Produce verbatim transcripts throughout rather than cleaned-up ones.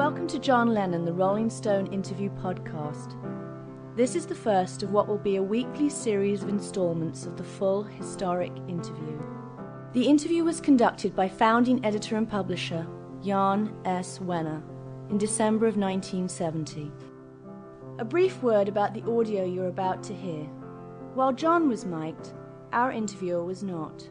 Welcome to John Lennon, the Rolling Stone Interview Podcast. This is the first of what will be a weekly series of installments of the full historic interview. The interview was conducted by founding editor and publisher Jan S. Wenner in December of nineteen seventy. A brief word about the audio you're about to hear. While John was mic'd, our interviewer was not.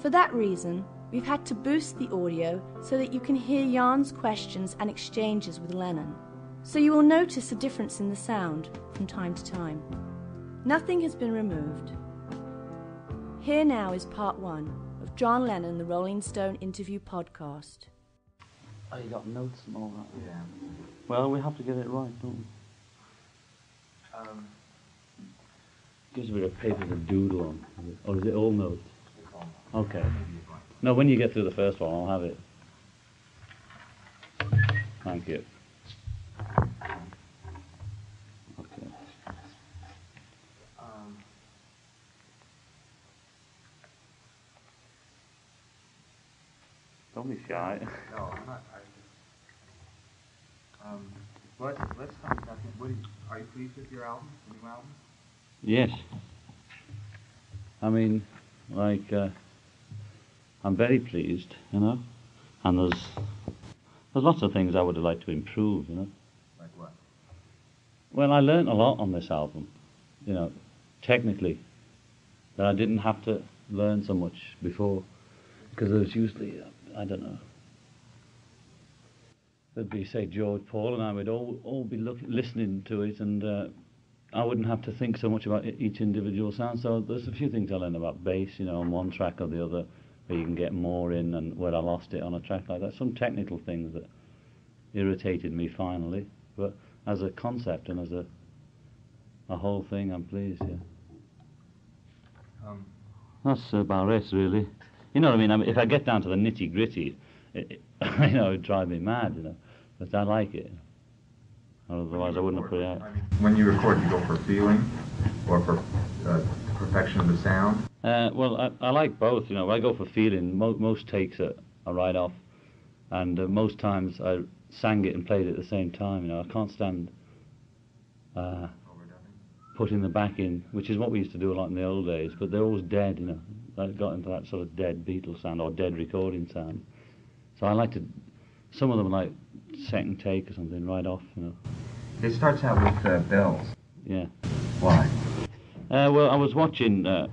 For that reason, we've had to boost the audio so that you can hear Jan's questions and exchanges with Lennon. So you will notice a difference in the sound from time to time. Nothing has been removed. Here now is part one of John Lennon, the Rolling Stone Interview Podcast. Oh, you got notes and all that? Yeah. Well, we have to get it right, don't we? Um. Gives a bit of paper to doodle on. Or is it all notes? Okay. No, when you get through the first one, I'll have it. Thank you. Okay. Um. Don't be shy. No, I'm not. I, um, let's let's talk about it. Are you pleased with your album, the new album? Yes. I mean, like. Uh, I'm very pleased, you know, and there's there's lots of things I would have liked to improve, you know. Like what? Well, I learnt a lot on this album, you know, technically, that I didn't have to learn so much before, because there was usually, I don't know, there'd be, say, George, Paul and I would all, all be look, listening to it, and uh, I wouldn't have to think so much about each individual sound. So there's a few things I learned about bass, you know, on one track or the other, where you can get more in and where I lost it on a track like that. Some technical things that irritated me finally, but as a concept and as a a whole thing, I'm pleased, yeah. Um, That's about it, really. You know what I mean? I mean if I get down to the nitty-gritty, it, it, you know, it would drive me mad, you know, but I like it. Otherwise, I wouldn't have put it out. I mean, when you record, you go for feeling or for uh, perfection of the sound? Uh, well, I, I like both, you know. I go for feeling. Mo- most takes are, are right off, and uh, most times I sang it and played it at the same time, you know. I can't stand uh, putting the back in, which is what we used to do a lot in the old days, but they're always dead, you know. I got into that sort of dead Beatles sound or dead recording sound. So I like to, some of them like second take or something, right off, you know. It starts out with uh, bells. Yeah. Why? Uh, well, I was watching Uh,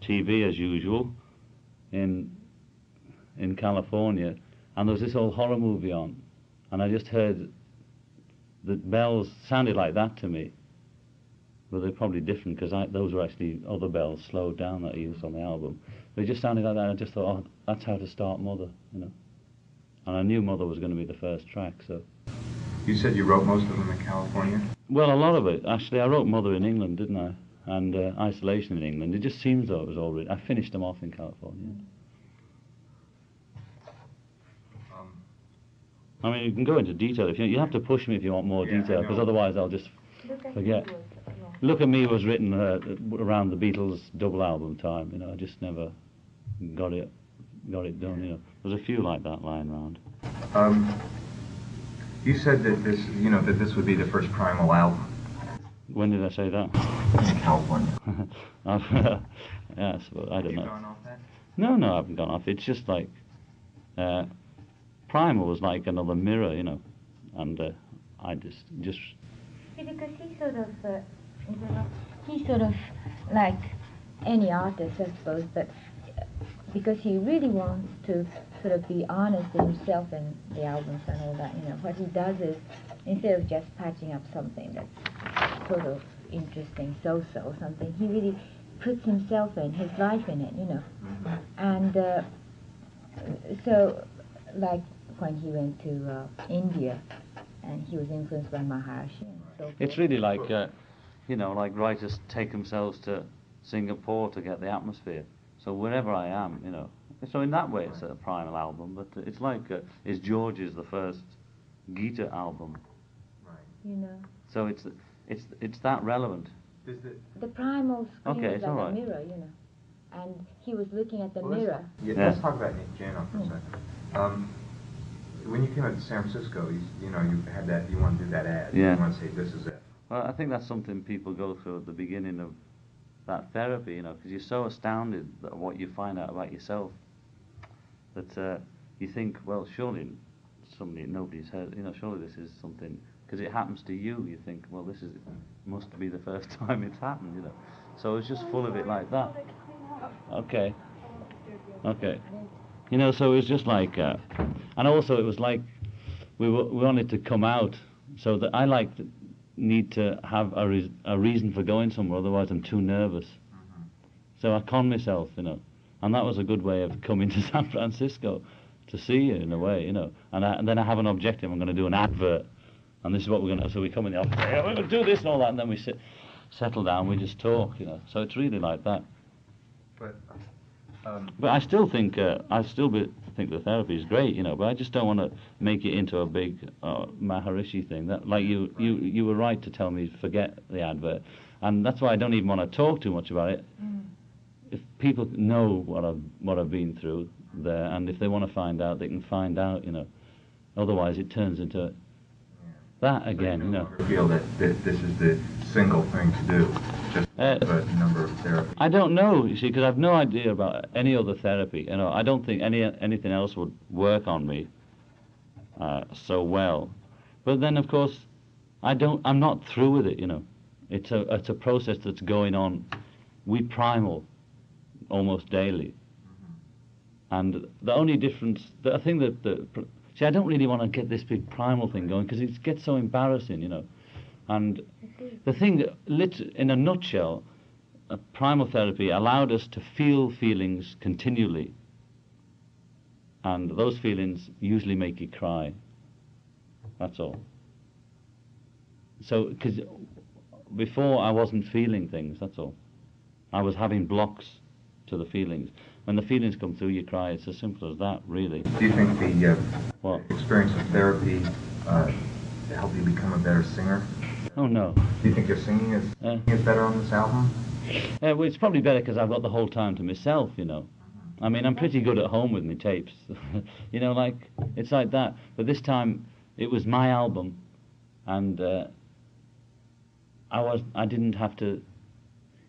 T V as usual in in California, and there was this old horror movie on, and I just heard the bells sounded like that to me, but they're probably different because those were actually other bells slowed down that I used on the album. They just sounded like that, and I just thought, oh, that's how to start Mother, you know. And I knew Mother was going to be the first track, so. You said you wrote most of them in California? Well, a lot of it actually. I wrote Mother in England, didn't I? and uh, Isolation in England. It just seems though it was all written. I finished them off in California. Um, I mean, you can go into detail. If you, you have to push me if you want more yeah, detail, because otherwise I'll just Look forget. At Look at Me was written uh, around the Beatles' double album time. You know, I just never got it got it done. You know, there's a few like that lying around. Um, you said that this, you know, that this would be the first Primal album. When did I say that? In California. yeah, I suppose, I don't Have you know. Gone off that? No, no, I haven't gone off. It's just like uh, Primal was like another mirror, you know, and uh, I just just. See, because he sort of, uh, he sort of like any artist, I suppose, but because he really wants to sort of be honest with himself and the albums and all that, you know, what he does is instead of just patching up something that's sort of interesting, so-so or something, he really puts himself in, his life in it, you know. And uh, so, like when he went to uh, India, and he was influenced by Maharishi and so forth. It's really like, uh, you know, like writers take themselves to Singapore to get the atmosphere. So wherever I am, you know. So in that way, it's a Primal album, but it's like, uh, it's George's the first Gita album. Right. You know. So it's. It's it's that relevant. The Primal screen okay, was like right. a mirror, you know, and he was looking at the well, mirror. Let's, yeah, yeah, let's talk about Jan for a second. Um, when you came out to San Francisco, you, you know, you had that, you want to do that ad. Yeah. You want to say, this is it. Well, I think that's something people go through at the beginning of that therapy, you know, because you're so astounded at what you find out about yourself that uh, you think, well, surely somebody, nobody's heard, you know, surely this is something, because it happens to you, you think, well, this is, must be the first time it's happened, you know. So it's just full of it like that. Okay. Okay. You know, so it was just like, uh, and also it was like we, were, we wanted to come out, so that I like to need to have a, re a reason for going somewhere, otherwise I'm too nervous. Mm-hmm. So I conned myself, you know, and that was a good way of coming to San Francisco, to see you in a way, you know, and, I, and then I have an objective, I'm going to do an advert, and this is what we're going to, so we come in the office, yeah, we're going to do this and all that, and then we sit, settle down, we just talk, you know, so it's really like that. But... Um, but I still think uh, I still be, think the therapy is great, you know. But I just don't want to make it into a big uh, Maharishi thing. That, like you, you, you were right to tell me forget the advert, and that's why I don't even want to talk too much about it. Mm. If people know what I've what I've been through there, and if they want to find out, they can find out, you know. Otherwise, it turns into yeah. that again, so you, no you know. Feel that, that this is the single thing to do. Just Uh, number of therapies. I don't know, you see, because I've no idea about any other therapy. You know, I don't think any anything else would work on me uh, so well. But then, of course, I don't. I'm not through with it. You know, it's a it's a process that's going on. We primal almost daily, mm-hmm. and the only difference, the, I think that the see, I don't really want to get this big primal thing going because it gets so embarrassing. You know, and. The thing that, lit in a nutshell, uh, primal therapy allowed us to feel feelings continually, and those feelings usually make you cry. That's all. So, because before I wasn't feeling things, that's all. I was having blocks to the feelings. When the feelings come through, you cry. It's as simple as that, really. Do you think the uh, what? experience of therapy uh, helped you become a better singer? Oh no. Do you think your singing is, uh, is better on this album? Uh, well, it's probably better because I've got the whole time to myself, you know. I mean, I'm pretty good at home with my tapes. You know, like, it's like that. But this time, it was my album, and uh, I was I didn't have to...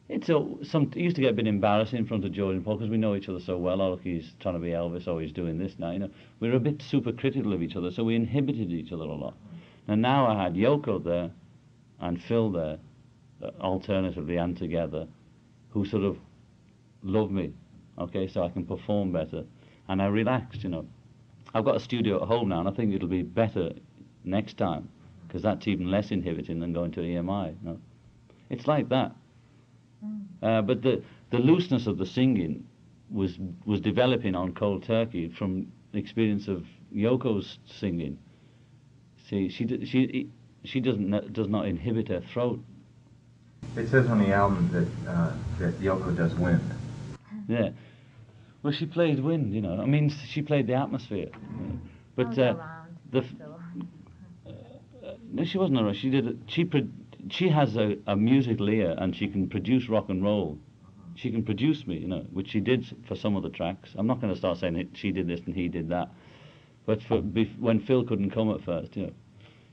It's a, some, it used to get a bit embarrassing in front of George and Paul because we know each other so well. Oh, look, he's trying to be Elvis, or he's doing this now, you know. We were a bit super critical of each other, so we inhibited each other a lot. And now I had Yoko there, and Phil there, alternatively and together, who sort of love me, okay, so I can perform better. And I relaxed, you know. I've got a studio at home now, and I think it'll be better next time, because that's even less inhibiting than going to E M I, you know. It's like that. Mm. Uh, but the, the looseness of the singing was, was developing on cold turkey from the experience of Yoko's singing. See, she... she, she She doesn't does not inhibit her throat. It says on the album that uh, that Yoko does wind. Yeah, well, she played wind, you know. I mean, she played the atmosphere, you know. But uh, the uh, no, she wasn't around. She did. A, she pro she has a, a musical ear, and she can produce rock and roll. She can produce me, you know, which she did for some of the tracks. I'm not going to start saying it, she did this and he did that, but for, when Phil couldn't come at first, you know.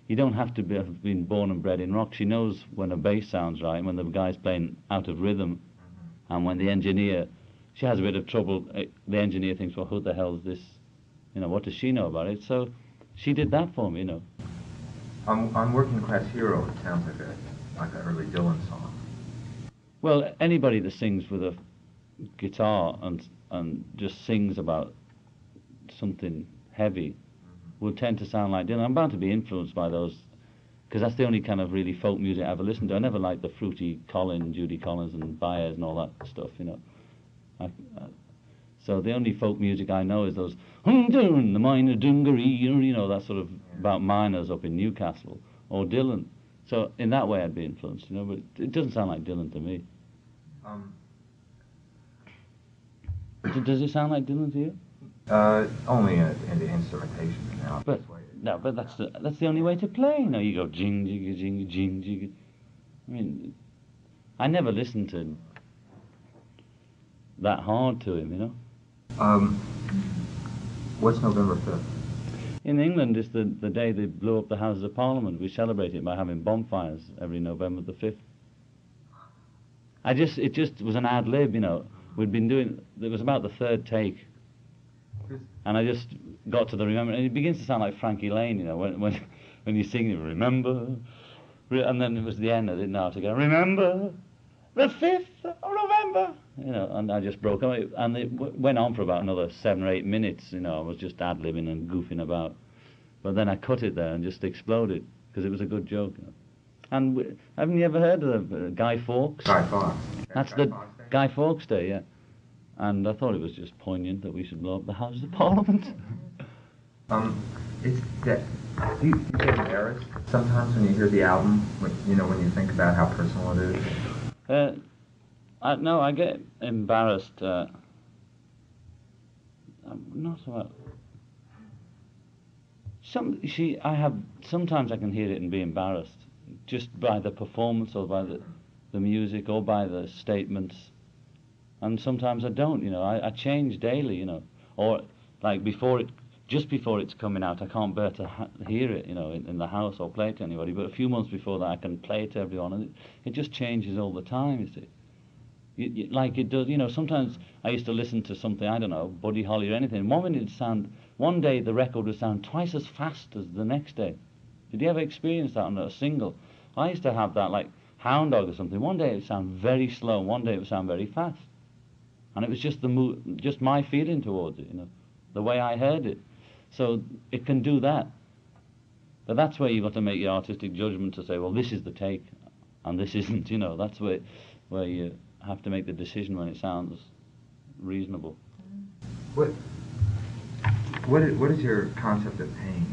You don't have to be, have been born and bred in rock. She knows when a bass sounds right, when the guy's playing out of rhythm, and when the engineer, she has a bit of trouble. The engineer thinks, well, who the hell is this? You know, what does she know about it? So she did that for me, you know. I'm, I'm Working Class Hero. It sounds like a like an early Dylan song. Well, anybody that sings with a guitar and and just sings about something heavy will tend to sound like Dylan. I'm bound to be influenced by those, because that's the only kind of really folk music I ever listened to. I never liked the fruity Collin, Judy Collins and Baez and all that stuff, you know. I, I, so the only folk music I know is those, "Hum-dun, the minor dungaree," you know, that sort of about miners up in Newcastle, or Dylan. So in that way I'd be influenced, you know, but it doesn't sound like Dylan to me. Um. Does it sound like Dylan to you? Uh, only in, in the instrumentation now. But no, but that's the that's the only way to play. You know, you go jing jig jing jing jig. I mean, I never listened to that hard to him, you know. Um, what's November fifth? In England, it's the, the day they blew up the Houses of Parliament. We celebrate it by having bonfires every November the fifth. I just, it just was an ad lib, you know. We'd been doing, it was about the third take. And I just got to the remember, and it begins to sound like Frankie Lane, you know, when, when, when you sing it, remember, re and then it was the end, I didn't know how to go, remember, the fifth of November, you know, and I just broke away, and it w went on for about another seven or eight minutes, you know, I was just ad-libbing and goofing about, but then I cut it there and just exploded, because it was a good joke, you know. And we, haven't you ever heard of uh, Guy Fawkes? Guy Fawkes. That's Guy the Fawkes Guy Fawkes Day, yeah. And I thought it was just poignant that we should blow up the Houses of Parliament. um, it's that do you, do you get embarrassed sometimes when you hear the album? When, you know, when you think about how personal it is. Uh, I, no, I get embarrassed. Uh, I'm not about some. She, I have. Sometimes I can hear it and be embarrassed, just by the performance or by the, the music or by the statements. And sometimes I don't, you know, I, I change daily, you know, or like before it, just before it's coming out, I can't bear to ha hear it, you know, in, in the house or play it to anybody, but a few months before that I can play it to everyone, and it, it just changes all the time, you see. You, you, like it does, you know, sometimes I used to listen to something, I don't know, Buddy Holly or anything, one minute it'd sound, one day the record would sound twice as fast as the next day. Did you ever experience that on a single? I used to have that, like Hound Dog or something, one day it would sound very slow, one day it would sound very fast. And it was just the mo just my feeling towards it, you know, the way I heard it. So it can do that. But that's where you've got to make your artistic judgment to say, well, this is the take, and this isn't, you know. That's where where you have to make the decision when it sounds reasonable. What what is, what is your concept of pain?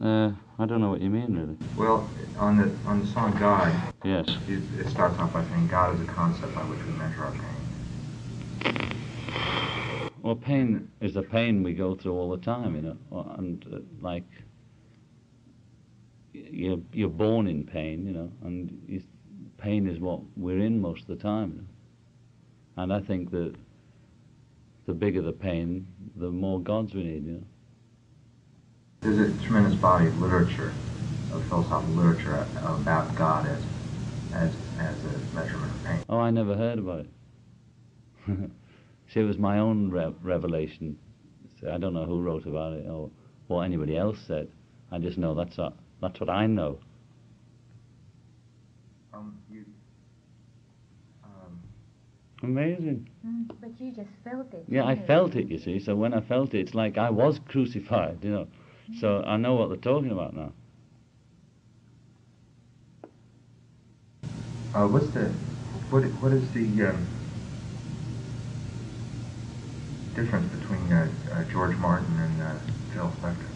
Uh, I don't know what you mean, really. Well, on the on the song God, yes, it, it starts off by saying God is a concept by which we measure our pain. Well, pain is the pain we go through all the time, you know, and uh, like you're, you're born in pain, you know, and you, pain is what we're in most of the time. You know? And I think that the bigger the pain, the more gods we need, you know. There's a tremendous body of literature, of philosophical literature about God as, as, as a measurement of pain. Oh, I never heard about it. See, it was my own re revelation. So I don't know who wrote about it or what anybody else said. I just know that's what, that's what I know. Um, you, um... Amazing. Mm, but you just felt it. Yeah, I felt it, you see. So when I felt it, it's like I was crucified, you know. Mm-hmm. So I know what they're talking about now. Uh, what's the... What, what is the... Um, difference between uh, uh, George Martin and uh, Phil Spector?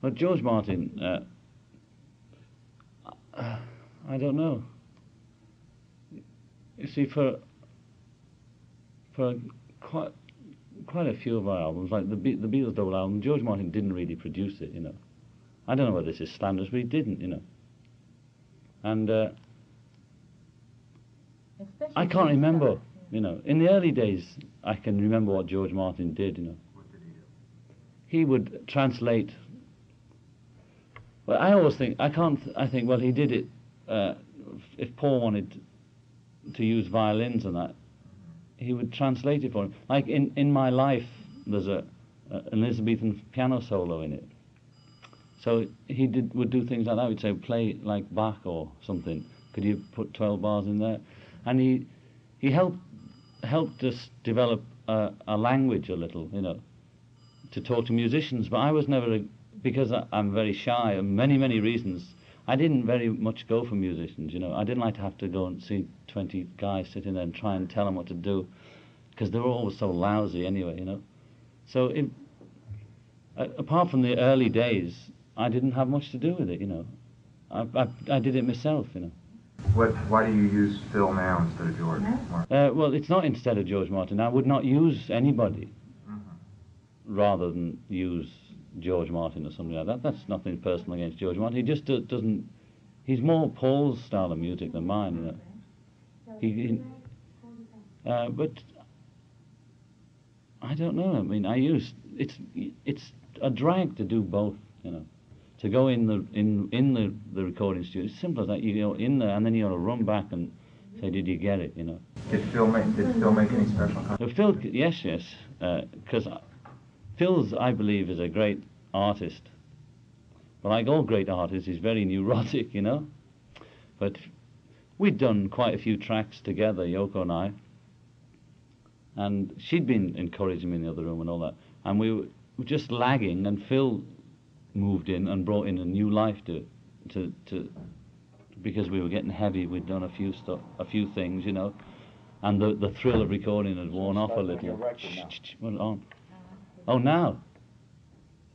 Well, George Martin, uh, uh, I don't know. You see, for for quite quite a few of our albums, like the Be the Beatles double album, George Martin didn't really produce it, you know. I don't know whether this is slanderous, but he didn't, you know. And uh, I can't remember. You know, in the early days, I can remember what George Martin did, you know. What did he do? He would translate. Well, I always think, I can't, I think, well, he did it, uh, if Paul wanted to use violins and that, he would translate it for him. Like, in, in My Life, there's a, a, an Elizabethan piano solo in it. So he did would do things like that. He'd say, play like Bach or something. Could you put twelve bars in there? And he, he helped... helped us develop a, a language a little, you know, to talk to musicians. But I was never, a, because I, I'm very shy, and many, many reasons, I didn't very much go for musicians, you know. I didn't like to have to go and see twenty guys sitting there and try and tell them what to do, because they were always so lousy anyway, you know. So it, a, apart from the early days, I didn't have much to do with it, you know. I, I, I did it myself, you know. What, why do you use Phil now instead of George Martin? Uh, well, it's not instead of George Martin. I would not use anybody mm-hmm. rather than use George Martin or something like that. That's nothing personal against George Martin. He just do, doesn't... He's more Paul's style of music than mine, you know. He, he, uh, but... I don't know. I mean, I use... It's, it's a drag to do both, you know. To go in the in in the, the recording studio, it's simple as that. You go in there and then you gotta run back and say, did you get it? You know. Did Phil make Did Phil make any special comments? Phil, yes, yes, because uh, Phil's, I believe, is a great artist. But like all great artists, he's very neurotic, you know. But we'd done quite a few tracks together, Yoko and I. And she'd been encouraging me in the other room and all that. And we were just lagging, and Phil moved in and brought in a new life to, to, to, because we were getting heavy. We'd done a few stuff, a few things, you know, and the the thrill of recording had worn off a little. Well, on. Oh, now.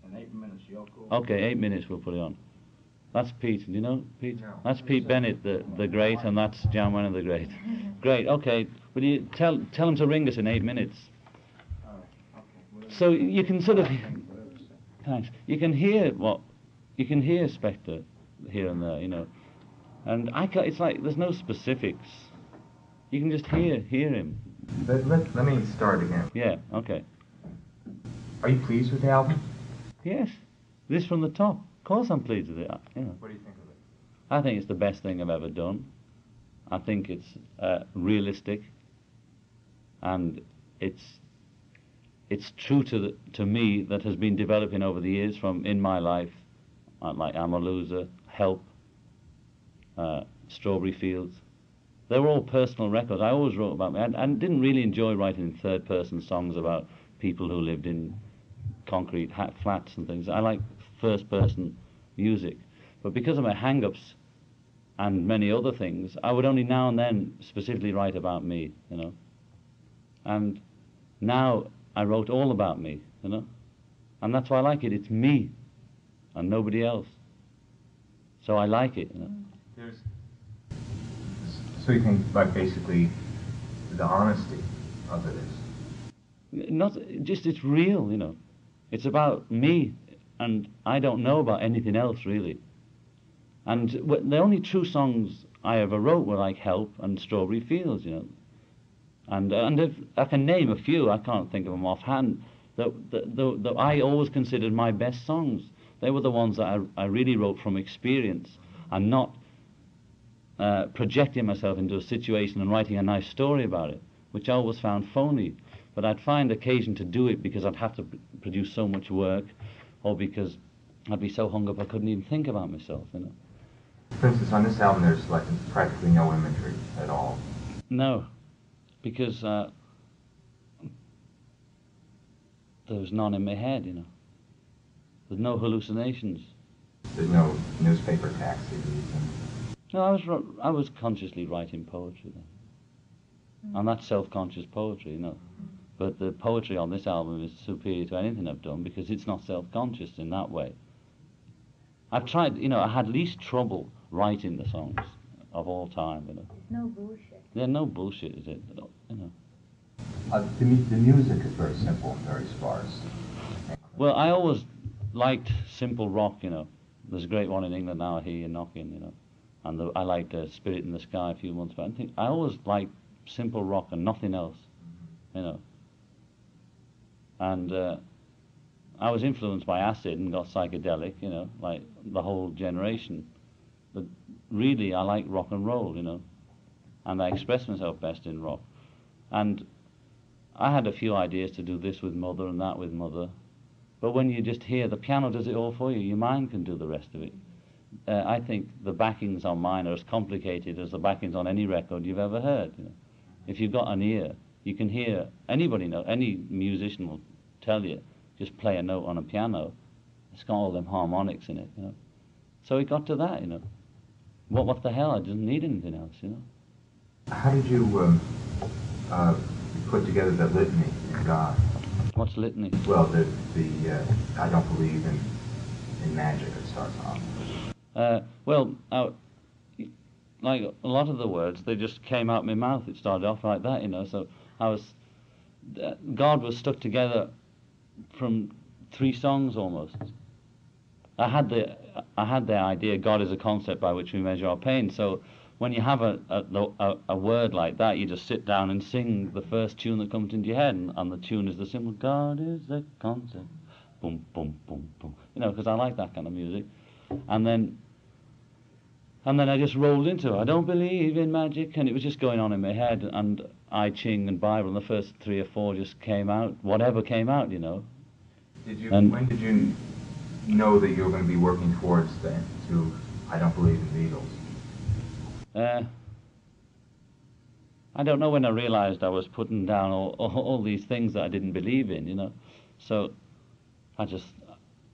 In eight minutes, Yoko. Okay, eight minutes. We'll put it on. That's Pete. Do you know Pete? No. That's Pete Bennett, the the great, and that's Jan Wenner the great. Great. Okay. Will you tell tell him to ring us in eight minutes? So you can sort of, thanks. You can hear what, you can hear Spectre here and there, you know, and I can't, it's like there's no specifics. You can just hear hear him. Let, let, let me start again. Yeah. Okay. Are you pleased with the album? Yes. This from the top. Of course, I'm pleased with it. You know. What do you think of it? I think it's the best thing I've ever done. I think it's uh, realistic. And it's. It's true to the, to me that has been developing over the years from in my life, like I'm a Loser, Help, uh, Strawberry Fields. They were all personal records. I always wrote about me. I, I didn't really enjoy writing in third person songs about people who lived in concrete hat flats and things. I like first person music. But because of my hang-ups and many other things, I would only now and then specifically write about me, you know. And now I wrote all about me, you know, and that's why I like it. It's me, and nobody else. So I like it, you know. There's, so you think, like, basically, the honesty of it is not just, it's real, you know. It's about me, and I don't know about anything else really. And the only true songs I ever wrote were like Help and Strawberry Fields, you know. And and if I can name a few, I can't think of them offhand, that the, the, the, I always considered my best songs. They were the ones that I, I really wrote from experience, and not uh, projecting myself into a situation and writing a nice story about it, which I always found phony. But I'd find occasion to do it because I'd have to produce so much work, or because I'd be so hung up I couldn't even think about myself, you know. For instance, on this album there's like practically no imagery at all. No. Because uh, there was none in my head, you know. There's no hallucinations. There's no newspaper taxi. No, I was I was consciously writing poetry then, mm. and that's self-conscious poetry, you know. Mm. But the poetry on this album is superior to anything I've done because it's not self-conscious in that way. I've tried, you know. I had least trouble writing the songs of all time, you know. No bullshit. Yeah, no bullshit, is it? You know. Uh, to me, the music is very simple and very sparse. Well, I always liked simple rock, you know. There's a great one in England now, I Hear You Knocking, you know. And the, I liked uh, Spirit in the Sky a few months back. I think I always liked simple rock and nothing else, you know. And uh, I was influenced by acid and got psychedelic, you know, like the whole generation. But really, I like rock and roll, you know. And I express myself best in rock. And I had a few ideas to do this with Mother and that with Mother. But when you just hear, the piano does it all for you. Your mind can do the rest of it. Uh, I think the backings on mine are as complicated as the backings on any record you've ever heard. You know? If you've got an ear, you can hear anybody, know, any musician will tell you, just play a note on a piano. It's got all them harmonics in it, you know. So it got to that, you know. What, what the hell? I didn't need anything else, you know. How did you um, uh, put together the litany in God? What's litany? Well, the, the uh, I don't believe in, in magic, it starts off. Uh, well, I, like a lot of the words, they just came out my mouth. It started off like that, you know, so I was, uh, God was stuck together from three songs almost. I had the, I had the idea God is a concept by which we measure our pain, so when you have a, a, a, a word like that, you just sit down and sing the first tune that comes into your head, and, and the tune is the simple God is a concept boom, boom, boom, boom. You know, because I like that kind of music. And then, and then I just rolled into it. I don't believe in magic, and it was just going on in my head. And I Ching and Bible, and the first three or four just came out. Whatever came out, you know. Did you? And when did you know that you were going to be working towards the to I don't believe in Beatles? Uh, I don't know when I realized I was putting down all, all, all these things that I didn't believe in, you know. So I just,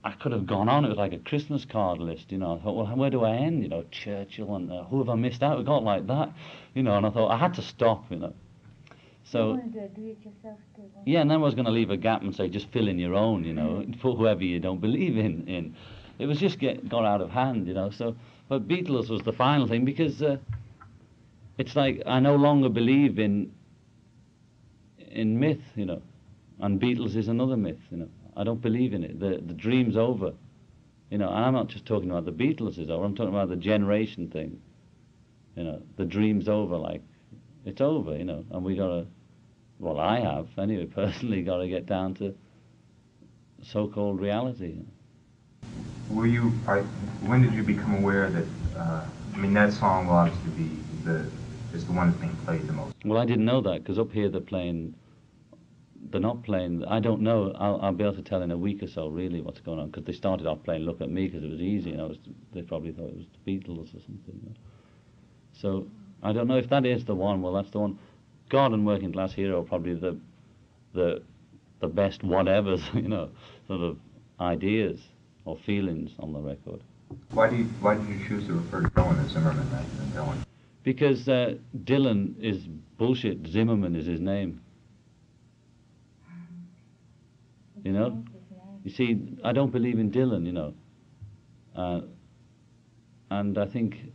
I could have gone on. It was like a Christmas card list, you know. I thought, well, where do I end? You know, Churchill and uh, who have I missed out? It got like that, you know. And I thought I had to stop, you know. So you wanted to do it yourself too, huh? Yeah, and then I was going to leave a gap and say just fill in your own, you know, put whoever you don't believe in. In it was just get got out of hand, you know. So, but Beatles was the final thing because. Uh, It's like I no longer believe in in myth, you know, and Beatles is another myth, you know. I don't believe in it. The the dream's over, you know. And I'm not just talking about the Beatles is over. I'm talking about the generation thing, you know. The dream's over, like it's over, you know. And we gotta, well, I have anyway personally gotta get down to so-called reality. You know? Were you? I, when did you become aware that? Uh, I mean, that song will obviously be the. Is the one that's being played the most. Well, I didn't know that, because up here they're playing, they're not playing, I don't know, I'll, I'll be able to tell in a week or so really what's going on, because they started off playing Look At Me because it was easy, and I was, they probably thought it was the Beatles or something. So, I don't know if that is the one, well that's the one. God and Working Class Hero are probably the, the, the best whatever's, you know, sort of ideas or feelings on the record. Why, do you, why did you choose to refer to Dylan as Zimmerman rather than Dylan? Because uh, Dylan is bullshit, Zimmerman is his name. You know? You see, I don't believe in Dylan, you know. Uh, and I think,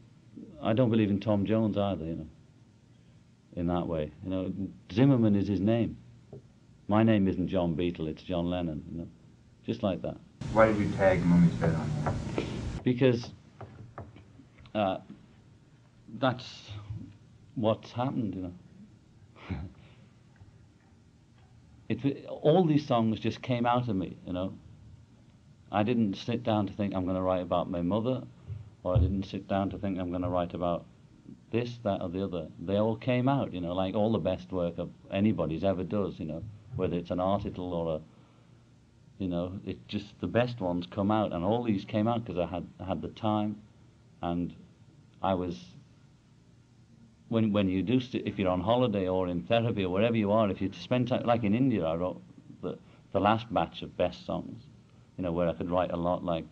I don't believe in Tom Jones either, you know, in that way. You know, Zimmerman is his name. My name isn't John Beatle, it's John Lennon, you know, just like that. Why did you tag Mummy's Bed on that? Because, uh, that's what's happened, you know. it, all these songs just came out of me, you know. I didn't sit down to think I'm going to write about my mother, or I didn't sit down to think I'm going to write about this, that, or the other. They all came out, you know, like all the best work of anybody's ever does, you know, whether it's an article or a, you know, it's just the best ones come out, and all these came out because I had, I had the time, and I was... When when you do, st if you're on holiday or in therapy or wherever you are, if you spend time, like in India, I wrote the, the last batch of best songs, you know, where I could write a lot like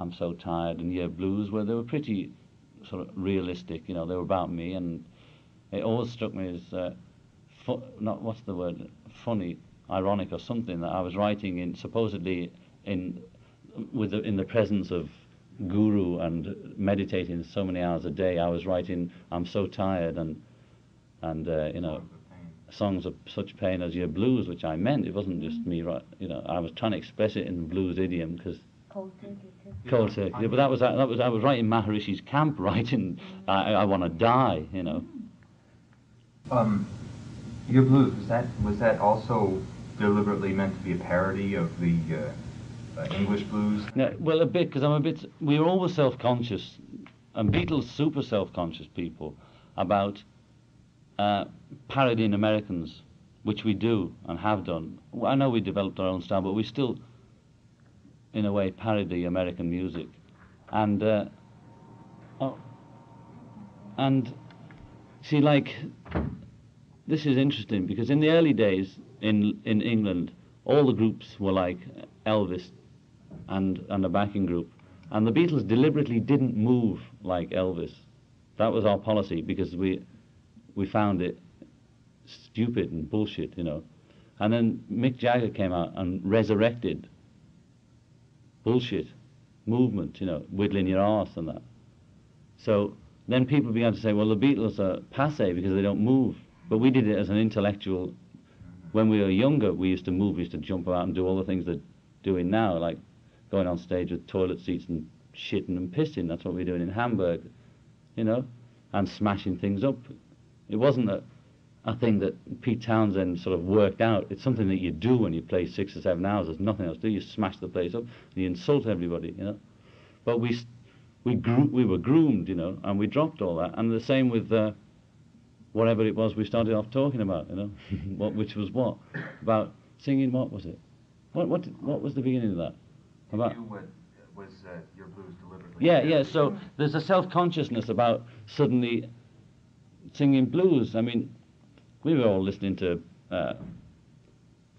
I'm So Tired and Yeah Blues, where they were pretty sort of realistic, you know, they were about me, and it always struck me as, uh, fu not, what's the word, funny, ironic or something, that I was writing in, supposedly in, with the, in the presence of guru and meditating so many hours a day. I was writing I'm So Tired and and uh, you know, songs of such pain as your blues, which I meant. It wasn't just me, right, you know, I was trying to express it in blues idiom, because cold turkey, cold turkey. Yeah, but that was that was I was writing Maharishi's Camp, writing I, I want to die, you know. Um, your blues, was that was that also deliberately meant to be a parody of the uh, Uh, English blues? Yeah, well, a bit, because I'm a bit... We were always self-conscious, and Beatles super self-conscious people, about uh, parodying Americans, which we do and have done. I know we developed our own style, but we still, in a way, parody American music. And, uh, oh, and see, like, this is interesting, because in the early days in, in England, all the groups were like Elvis, and and a backing group, and the Beatles deliberately didn't move like Elvis. That was our policy, because we we found it stupid and bullshit, you know. And then Mick Jagger came out and resurrected bullshit movement, you know, whittling your arse and that. So then people began to say, well, the Beatles are passé because they don't move, but we did it as an intellectual. When we were younger, we used to move, we used to jump about and do all the things that doing now, like going on stage with toilet seats and shitting and pissing. That's what we're doing in Hamburg, you know, and smashing things up. It wasn't that a thing that Pete Townsend sort of worked out. It's something that you do when you play six or seven hours. There's nothing else to do. You smash the place up, and you insult everybody, you know. But we we grew, we were groomed, you know, and we dropped all that. And the same with uh, whatever it was we started off talking about, you know, what which was what about singing. What was it? What what did, what was the beginning of that? About you were, was uh, your blues deliberately? Yeah, yeah. So there's a self-consciousness about suddenly singing blues. I mean, we were all listening to uh,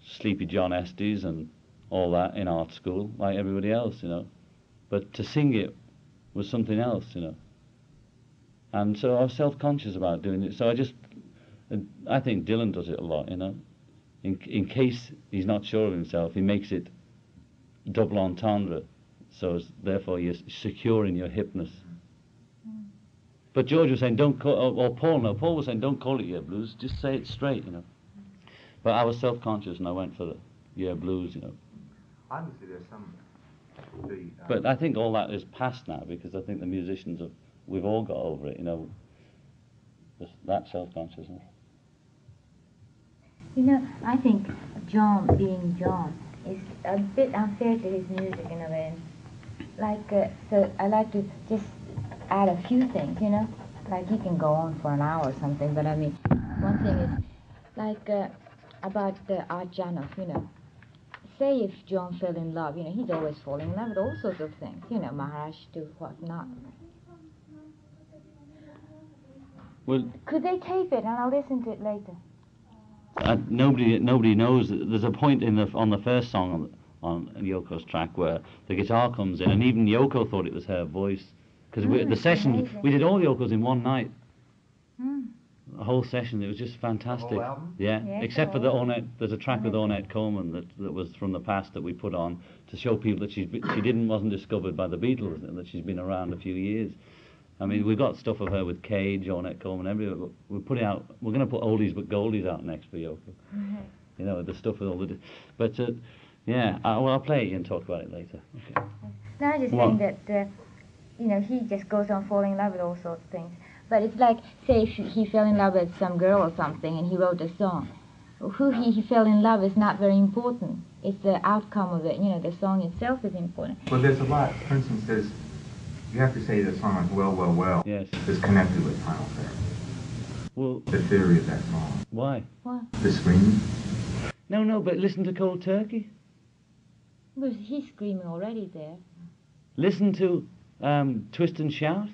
Sleepy John Estes and all that in art school, like everybody else, you know. But to sing it was something else, you know. And so I was self-conscious about doing it. So I just, I think Dylan does it a lot, you know. In, in case he's not sure of himself, he makes it double entendre. So therefore you're secure in your hipness. But George was saying, don't call, or Paul, no, Paul was saying, don't call it Yeah Blues, just say it straight, you know. But I was self-conscious and I went for the Yeah Blues, you know. Obviously there's some... The, um, but I think all that is past now, because I think the musicians, have, we've all got over it, you know, just that self-consciousness. You know, I think John being John is a bit unfair to his music in a way. Like, uh, so I like to just... add a few things, you know, like you can go on for an hour or something, but I mean, one thing is, like, uh, about uh, Arjanov, you know, say if John fell in love, you know, he'd always fall in love with all sorts of things, you know, Maharashtra, whatnot. Well, could they tape it, and I'll listen to it later? Uh, nobody, nobody knows. There's a point in the on the first song on, on Yoko's track where the guitar comes in, and even Yoko thought it was her voice. Because mm, the session, we did all the Yokos in one night, mm. a whole session. It was just fantastic. The whole album? Yeah. yeah, except for the Ornette. There's a track with Ornette Coleman that that was from the past that we put on to show people that she's she didn't wasn't discovered by the Beatles, that she's been around a few years. I mean, we've got stuff of her with Cage, Ornette Coleman, everywhere. But we put it out. We're going to put Oldies but Goldies out next for Yoko. Mm-hmm. You know, the stuff with all the. But uh, yeah, I, well, I'll play it and talk about it later. Okay. No, I just think that. Uh, You know, he just goes on falling in love with all sorts of things. But it's like, say, if he fell in love with some girl or something and he wrote a song. Who he, he fell in love is not very important. It's the outcome of it. You know, the song itself is important. Well, there's a lot. For instance, there's, you have to say that a song like Well, Well, Well yes. is connected with Final Therapy. Well, the theory of that song. Why? Why? The screaming. No, no, but listen to Cold Turkey. Well, he's screaming already there. Listen to... Um, Twist and Shout.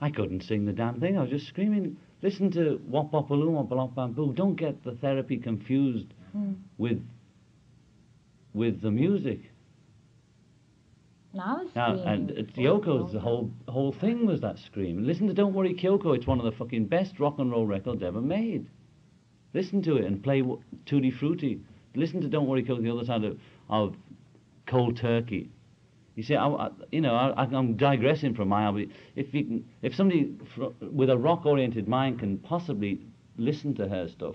I couldn't sing the damn thing. I was just screaming. Listen to Wop Wop Aloo Wop Wop Bamboo. Don't get the therapy confused mm. with with the music. No, I was now, and uh, Yoko's the whole whole thing was that scream. Listen to Don't Worry Kyoko. It's one of the fucking best rock and roll records ever made. Listen to it and play Tutti Frutti. Listen to Don't Worry Kyoko, the other side of, of Cold Turkey. You see, I, I, you know, I, I'm digressing from my album. If you can, if somebody fr with a rock-oriented mind can possibly listen to her stuff,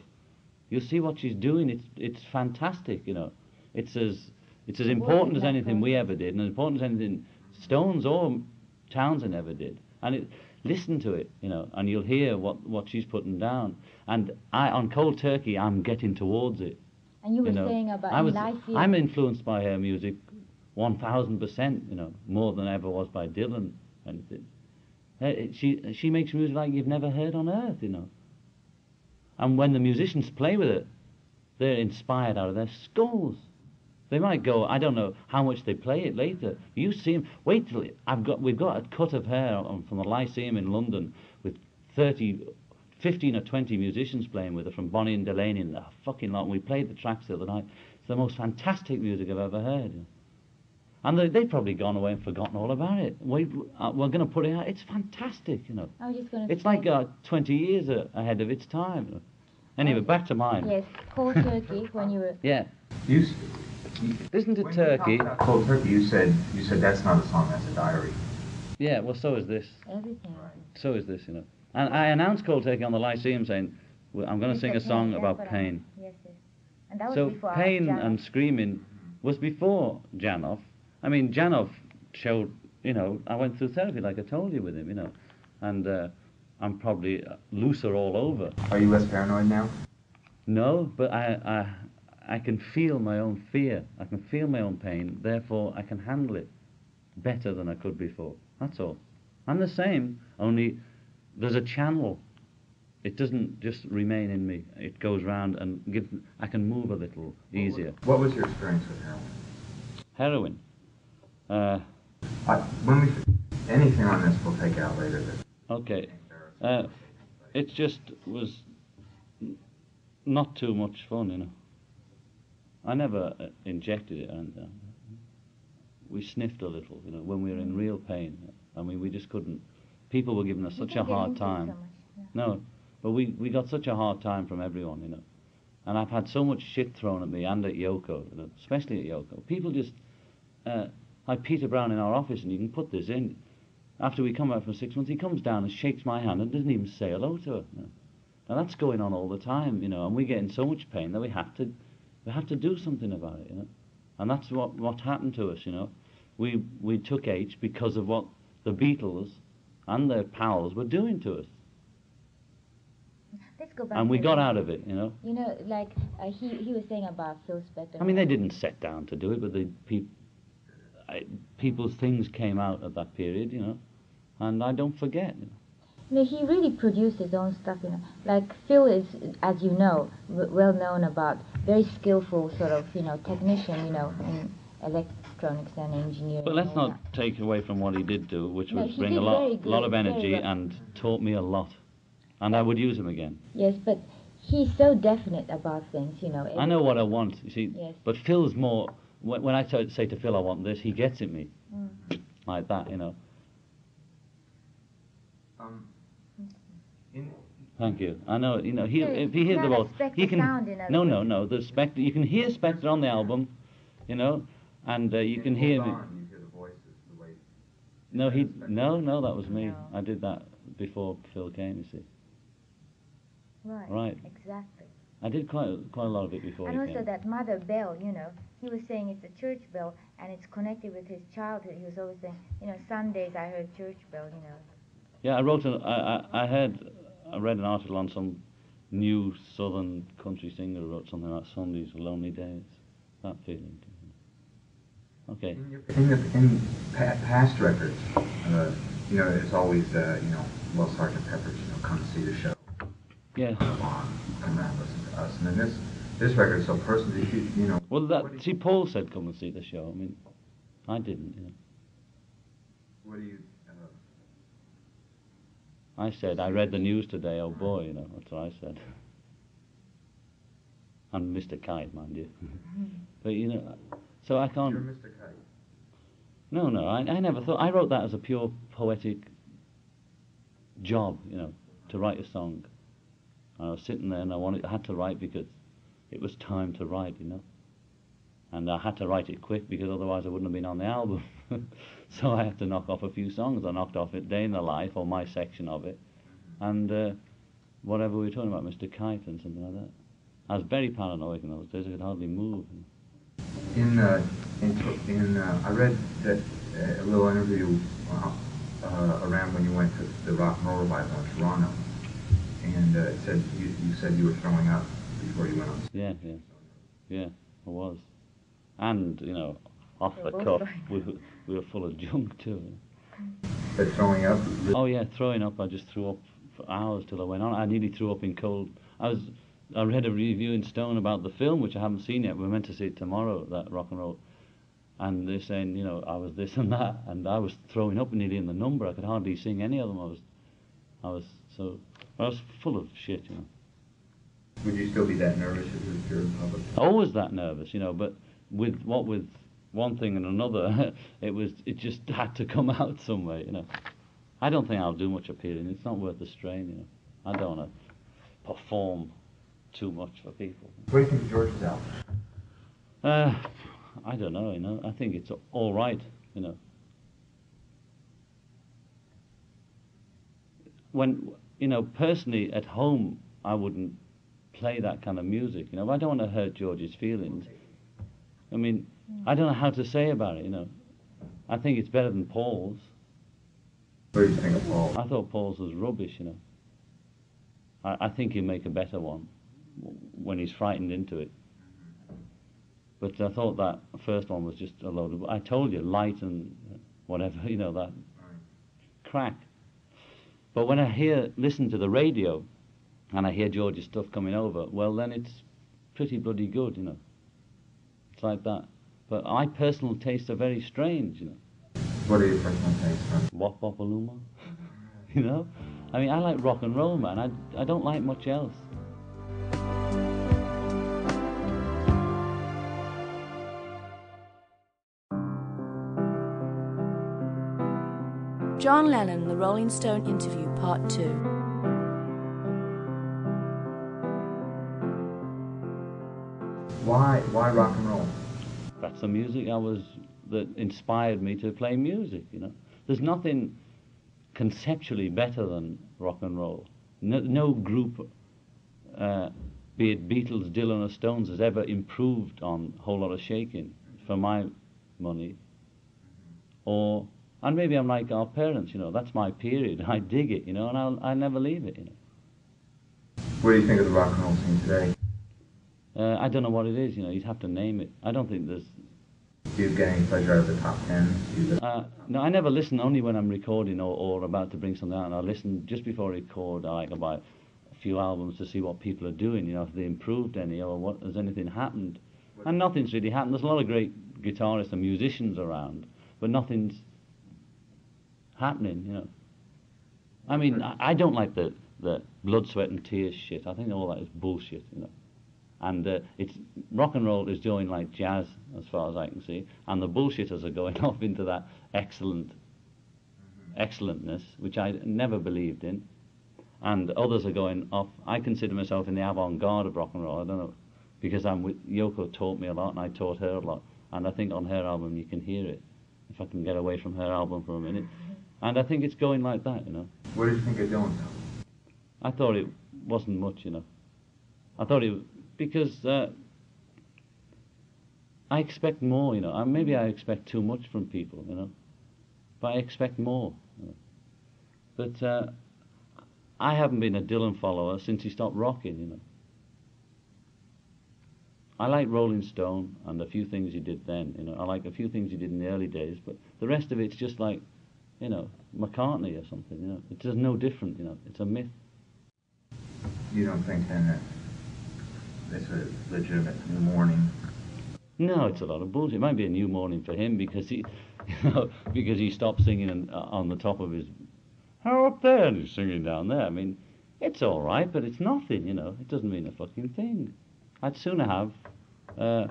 you'll see what she's doing. It's it's fantastic, you know. It's as it's as important as anything we ever did, and as important as anything Stones or Townsend ever did. And it, listen to it, you know, and you'll hear what what she's putting down. And I, on Cold Turkey, I'm getting towards it. And you were you know. saying about I was, I'm influenced by her music. One thousand percent, you know, more than ever was by Dylan. And it, she she makes music like you've never heard on earth, you know. And when the musicians play with it, they're inspired out of their skulls. They might go, I don't know how much they play it later. You see them. Wait till it, I've got we've got a cut of hair on, from the Lyceum in London with thirty, fifteen or twenty musicians playing with it from Bonnie and Delaney and a fucking lot. And we played the tracks the other night. It's the most fantastic music I've ever heard. You know. And they, they've probably gone away and forgotten all about it. We, uh, we're going to put it out. It's fantastic, you know. I was just going to It's like uh, twenty years a, ahead of its time. Anyway, oh, back to mine. Yes, Cold Turkey, when you were... Yeah. You, you, Listen to Turkey. Cold Turkey, you said, you said that's not a song, that's a diary. Yeah, well, so is this. Everything. Right. So is this, you know. And I announced Cold Turkey on the Lyceum saying, well, I'm going to sing a song about pain. Yes, yes. And that was so before pain and screaming was before Janov. I mean, Janov showed, you know, I went through therapy, like I told you, with him, you know. And uh, I'm probably looser all over. Are you less paranoid now? No, but I, I, I can feel my own fear. I can feel my own pain. Therefore, I can handle it better than I could before. That's all. I'm the same, only there's a channel. It doesn't just remain in me. It goes round and gives, I can move a little easier. What was your experience with heroin? Heroin? Uh, I, when we, anything on this we'll take out later. Okay. Uh, it just was not too much fun, you know. I never uh, injected it. And uh, we sniffed a little, you know, when we were in real pain. I mean, we just couldn't. People were giving us such a hard time. So much, yeah. No, but we, we got such a hard time from everyone, you know. And I've had so much shit thrown at me and at Yoko, you know, especially at Yoko. People just, uh, like Peter Brown in our office, and you can put this in. After we come back from six months, he comes down and shakes my hand and doesn't even say hello to her. You know. Now that's going on all the time, you know, and we get in so much pain that we have to, we have to do something about it, you know. And that's what, what happened to us, you know. We, we took H because of what the Beatles and their pals were doing to us. Let's go back. And we got out of it, you know. You know, like, uh, he, he was saying about Phil Spector. I mean, they didn't set down to do it, but the pe I, people's things came out at that period, you know, and I don't forget. You know. No, he really produced his own stuff, you know. Like, Phil is, as you know, w well known about very skillful sort of, you know, technician, you know, in electronics and engineering. But let's not that. take away from what he did do, which no, was bring a lot, good, lot of energy and taught me a lot. And I would use him again. Yes, but he's so definite about things, you know. I know what I want, you see. Yes. But Phil's more, when, when I say to Phil I want this, he gets at me. Mm. Like that, you know. Um. Thank you. I know, you know, he, if he hears the voice, he can, no, no, no, the Spectre, you can hear Spectre on the album, you know, and uh, you can hear me. No, he, no, no, that was me. I did that before Phil came, you see. Right, right. Exactly. I did quite, quite a lot of it before he came. And also that mother bell, you know, he was saying it's a church bell, and it's connected with his childhood. He was always saying, you know, Sundays I heard church bell, you know. Yeah, I wrote, an, I, I, I heard, I read an article on some new southern country singer who wrote something about Sundays or lonely days. That feeling. Okay. In, your, in, the, in past records, uh, you know, it's always, uh, you know, well, Sergeant Pepper's, you know, come see the show. Yeah. Come on, come out, listen to us. And then this, this record, so personally, you, you know. Well, that, see, Paul said come and see the show. I mean, I didn't, you know. What do you... I said, I read the news today, oh boy, you know, that's what I said. I'm Mister Kite, mind you. But, you know, so I can't... You're Mister Kite? No, no, I, I never thought... I wrote that as a pure poetic job, you know, to write a song. And I was sitting there and I wanted, I had to write because it was time to write, you know. And I had to write it quick because otherwise I wouldn't have been on the album. So I had to knock off a few songs. I knocked off it, Day in the Life, or my section of it, and uh, whatever we were talking about, Mister Kite and something like that. I was very paranoid in those days. I could hardly move. In, uh, in, in uh, I read that uh, a little interview uh, uh, around when you went to the Rock and Roll Revival in Toronto, and uh, it said you, you said you were throwing up before you went on. Yeah, yeah, yeah, I was. And, you know, off the cuff, we were, we were full of junk too. But throwing up? Oh yeah, throwing up. I just threw up for hours till I went on. I nearly threw up in cold. I was, I read a review in Stone about the film, which I haven't seen yet. We're meant to see it tomorrow, that Rock and Roll. And they're saying, you know, I was this and that, and I was throwing up nearly in the number. I could hardly sing any of them. I was, I was so, I was full of shit, you know. Would you still be that nervous if you were in public? Always that nervous, you know, but with what with one thing and another, it was it just had to come out some way, you know. I don't think I'll do much appealing. It's not worth the strain, you know. I don't want to perform too much for people. What do you think of George's album? Uh, I don't know, you know. I think it's all right, you know. When, you know, personally at home, I wouldn't play that kind of music, you know. I don't want to hurt George's feelings. I mean, I don't know how to say about it, you know. I think it's better than Paul's. What do you think of Paul? I thought Paul's was rubbish, you know. I, I think he'll make a better one when he's frightened into it. But I thought that first one was just a load of... I told you, light and whatever, you know, that crack. But when I hear, listen to the radio, and I hear George's stuff coming over, well, then it's pretty bloody good, you know. It's like that. But my personal tastes are very strange, you know. What are your personal tastes, man? Wop Wop Aluma. You know? I mean, I like rock and roll, man. I, I don't like much else. John Lennon, The Rolling Stone Interview, Part two. Why, why rock and roll? That's the music I was, that inspired me to play music, you know. There's nothing conceptually better than rock and roll. No, no group, uh, be it Beatles, Dylan or Stones, has ever improved on Whole Lot of Shaking, for my money. Or, and maybe I'm like our parents, you know, that's my period, I dig it, you know, and I'll, I never leave it, you know. What do you think of the rock and roll scene today? Uh, I don't know what it is, you know, you'd have to name it. I don't think there's... Do you get any pleasure out of the top ten? Uh, no, I never listen, only when I'm recording or, or about to bring something out, and I listen just before I record. I like about a few albums to see what people are doing, you know, if they improved any or what, has anything happened. And nothing's really happened. There's a lot of great guitarists and musicians around, but nothing's happening, you know. I mean, I, I don't like the, the blood, sweat and tears shit. I think all that is bullshit, you know. And uh, it's, rock and roll is doing like jazz, as far as I can see, and the bullshitters are going off into that excellent, excellentness, which I never believed in, and others are going off. I consider myself in the avant-garde of rock and roll, I don't know, because I'm with, Yoko taught me a lot, and I taught her a lot, and I think on her album you can hear it, if I can get away from her album for a minute, and I think it's going like that, you know. What did you think of Dylan? I thought it wasn't much, you know. I thought it was... Because uh, I expect more, you know. I, maybe I expect too much from people, you know. But I expect more. You know. But uh, I haven't been a Dylan follower since he stopped rocking, you know. I like Rolling Stone and a few things he did then, you know. I like a few things he did in the early days, but the rest of it's just like, you know, McCartney or something, you know. It's just no different, you know. It's a myth. You don't think then that it's a legitimate new morning? No, it's a lot of bullshit. It might be a new morning for him because he, you know, because he stopped singing and, uh, on the top of his, how up there, and he's singing down there. I mean, it's all right, but it's nothing, you know. It doesn't mean a fucking thing. I'd sooner have, uh,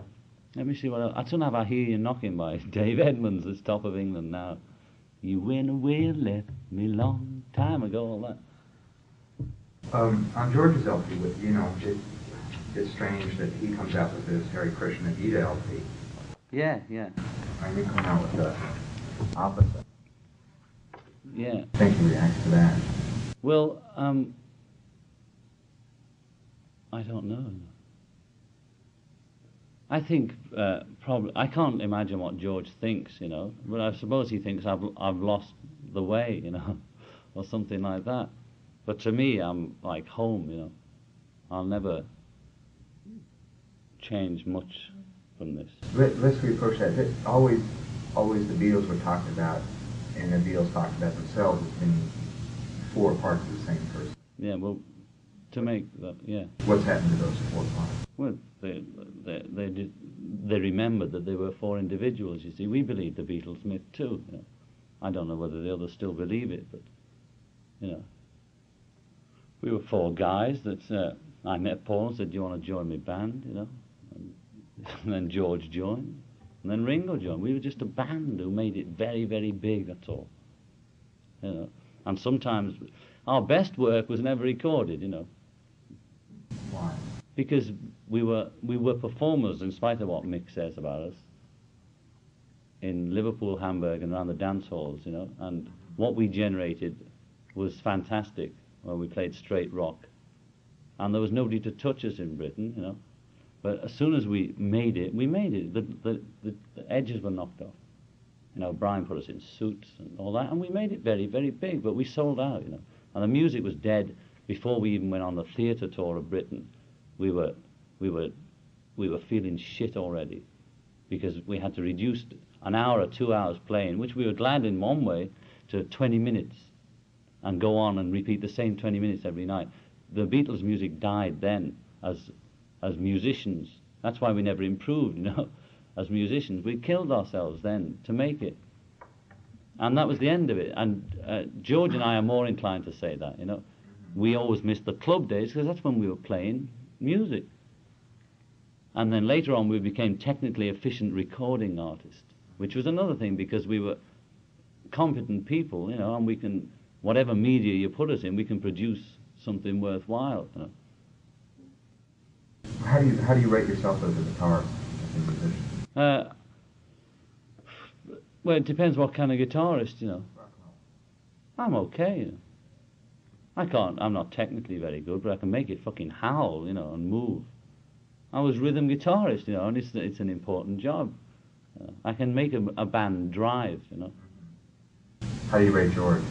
let me see what else. I'd sooner have I Hear You Knocking by Dave Edmunds, that's top of England now. You went away, left me long time ago, all that. Um, on George's L P, with, you know, it, it's strange that he comes out with this Hare Krishna Gita L P. Yeah, yeah. And you come out with the opposite. Yeah. I think he reacts to that. Well, um, I don't know. I think uh, probably I can't imagine what George thinks, you know. But I suppose he thinks I've I've lost the way, you know, or something like that. But to me, I'm like home, you know. I'll never change much from this. Let, let's reapproach that. It, always, always the Beatles were talked about, and the Beatles talked about themselves as being four parts of the same person. Yeah, well, to make that, yeah. What's happened to those four parts? Well, they they they, did, they remembered that they were four individuals. You see, we believe the Beatles myth too. You know. I don't know whether the others still believe it, but you know, we were four guys. That uh, I met Paul and said, "Do you want to join my band?" You know. And then George joined, and then Ringo joined. We were just a band who made it very, very big, that's all. You know, and sometimes our best work was never recorded, you know. Why? Because we were, we were performers, in spite of what Mick says about us, in Liverpool, Hamburg, and around the dance halls, you know. And what we generated was fantastic when we played straight rock. And there was nobody to touch us in Britain, you know. But as soon as we made it, we made it. The, the, the, the edges were knocked off. You know, Brian put us in suits and all that, and we made it very, very big, but we sold out, you know. And the music was dead. before we even went on the theatre tour of Britain, we were, we were, we were feeling shit already, because we had to reduce an hour or two hours playing, which we were glad in one way, to twenty minutes, and go on and repeat the same twenty minutes every night. The Beatles' music died then as, as musicians. That's why we never improved, you know. As musicians, we killed ourselves then to make it. And that was the end of it. And uh, George and I are more inclined to say that, you know. We always missed the club days because that's when we were playing music. And then later on we became technically efficient recording artists, which was another thing, because we were competent people, you know, and we can, whatever media you put us in, we can produce something worthwhile, you know. How do you, how do you rate yourself as a guitar musician? Uh, well, it depends what kind of guitarist, you know. I'm okay, you know. I can't, I'm not technically very good, but I can make it fucking howl, you know, and move. I was rhythm guitarist, you know, and it's, it's an important job. You know, I can make a, a band drive, you know. How do you rate George?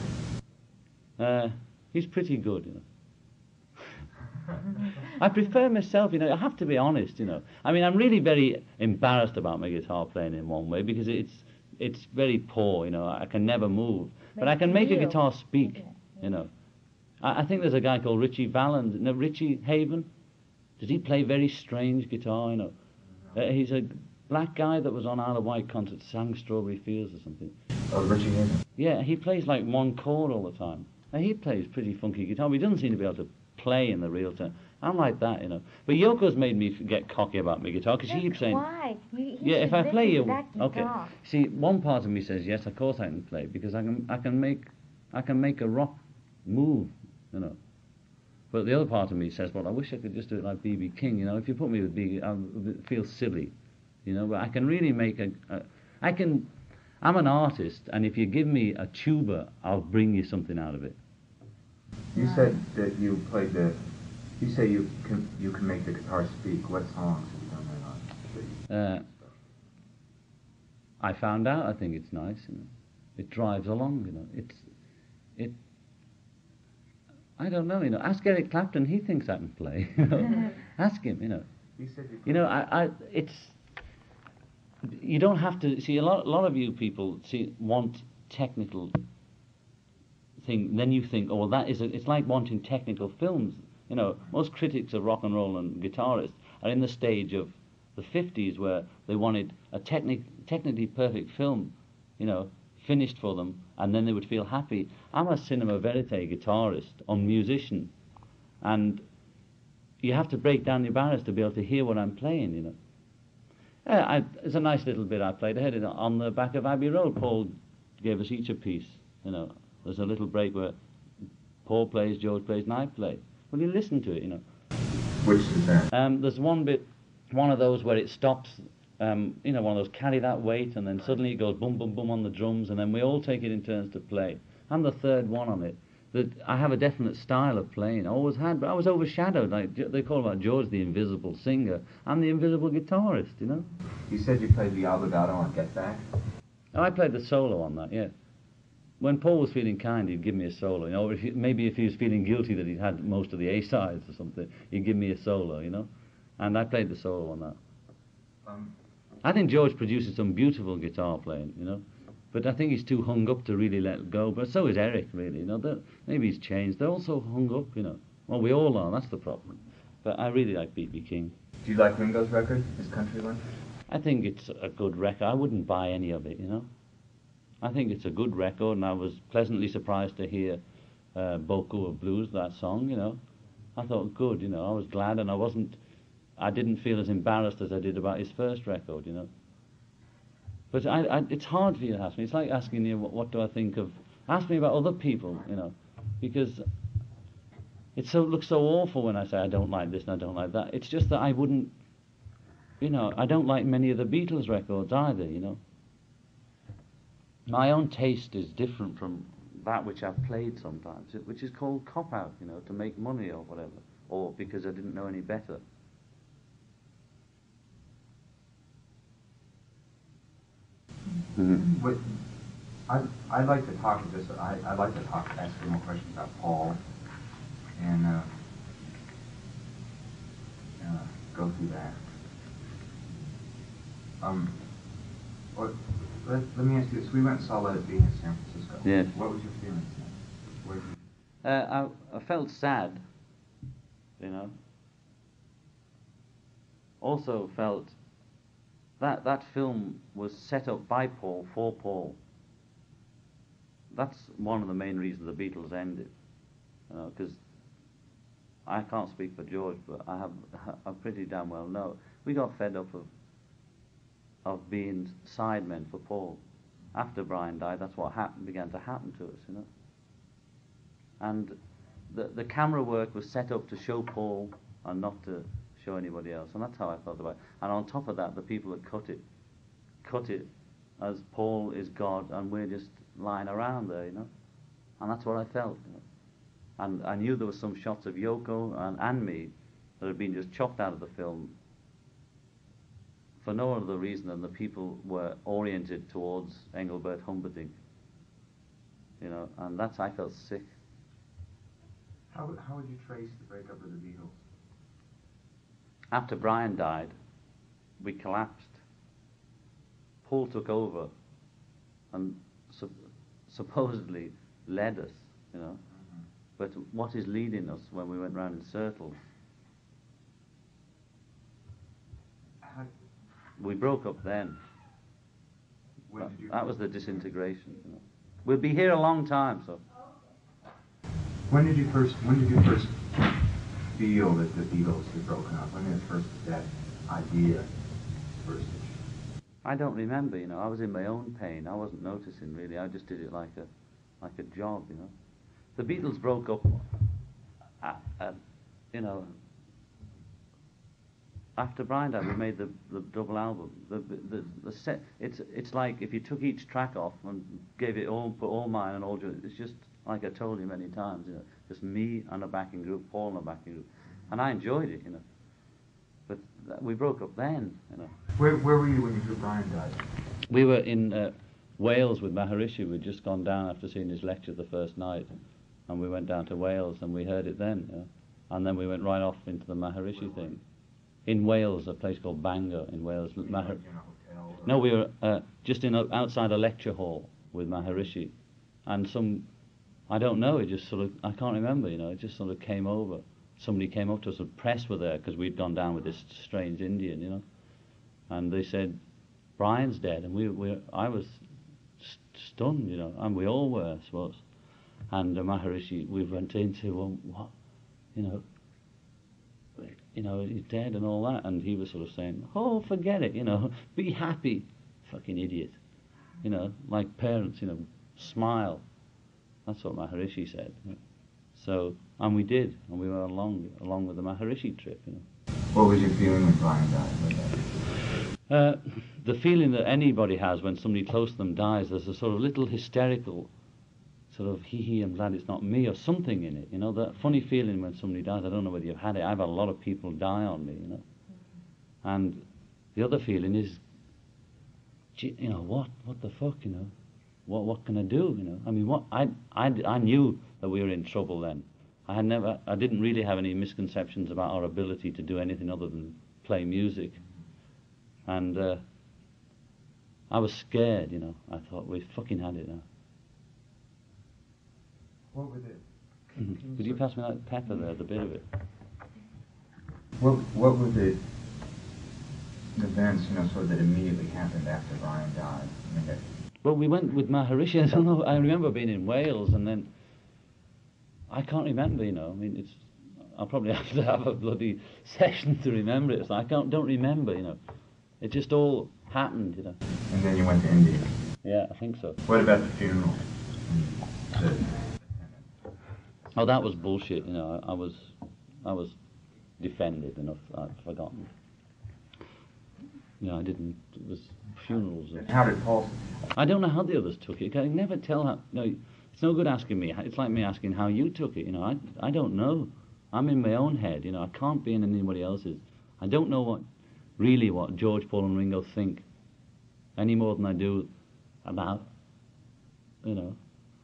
Uh, he's pretty good, you know. I prefer myself, you know, I have to be honest, you know. I mean, I'm really very embarrassed about my guitar playing in one way, because it's, it's very poor, you know, I can never move. But I can make a guitar speak, you know. I think there's a guy called Richie Valens, no, Richie Haven. Does he play very strange guitar, you know? Uh, he's a black guy that was on Isle of Wight concert, sang Strawberry Fields or something. Oh, Richie Haven? Yeah, he plays like one chord all the time. And he plays pretty funky guitar, but he doesn't seem to be able to play in the real term. I'm like that, you know. But Yoko's made me get cocky about my guitar, because she keeps saying... Why? You, you yeah, if I play you... Okay. See, one part of me says, yes, of course I can play, because I can, I can, make, I can make a rock move. You know, but the other part of me says, well, I wish I could just do it like B B King, you know. If you put me with B B, I feel silly, you know. But I can really make a, a, I can, I'm an artist, and if you give me a tuba, I'll bring you something out of it. You said that you played the, you say you can, you can make the guitar speak. What songs have you done that on? Uh, I found out, I think it's nice, you know. It drives along, you know. It's, it. I don't know, you know. Ask Eric Clapton, he thinks I can play. You know. Ask him, you know. You said you, you know, I, I, it's... You don't have to... See, a lot, a lot of you people see, want technical thing. Then you think, oh, well, that is... A, it's like wanting technical films. You know, most critics of rock and roll and guitarists are in the stage of the fifties where they wanted a technic, technically perfect film, you know, finished for them, and then they would feel happy. I'm a cinema verite guitarist and musician, and you have to break down your barriers to be able to hear what I'm playing, you know. Uh, I, it's a nice little bit I played. I heard it on the back of Abbey Road. Paul gave us each a piece, you know. There's a little break where Paul plays, George plays, and I play. Well, you listen to it, you know. Which is that? Um, there's one bit, one of those where it stops, um, you know, one of those carry that weight, and then suddenly it goes boom, boom, boom on the drums, and then we all take it in turns to play. I'm the third one on it. That I have a definite style of playing. I always had, but I was overshadowed. Like they call about George the invisible singer. I'm the invisible guitarist, you know. You said you played the obbligato on Get Back? Oh, I played the solo on that, yeah. When Paul was feeling kind, he'd give me a solo, you know. If he, maybe if he was feeling guilty that he'd had most of the A-sides or something, he'd give me a solo, you know. And I played the solo on that. Um, I think George produces some beautiful guitar playing, you know. But I think he's too hung up to really let go. But so is Eric, really. You know, maybe he's changed. They're also hung up, you know. Well, we all are. That's the problem. But I really like B B King. Do you like Ringo's record, his country one? I think it's a good record. I wouldn't buy any of it, you know. I think it's a good record, and I was pleasantly surprised to hear uh, Boku of Blues, that song, you know. I thought, good, you know. I was glad, and I wasn't... I didn't feel as embarrassed as I did about his first record, you know. But I, I, it's hard for you to ask me. It's like asking you, what, what do I think of... Ask me about other people, you know, because it so, looks so awful when I say I don't like this and I don't like that. It's just that I wouldn't, you know, I don't like many of the Beatles records either, you know. My own taste is different from that which I've played sometimes, which is called cop-out, you know, to make money or whatever, or because I didn't know any better. Mm-hmm. What, I, I'd like to talk to this, I, I'd like to talk, ask you more questions about Paul and uh, uh, go through that. Um, what, let, let me ask you this. We went and saw Let It Be in San Francisco. Yeah. What was your feelings then? Uh, I, I felt sad, you know. Also felt that that film was set up by Paul, for Paul. That's one of the main reasons the Beatles ended, you know, because I can't speak for George, but I have I pretty damn well know we got fed up of of being sidemen for Paul. After Brian died, that's what happened began to happen to us, you know. And the the camera work was set up to show Paul and not to show anybody else, and that's how I felt about it. And on top of that, the people that cut it cut it as Paul is God and we're just lying around there, you know. And that's what I felt, you know. And I knew there were some shots of Yoko and, and me that had been just chopped out of the film for no other reason than the people were oriented towards Engelbert Humperdinck, you know, and that's, I felt sick. How, how would you trace the breakup of the Beatles? After Brian died, we collapsed. Paul took over and sup supposedly led us, you know. Mm-hmm. But what is leading us when we went round in circles? How we broke up then. When that, did you that was the disintegration. You know. We'll be here a long time, so. When did you first? When did you first? feel that the Beatles had broken up? When did first that idea first? I don't remember, you know. I was in my own pain. I wasn't noticing really. I just did it like a, like a job, you know. The Beatles broke up, at, at, you know. After Brian died, we made the the double album. The the the set. It's it's like if you took each track off and gave it all, put all mine and all Joe's. It's just like I told you many times, you know. Just me and a backing group, Paul and a backing group, and I enjoyed it, you know. But th we broke up then, you know. Where where were you when Brian died? We were in uh, Wales with Maharishi. We'd just gone down after seeing his lecture the first night, and we went down to Wales and we heard it then, you know. And then we went right off into the Maharishi thing. In Wales, a place called Bangor in Wales. You Mahar in a hotel or no, we were uh, just in a, outside a lecture hall with Maharishi, and some. I don't know, it just sort of, I can't remember, you know, it just sort of came over. Somebody came up to us, and press were there, because we'd gone down with this strange Indian, you know. And they said, Brian's dead, and we, we I was st stunned, you know, and we all were, I suppose. And uh, Maharishi, we went into, well, what, you know, you know, he's dead and all that, and he was sort of saying, oh, forget it, you know, be happy, fucking idiot. You know, like parents, you know, smile. That's what Maharishi said. So, and we did, and we were along along with the Maharishi trip, you know. What was your feeling when Brian died? Uh, the feeling that anybody has when somebody close to them dies, there's a sort of little hysterical sort of hee hee, I'm glad it's not me, or something in it, you know, that funny feeling when somebody dies. I don't know whether you've had it. I've had a lot of people die on me, you know. And the other feeling is, gee, you know, what, what the fuck, you know. What, what can I do, you know? I mean, what I, I, I knew that we were in trouble then. I had never, I didn't really have any misconceptions about our ability to do anything other than play music. And uh, I was scared, you know. I thought, we fucking had it now. What was it? Could you pass me that pepper there, the bit of it? What, what were the events, you know, sort of that immediately happened after Brian died? I mean, that, well, we went with Maharishi. I don't know, I remember being in Wales, and then I can't remember, you know. I mean, it's, I'll probably have to have a bloody session to remember it. So I can't, don't remember, you know. It just all happened, you know. And then you went to India? Yeah, I think so. What about the funeral? Oh, that was bullshit, you know. I, I was I was defended enough, I've forgotten. You know, I didn't, it was funerals. And how did Paul? I don't know how the others took it. I can never tell how. No, it's no good asking me. It's like me asking how you took it. You know, I, I don't know. I'm in my own head. You know, I can't be in anybody else's. I don't know what really what George, Paul, and Ringo think any more than I do about. You know,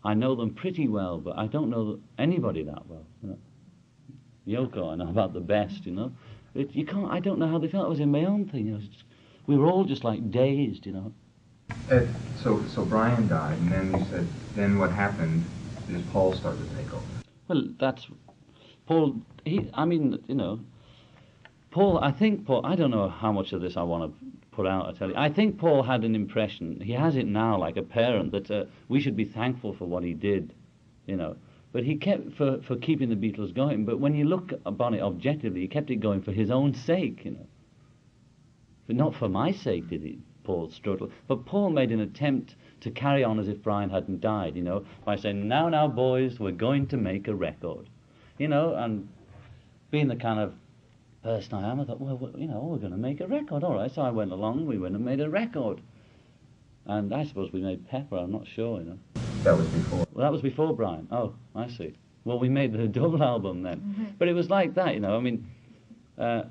I know them pretty well, but I don't know anybody that well. You know, Yoko and about the best, you know. It, you can't, I don't know how they felt. I was in my own thing. I was just, we were all just like dazed, you know. Uh, so, so Brian died, and then you said, then what happened is Paul started to take over. Well, that's, Paul, he, I mean, you know, Paul, I think Paul, I don't know how much of this I want to put out, I tell you. I think Paul had an impression, he has it now, like a parent, that uh, we should be thankful for what he did, you know. But he kept, for, for keeping the Beatles going, but when you look upon it objectively, he kept it going for his own sake, you know. But not for my sake, did he, Paul Strudel. But Paul made an attempt to carry on as if Brian hadn't died, you know, by saying, now, now, boys, we're going to make a record. You know, and being the kind of person I am, I thought, well, you know, we're going to make a record, all right. So I went along, we went and made a record. And I suppose we made Pepper, I'm not sure, you know. That was before. Well, that was before Brian. Oh, I see. Well, we made the double album then. Mm-hmm. But it was like that, you know. I mean, uh,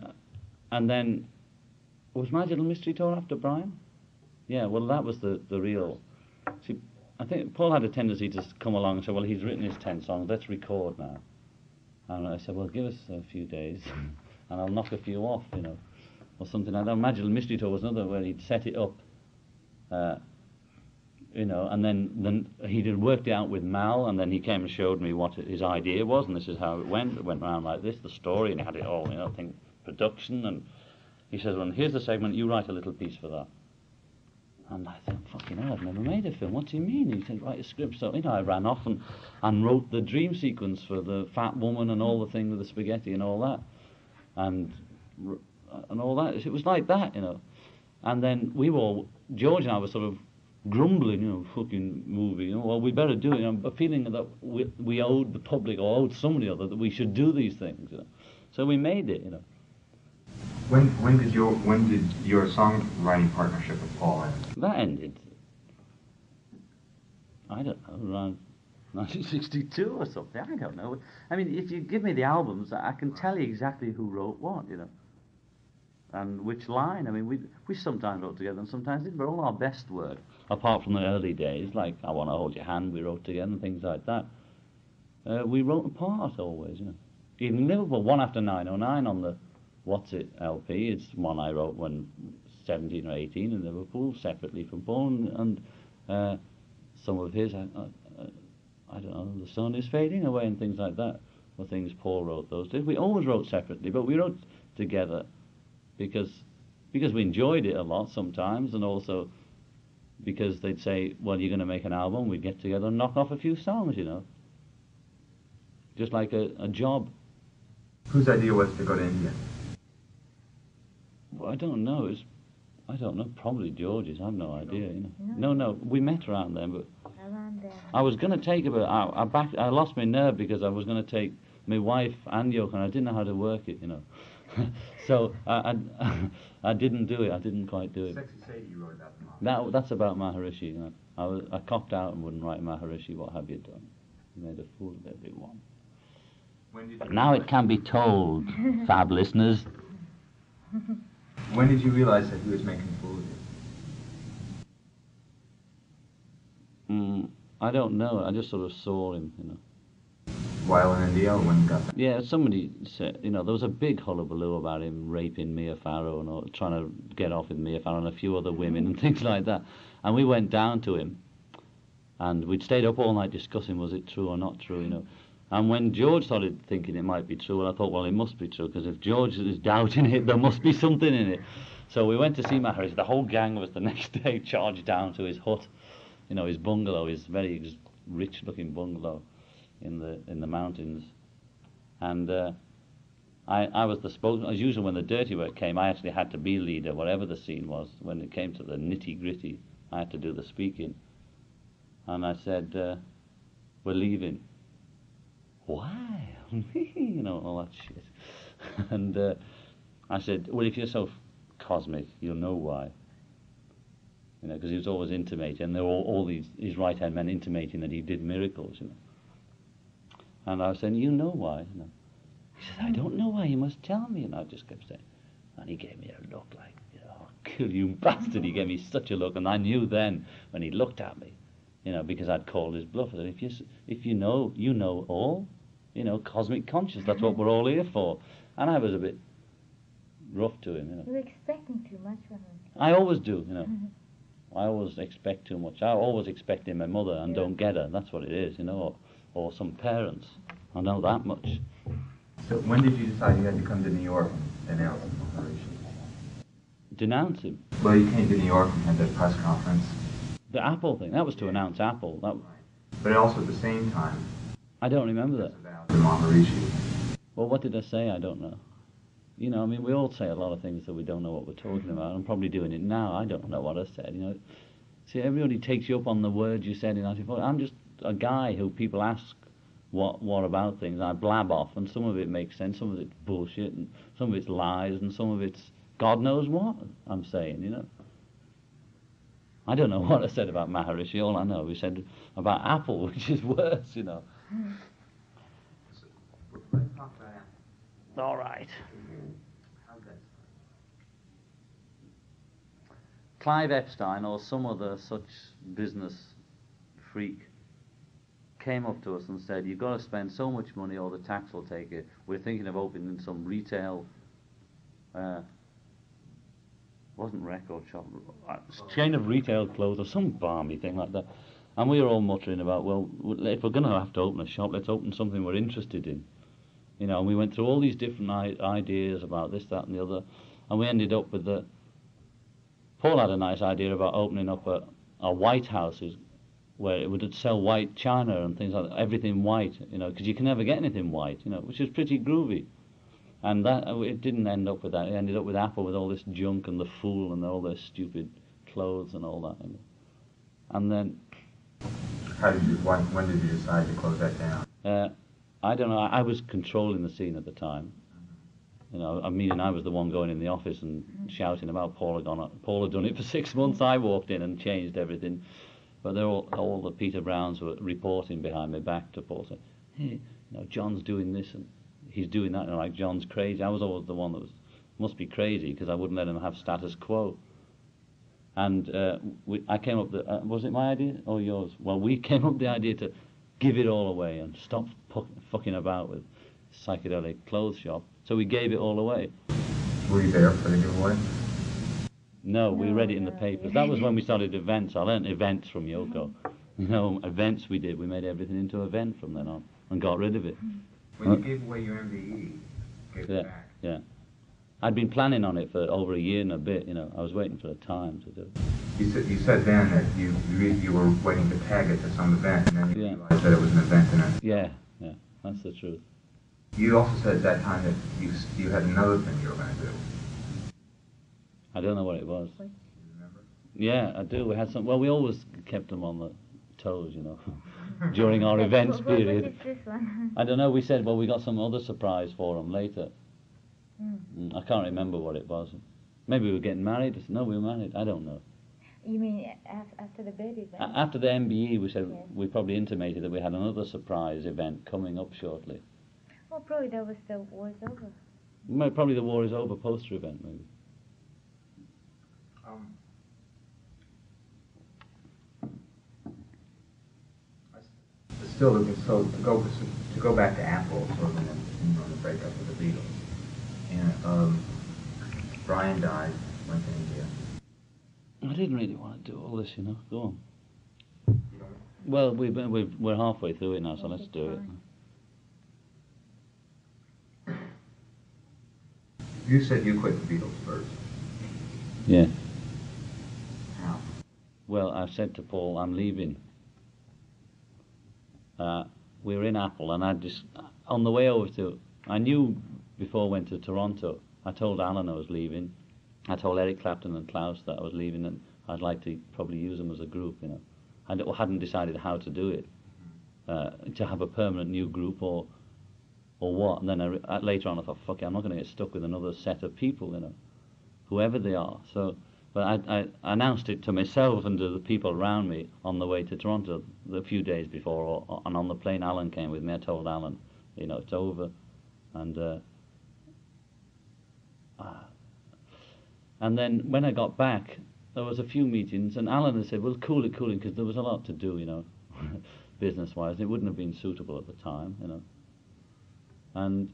and then, was My Little Mystery Tour after Brian? Yeah, well, that was the, the real... See, I think Paul had a tendency to come along and say, well, he's written his ten songs, let's record now. And I said, well, give us a few days, and I'll knock a few off, you know, or something like that. My Little Mystery Tour was another where he'd set it up, uh, you know, and then, then he did worked it out with Mal, and then he came and showed me what his idea was, and this is how it went. It went around like this, the story, and he had it all, you know, I think, production, and he says, well, here's the segment, you write a little piece for that. And I thought, fucking hell, I've never made a film, what do you mean? He said, write a script, so, you know, I ran off and, and wrote the dream sequence for the fat woman and all the thing with the spaghetti and all that, and, and all that. It was like that, you know. And then we were all, George and I were sort of, grumbling, you know, fucking movie, you know, well, we better do it, you know, a feeling that we, we owed the public or owed somebody other that we should do these things, you know. So we made it, you know. When when did your when did your songwriting partnership with Paul end? That ended, I don't know, around nineteen sixty-two or something, I don't know. I mean, if you give me the albums, I can tell you exactly who wrote what, you know. And which line? I mean, we we sometimes wrote together and sometimes didn't, but all our best work, apart from the early days, like I Want to Hold Your Hand, we wrote together and things like that. Uh, we wrote apart always, you know. Even in Liverpool, One After nine oh nine on the What's It L P, it's one I wrote when seventeen or eighteen in Liverpool, separately from Paul, and uh, some of his, I, I, I don't know, The Sun Is Fading Away and things like that, were things Paul wrote those days. We always wrote separately, but we wrote together. Because, because we enjoyed it a lot sometimes, and also because they'd say, well, you're going to make an album, we'd get together and knock off a few songs, you know. Just like a, a job. Whose idea was to go to India? Well, I don't know. It's, I don't know. Probably George's. I've no idea, you know. No, no. no we met around then, but... Around there. I was going to take... But I, I, back, I lost my nerve because I was going to take my wife and Yoko, and I didn't know how to work it, you know. So I, I, I didn't do it. I didn't quite do it. Sexy Sadie, you wrote that. That that's about Maharishi. You know? I was I copped out and wouldn't write Maharishi. What have you done? You made a fool of everyone. When did but now it can be told, fab listeners. When did you realise that he was making a fool of you? Mm, I don't know. I just sort of saw him, you know. While in India, when got back. Yeah, somebody said, you know, there was a big hullabaloo about him raping Mia Farrow and all, trying to get off with Mia Farrow and a few other women and things like that. And we went down to him, and we'd stayed up all night discussing was it true or not true, you know. And when George started thinking it might be true, I thought, well, it must be true, because if George is doubting it, there must be something in it. So we went to see Maharishi. The whole gang was the next day charged down to his hut, you know, his bungalow, his very rich-looking bungalow. In the in the mountains, and uh, I I was the spokesman. As usual, when the dirty work came, I actually had to be leader, whatever the scene was. When it came to the nitty gritty, I had to do the speaking. And I said, uh, "We're leaving." Why? You know, all that shit. And uh, I said, "Well, if you're so cosmic, you'll know why." You know, because he was always intimating, and there were all, all these his right hand men intimating that he did miracles. You know. And I was saying, you know why? You know. He said, I don't know why, you must tell me. And I just kept saying, and he gave me a look like, oh, kill you bastard. He gave me such a look. And I knew then when he looked at me, you know, because I'd called his bluff. I said, if you, if you know, you know all. you know, cosmic conscious. That's what we're all here for. And I was a bit rough to him, you know. You're expecting too much from him. I always do, you know. I always expect too much. I always expecting my mother and yeah. don't get her. That's what it is, you know, or, or some parents. I know that much. So when did you decide you had to come to New York and denounce him? Denounce him? Well, you came to New York and had that press conference. The Apple thing, that was to yeah. announce Apple. That... But also at the same time... I don't remember that. About the Maharishi. Well, what did I say? I don't know. You know, I mean, we all say a lot of things that we don't know what we're talking about. I'm probably doing it now. I don't know what I said, you know. See, everybody takes you up on the words you said in nineteen forty. I'm just a guy who people ask what what about things. I blab off, and some of it makes sense, some of it's bullshit, and some of it's lies, and some of it's God knows what I'm saying, you know. I don't know what I said about Maharishi. All I know is I said about Apple, which is worse, you know. All right. Clive Epstein or some other such business freak came up to us and said, you've got to spend so much money or the tax will take it. We're thinking of opening some retail, uh, wasn't record shop, chain of retail clothes or some balmy thing like that. And we were all muttering about, well, if we're going to have to open a shop, let's open something we're interested in. You know, and we went through all these different I ideas about this, that and the other, and we ended up with the... Paul had a nice idea about opening up a, a white house where it would sell white china and things like that, everything white, you know, because you can never get anything white, you know, which is pretty groovy. And that it didn't end up with that. It ended up with Apple with all this junk and the fool and all their stupid clothes and all that. You know. And then... How did you, when, when did you decide to close that down? Uh, I don't know, I was controlling the scene at the time. You know, I mean, I was the one going in the office and shouting about Paul had gone, Paul had done it for six months. I walked in and changed everything. But they're all, all the Peter Browns were reporting behind my back to Paul, saying, hey, you know, John's doing this and he's doing that. You know, like, John's crazy. I was always the one that was, must be crazy, because I wouldn't let him have status quo. And uh, we, I came up, the, uh, was it my idea or yours? Well, we came up the idea to give it all away and stop fucking about with psychedelic clothes shop. So we gave it all away. Were you there for the giveaway? No, we no, read it in no, the papers. That was when we started events. I learnt events from Yoko. You know, events we did. We made everything into an event from then on and got rid of it. When uh, you gave away your M B E, gave yeah, it back. Yeah. I'd been planning on it for over a year and a bit, you know. I was waiting for the time to do it. You said, you said then that you, you you were waiting to tag it to some event, and then you yeah. realized that it was an event in it. Yeah, yeah, that's the truth. You also said at that time that you, you had another thing you were going to do. I don't know what it was. Do you remember? Yeah, I do. We had some. Well, we always kept them on the toes, you know, during our events period. What is this one? I don't know. We said, well, we got some other surprise for them later. Mm. I can't remember what it was. Maybe we were getting married. No, we were married. I don't know. You mean after the baby? Then? After the M B E, we said yeah. we probably intimated that we had another surprise event coming up shortly. Well, probably that was the war is over. Well, probably the war is over poster event, maybe. Um, still looking so to go to go back to Apple sort of on the breakup of the Beatles. And um, Brian died, went to India. I didn't really want to do all this, you know. Go on. You don't... Well, we've, we've, we're halfway through it now, so let's do it. You said you quit the Beatles first. Yeah. How? Well, I said to Paul, I'm leaving. Uh, we were in Apple, and I just, on the way over to, I knew before I went to Toronto, I told Alan I was leaving. I told Eric Clapton and Klaus that I was leaving and I'd like to probably use them as a group, you know. I hadn't decided how to do it, uh, to have a permanent new group or or what. And then I, later on I thought, fuck it, I'm not going to get stuck with another set of people, you know, whoever they are. So, but I, I announced it to myself and to the people around me on the way to Toronto a few days before, or, or, and on the plane Alan came with me. I told Alan, you know, it's over. And... Uh, uh, And then when I got back, there was a few meetings, and Alan had said, well, cool it, cool it, because there was a lot to do, you know, business-wise. It wouldn't have been suitable at the time, you know. And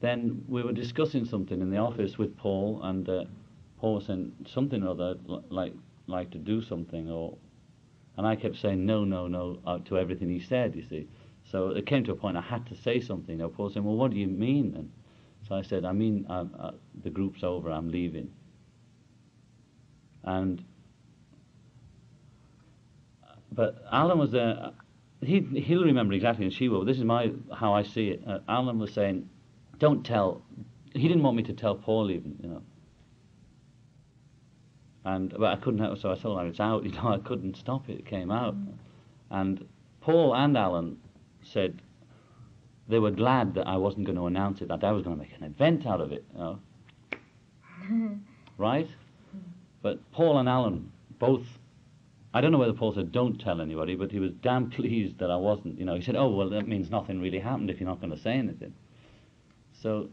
then we were discussing something in the office with Paul, and uh, Paul was saying something or other, like like to do something, or, and I kept saying no, no, no uh, to everything he said, you see. So it came to a point I had to say something. Now Paul said, well, what do you mean then? So I said, I mean, I'm, uh, the group's over, I'm leaving. And, but Alan was there, he, he'll remember exactly, and she will, this is my, how I see it. Uh, Alan was saying, don't tell, he didn't want me to tell Paul even, you know. And, but I couldn't help, so I told him it's out, you know, I couldn't stop it, it came out. Mm. And Paul and Alan said, they were glad that I wasn't going to announce it, that I was going to make an event out of it, you know. Right? But Paul and Alan both, I don't know whether Paul said don't tell anybody, but he was damn pleased that I wasn't, you know. He said, oh, well, that means nothing really happened if you're not going to say anything. So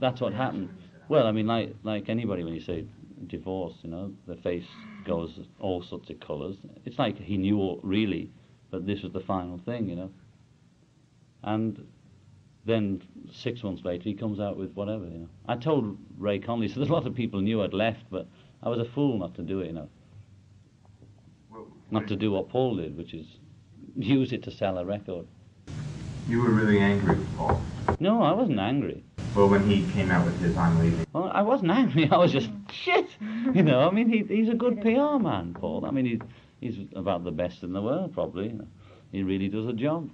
that's what happened. Well, I mean, like, like anybody, when you say divorce, you know, the face goes all sorts of colours. It's like he knew all, really, that this was the final thing, you know. And then six months later he comes out with whatever, you know. I told Ray Conley, so there's a lot of people knew I'd left, but I was a fool not to do it, you know. Well, not to do what Paul did, which is use it to sell a record. You were really angry with Paul. No, I wasn't angry. Well, when he came out with his I'm leaving. Well, I wasn't angry, I was just, shit! You know, I mean, he, he's a good P R man, Paul. I mean, he, he's about the best in the world, probably. You know. He really does a job.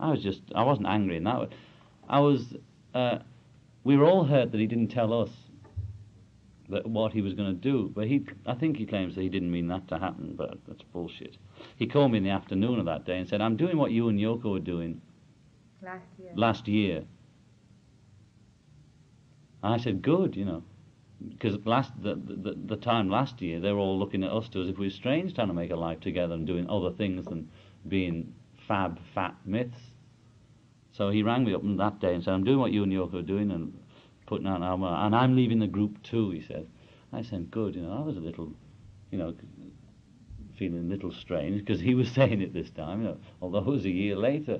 I was just, I wasn't angry in that way. I was, uh, we were all hurt that he didn't tell us that what he was going to do. But he, I think he claims that he didn't mean that to happen, but that's bullshit. He called me in the afternoon of that day and said, I'm doing what you and Yoko were doing last year. Last year. And I said, good, you know, because last the, the, the time last year, they were all looking at us to as if we were strange trying to make a life together and doing other things than being fab, fat myths. So he rang me up that day and said, I'm doing what you and Yoko are doing and putting out an album, and I'm leaving the group too, he said. I said, good, you know, I was a little, you know, feeling a little strange, because he was saying it this time, you know, although it was a year later.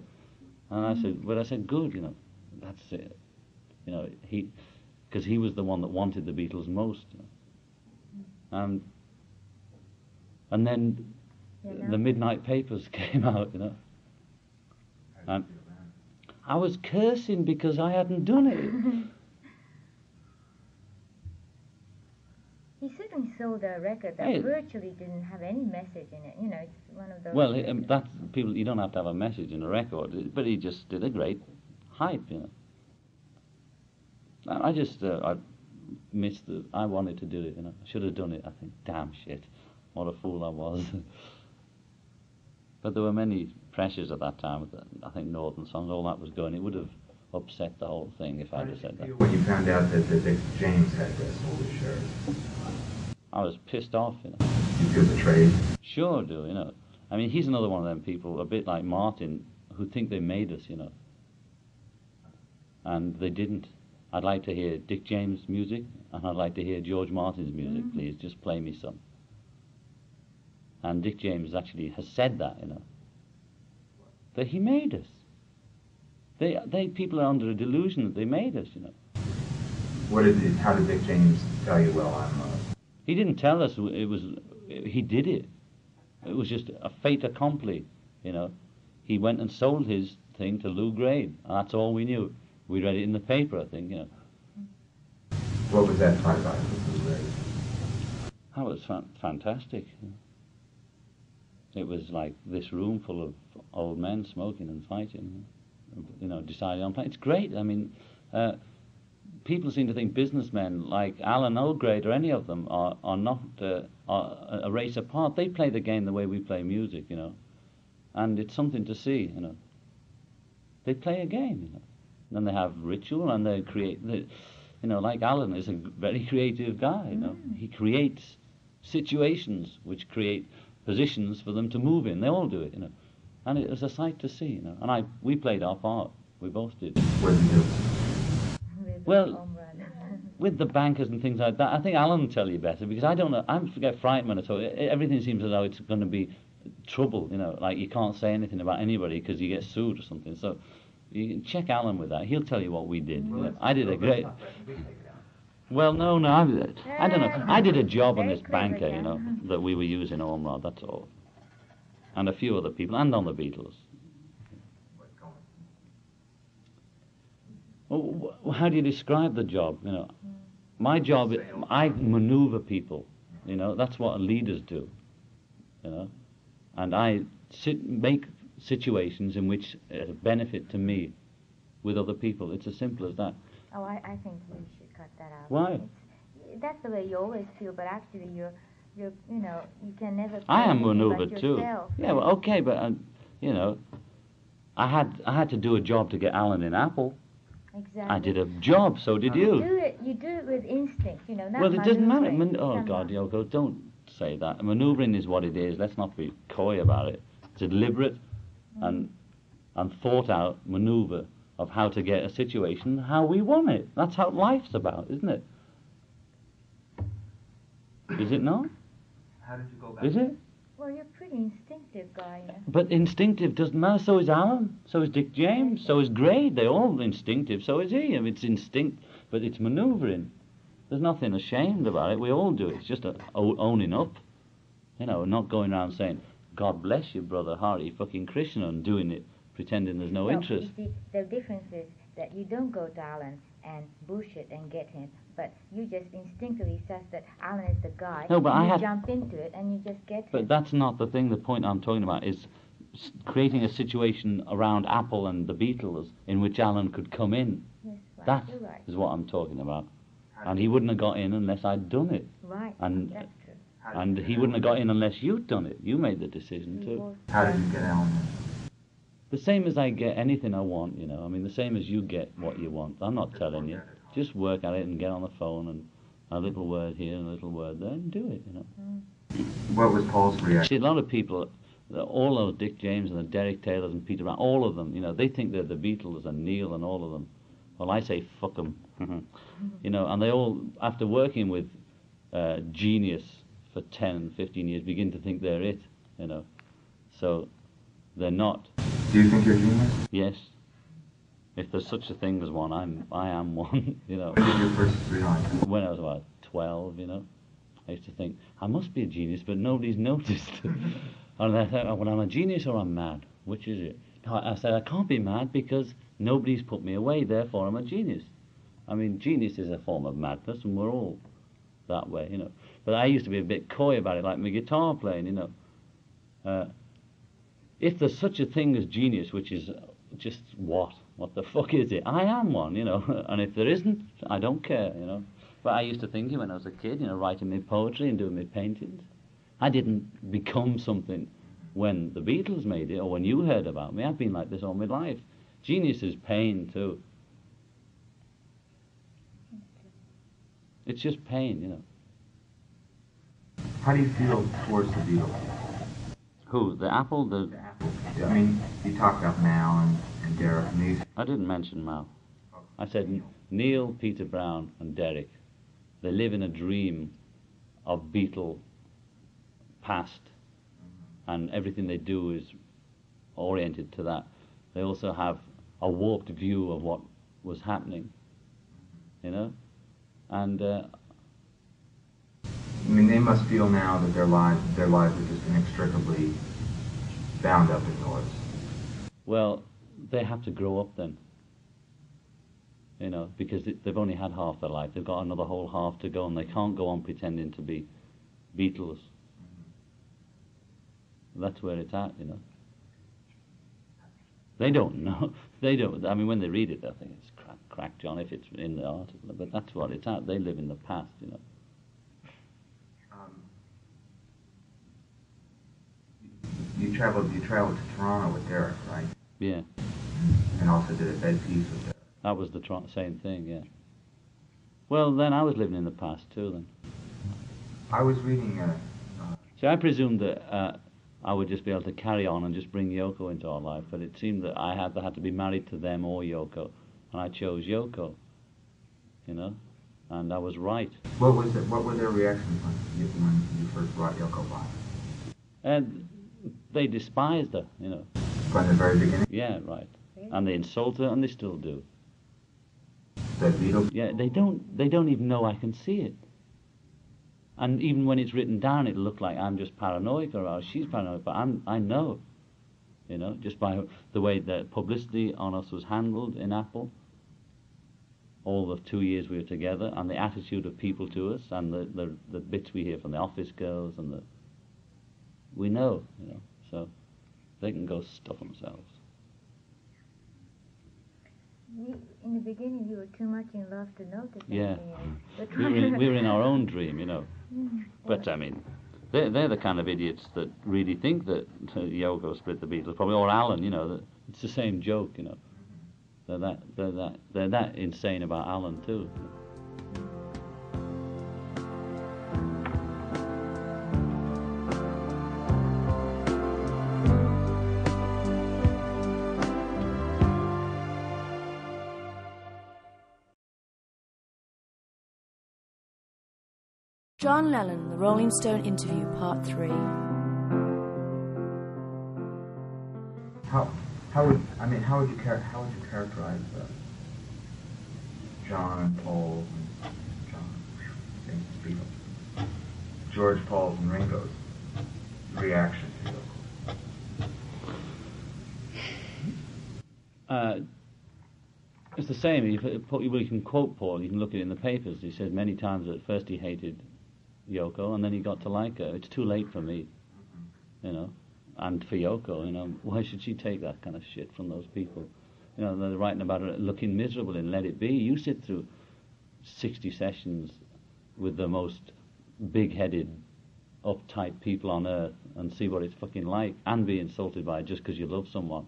And I said, well, I said, good, you know, that's it. You know, he, because he was the one that wanted the Beatles most. You know. And, and then yeah, the Midnight Papers came out, you know. And I was cursing because I hadn't done it. He certainly sold a record that hey. virtually didn't have any message in it. You know, it's one of those. Well, it, um, that's people. You don't have to have a message in a record, but he just did a great hype. You know, I just uh, I missed the. I wanted to do it. You know, I should have done it. I think, damn shit, what a fool I was. But there were many pressures at that time. I think Northern Songs, all that was going. It would have upset the whole thing if I'd have said that. When you found out that the Dick James had this holy shirt, I was pissed off, you know. You feel betrayed? Sure do, you know. I mean, he's another one of them people, a bit like Martin, who think they made us, you know. And they didn't. I'd like to hear Dick James' music, and I'd like to hear George Martin's music, mm. please. Just play me some. And Dick James actually has said that, you know. That he made us. They, they people are under a delusion that they made us, you know. What did it, how did Dick James tell you? Well, I'm. Uh... He didn't tell us. It was, he did it. It was just a fait accompli, you know. He went and sold his thing to Lou Grade, and that's all we knew. We read it in the paper, I think, you know. What was that time like with Lou Grade? That was fan fantastic. It was like this room full of old men smoking and fighting, you know, deciding on playing. It's great. I mean, uh, people seem to think businessmen like Alan Oldgrade or any of them are, are not uh, are a race apart. They play the game the way we play music, you know, and it's something to see, you know. They play a game, you know, and then they have ritual and they create, they, you know, like Alan is a very creative guy, you know. Mm. He creates situations which create positions for them to move in. They all do it, you know. And it was a sight to see, you know. And I, we played our part. We both did. Well, with the bankers and things like that, I think Alan will tell you better, because I don't know, I forget frightened when I talk. Everything seems as though it's going to be trouble, you know, like you can't say anything about anybody because you get sued or something. So You can check Alan with that. He'll tell you what we did. Well, I did a great... Well, no, no, I, I don't know. I did a job on this banker, you know, that we were using Ormrod, that's all. And a few other people, and on the Beatles. Well, how do you describe the job, you know? My job, I maneuver people, you know, that's what leaders do, you know. And I sit, make situations in which it's a benefit to me with other people. It's as simple as that. Oh, I, I think you should cut that out. Why? It's, that's the way you always feel, but actually you're, you're you know, you can never... I am maneuvered too. Yeah, well, okay, but, um, you know, I had I had to do a job to get Alan in Apple. Exactly. I did a job, so did you. You do it, you do it with instinct, you know, not well, it doesn't matter. Man oh, God, Yoko, don't say that. Manoeuvring is what it is. Let's not be coy about it. It's a deliberate mm. and, and thought-out manoeuvre of how to get a situation, how we want it. That's how life's about, isn't it? Is it not? How did you go back? Is it? Well, you're a pretty instinctive guy. Yeah. But instinctive doesn't matter. So is Alan. So is Dick James. So is Gray. They're all instinctive. So is he. I mean, it's instinct, but it's manoeuvring. There's nothing ashamed about it. We all do it. It's just a, owning up. You know, not going around saying, God bless you, brother Hari fucking Krishna, and doing it pretending there's no, no interest. You see, the difference is that you don't go to Alan and bush it and get him, but you just instinctively assess that Alan is the guy, no, but and I you have... jump into it and you just get but him. But that's not the thing. The point I'm talking about is creating a situation around Apple and the Beatles in which Alan could come in. Yes, right. That You're right. is what I'm talking about. And he wouldn't have got in unless I'd done it. Right, and, that's true. And he wouldn't have got in unless you'd done it. You made the decision too. How did you get Alan? The same as I get anything I want, you know. I mean, the same as you get what you want. I'm not telling you. Just work at it and get on the phone and a little word here and a little word there and do it, you know. What was Paul's reaction? See, a lot of people, all those Dick James and the Derek Taylors and Peter Brown, all of them, you know, they think they're the Beatles and Neil and all of them. Well, I say fuck them. You know, and they all, after working with uh, genius for ten, fifteen years, begin to think they're it, you know. So they're not. Do you think you're a genius? Yes. If there's such a thing as one, I'm, I am one, you know. When did you first realize? When I was about twelve, you know. I used to think, I must be a genius, but nobody's noticed. And I thought, oh, well, I'm a genius or I'm mad. Which is it? No, I, I said, I can't be mad because nobody's put me away, therefore I'm a genius. I mean, genius is a form of madness, and we're all that way, you know. But I used to be a bit coy about it, like my guitar playing, you know. Uh, If there's such a thing as genius, which is just what? What the fuck is it? I am one, you know, and if there isn't, I don't care, you know. But I used to think when I was a kid, you know, writing my poetry and doing my paintings. I didn't become something when the Beatles made it or when you heard about me. I've been like this all my life. Genius is pain, too. It's just pain, you know. How do you feel towards the Beatles? Who? The Apple? The... the Apple. I mean, you talked about Mal and, and Derek and these. I didn't mention Mal. I said Neil, Peter Brown and Derek. They live in a dream of Beatle past, and everything they do is oriented to that. They also have a warped view of what was happening, you know? And... Uh, I mean, they must feel now that their lives, their lives are just inextricably bound up in noise. Well, they have to grow up then, you know, because it, they've only had half their life. They've got another whole half to go, and they can't go on pretending to be Beatles. Mm-hmm. That's where it's at, you know. They don't know. They don't. I mean, when they read it, I think it's crack, crack John, if it's in the article. But that's what it's at. They live in the past, you know. You traveled, you traveled to Toronto with Derek, right? Yeah. And also did a bed piece with Derek. That was the same thing, yeah. Well, then I was living in the past too, then. I was reading a... Uh, See, I presumed that uh, I would just be able to carry on and just bring Yoko into our life, but it seemed that I had to, had to be married to them or Yoko, and I chose Yoko, you know? And I was right. What was it, what were their reactions when, when you first brought Yoko by? And... They despised her, you know. From the very beginning? Yeah, right. Yeah. and they insult her, and they still do. Yeah, they don't, they don't even know I can see it. And even when it's written down, it'll look like I'm just paranoid, or oh, she's paranoid, but I'm, I know. You know, just by the way that publicity on us was handled in Apple, all the two years we were together, and the attitude of people to us, and the, the, the bits we hear from the office girls, and the, we know, you know, so they can go stuff themselves. You, in the beginning, you were too much in love to notice. Yeah, we were, in, we were in our own dream, you know. But I mean, they're, they're the kind of idiots that really think that Yoko split the Beatles, probably, or Alan. You know, that it's the same joke. You know, they're that they're that they're that insane about Alan too. John Lennon, The Rolling Stone Interview, Part three. How, how would, I mean, how would you, char how would you characterize uh, John and Paul and John, James Beatles, George, Paul's and Ringo's reaction to Yoko? Uh, it's the same. You can quote Paul, you can look at it in the papers. He said many times that at first he hated Yoko, and then he got to like her. It's too late for me, you know, and for Yoko, you know, why should she take that kind of shit from those people? You know, they're writing about her looking miserable in Let It Be. You sit through sixty sessions with the most big-headed, uptight people on earth and see what it's fucking like, and be insulted by it just because you love someone.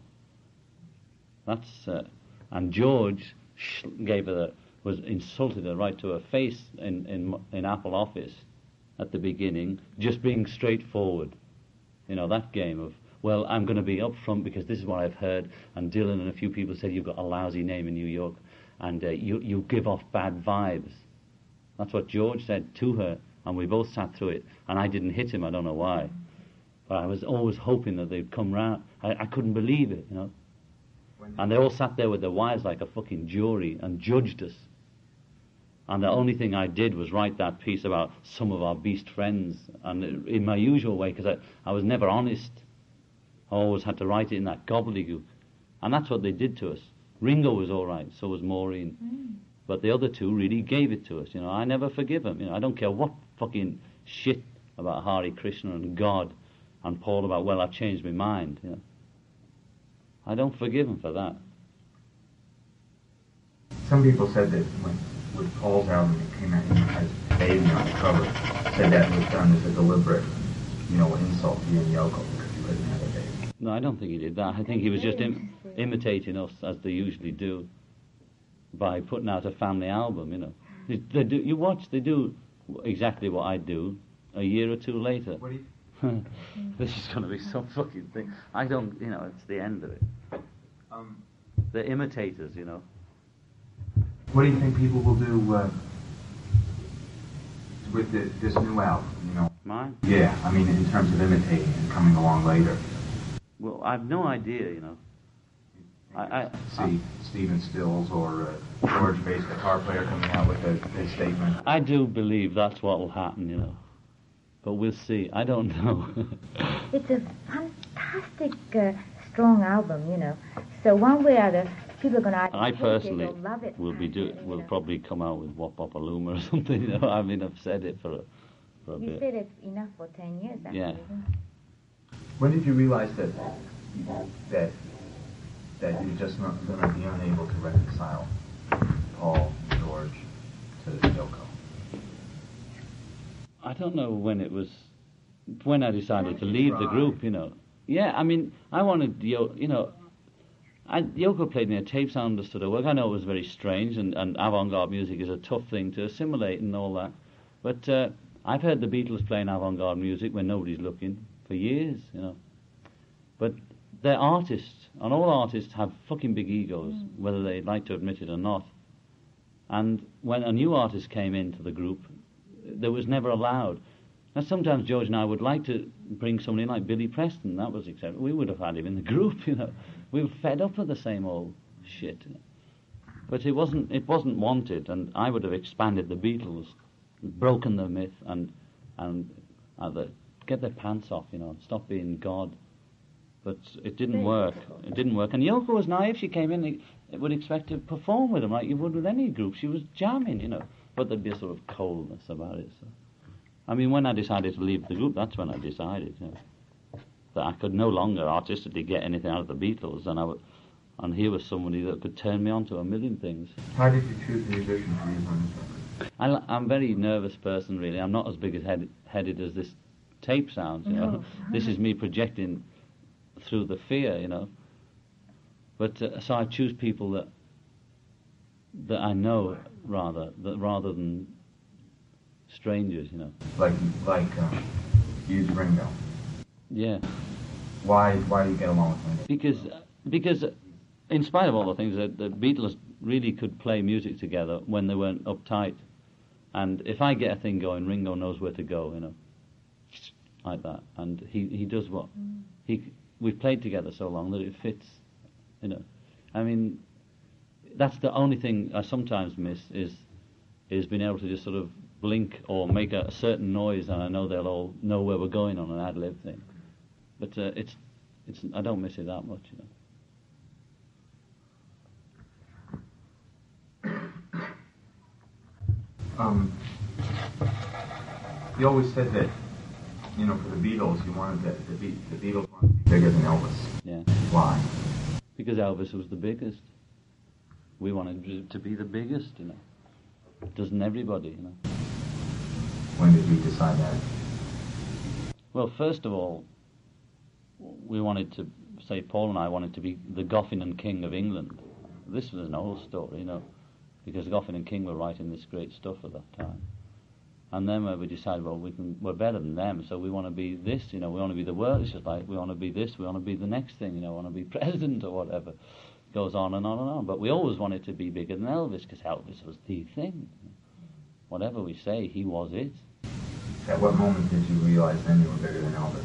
That's, uh, and George gave her the, was insulted her right to her face in, in, in Apple office, at the beginning, just being straightforward. You know, that game of, well, I'm going to be up front because this is what I've heard, and Dylan and a few people said you've got a lousy name in New York, and uh, you, you give off bad vibes. That's what George said to her, and we both sat through it, and I didn't hit him, I don't know why. But I was always hoping that they'd come round. I, I couldn't believe it, you know. And they all sat there with their wives like a fucking jury and judged us. And the only thing I did was write that piece about some of our beast friends, and it, in my usual way, because I, I was never honest. I always had to write it in that gobbledygook. And that's what they did to us. Ringo was all right, so was Maureen. Mm. But the other two really gave it to us. You know, I never forgive them. You know, I don't care what fucking shit about Hare Krishna and God and Paul about, well, I've changed my mind. You know, I don't forgive them for that. Some people said that when with Paul's album that came out as Baby on the cover, said that was done as a deliberate, you know, insult to you and Yoko because you couldn't have a baby. No, I don't think he did that. I think he was just im imitating us, as they usually do, by putting out a family album, you know. They, they do, you watch, they do exactly what I do a year or two later. What do you this is going to be some fucking thing. I don't, you know, it's the end of it. Um, They're imitators, you know. What do you think people will do uh, with the, this new album, you know? Mine? Yeah, I mean, in terms of imitating and coming along later. Well, I've no idea, you know. I, I see I, Stephen Stills or uh, George Bass, guitar player, coming out with a statement. I do believe that's what will happen, you know. But we'll see. I don't know. It's a fantastic, uh, strong album, you know. So one way or the people are going to. I personally it love it will be do. Will know. Probably come out with Wop Wop Aluma or something. You know? I mean, I've said it for a, for a you bit. You said it enough for ten years. Actually, yeah. When did you realize that that that you're just not going to be unable to reconcile Paul, George, to Yoko? I don't know when it was, when I decided to leave the group, you know. Yeah, I mean, I wanted, Yoko, you know, I, Yoko played me a tape, so I understood her work. I know it was very strange, and, and avant-garde music is a tough thing to assimilate and all that. But uh, I've heard the Beatles playing avant-garde music when nobody's looking for years, you know. But they're artists, and all artists have fucking big egos, mm. whether they like to admit it or not. And when a new artist came into the group, there was never allowed. And sometimes George and I would like to bring somebody like Billy Preston. That was acceptable. We would have had him in the group, you know. We were fed up with the same old shit. But it wasn't, it wasn't wanted, and I would have expanded the Beatles, broken the myth, and and uh, the, get their pants off, you know, and stop being God. But it didn't work. It didn't work. And Yoko was naive. She came in and it would expect to perform with them like you would with any group. She was jamming, you know. But there'd be a sort of coldness about it. So. I mean, when I decided to leave the group, that's when I decided, you know, that I could no longer artistically get anything out of the Beatles, and I would, and here was somebody that could turn me on to a million things. How did you choose the musician to use on this album? I'm a very nervous person, really. I'm not as big-headed headed as this tape sounds, you know. No. This is me projecting through the fear, you know. But uh, so I choose people that that I know, rather, that rather than strangers, you know. Like, like, uh, use Ringo. Yeah. Why, why do you get along with Ringo? Because, because, in spite of all the things, the, the Beatles really could play music together when they weren't uptight. And if I get a thing going, Ringo knows where to go, you know, like that. And he, he does what he. We've played together so long that it fits, you know. I mean, that's the only thing I sometimes miss is, is being able to just sort of blink or make a, a certain noise, and I know they'll all know where we're going on an ad lib thing. But uh, it's, it's, I don't miss it that much, you know. Um, you always said that, you know, for the Beatles, you wanted the, the, Be the Beatles wanted to be bigger than Elvis. Yeah. Why? Because Elvis was the biggest. We wanted to be the biggest, you know. Doesn't everybody, you know? When did you decide that? Well, first of all, we wanted to, say Paul and I wanted to be the Goffin and King of England. This was an old story, you know, because Goffin and King were writing this great stuff at that time. And then when we decided, well, we can, we're better than them, so we want to be this, you know, we want to be the world. It's just like, we want to be this, we want to be the next thing, you know, we want to be president or whatever. Goes on and on and on, but we always wanted to be bigger than Elvis because Elvis was the thing. Whatever we say, he was it. At what moment did you realize then you were bigger than Elvis?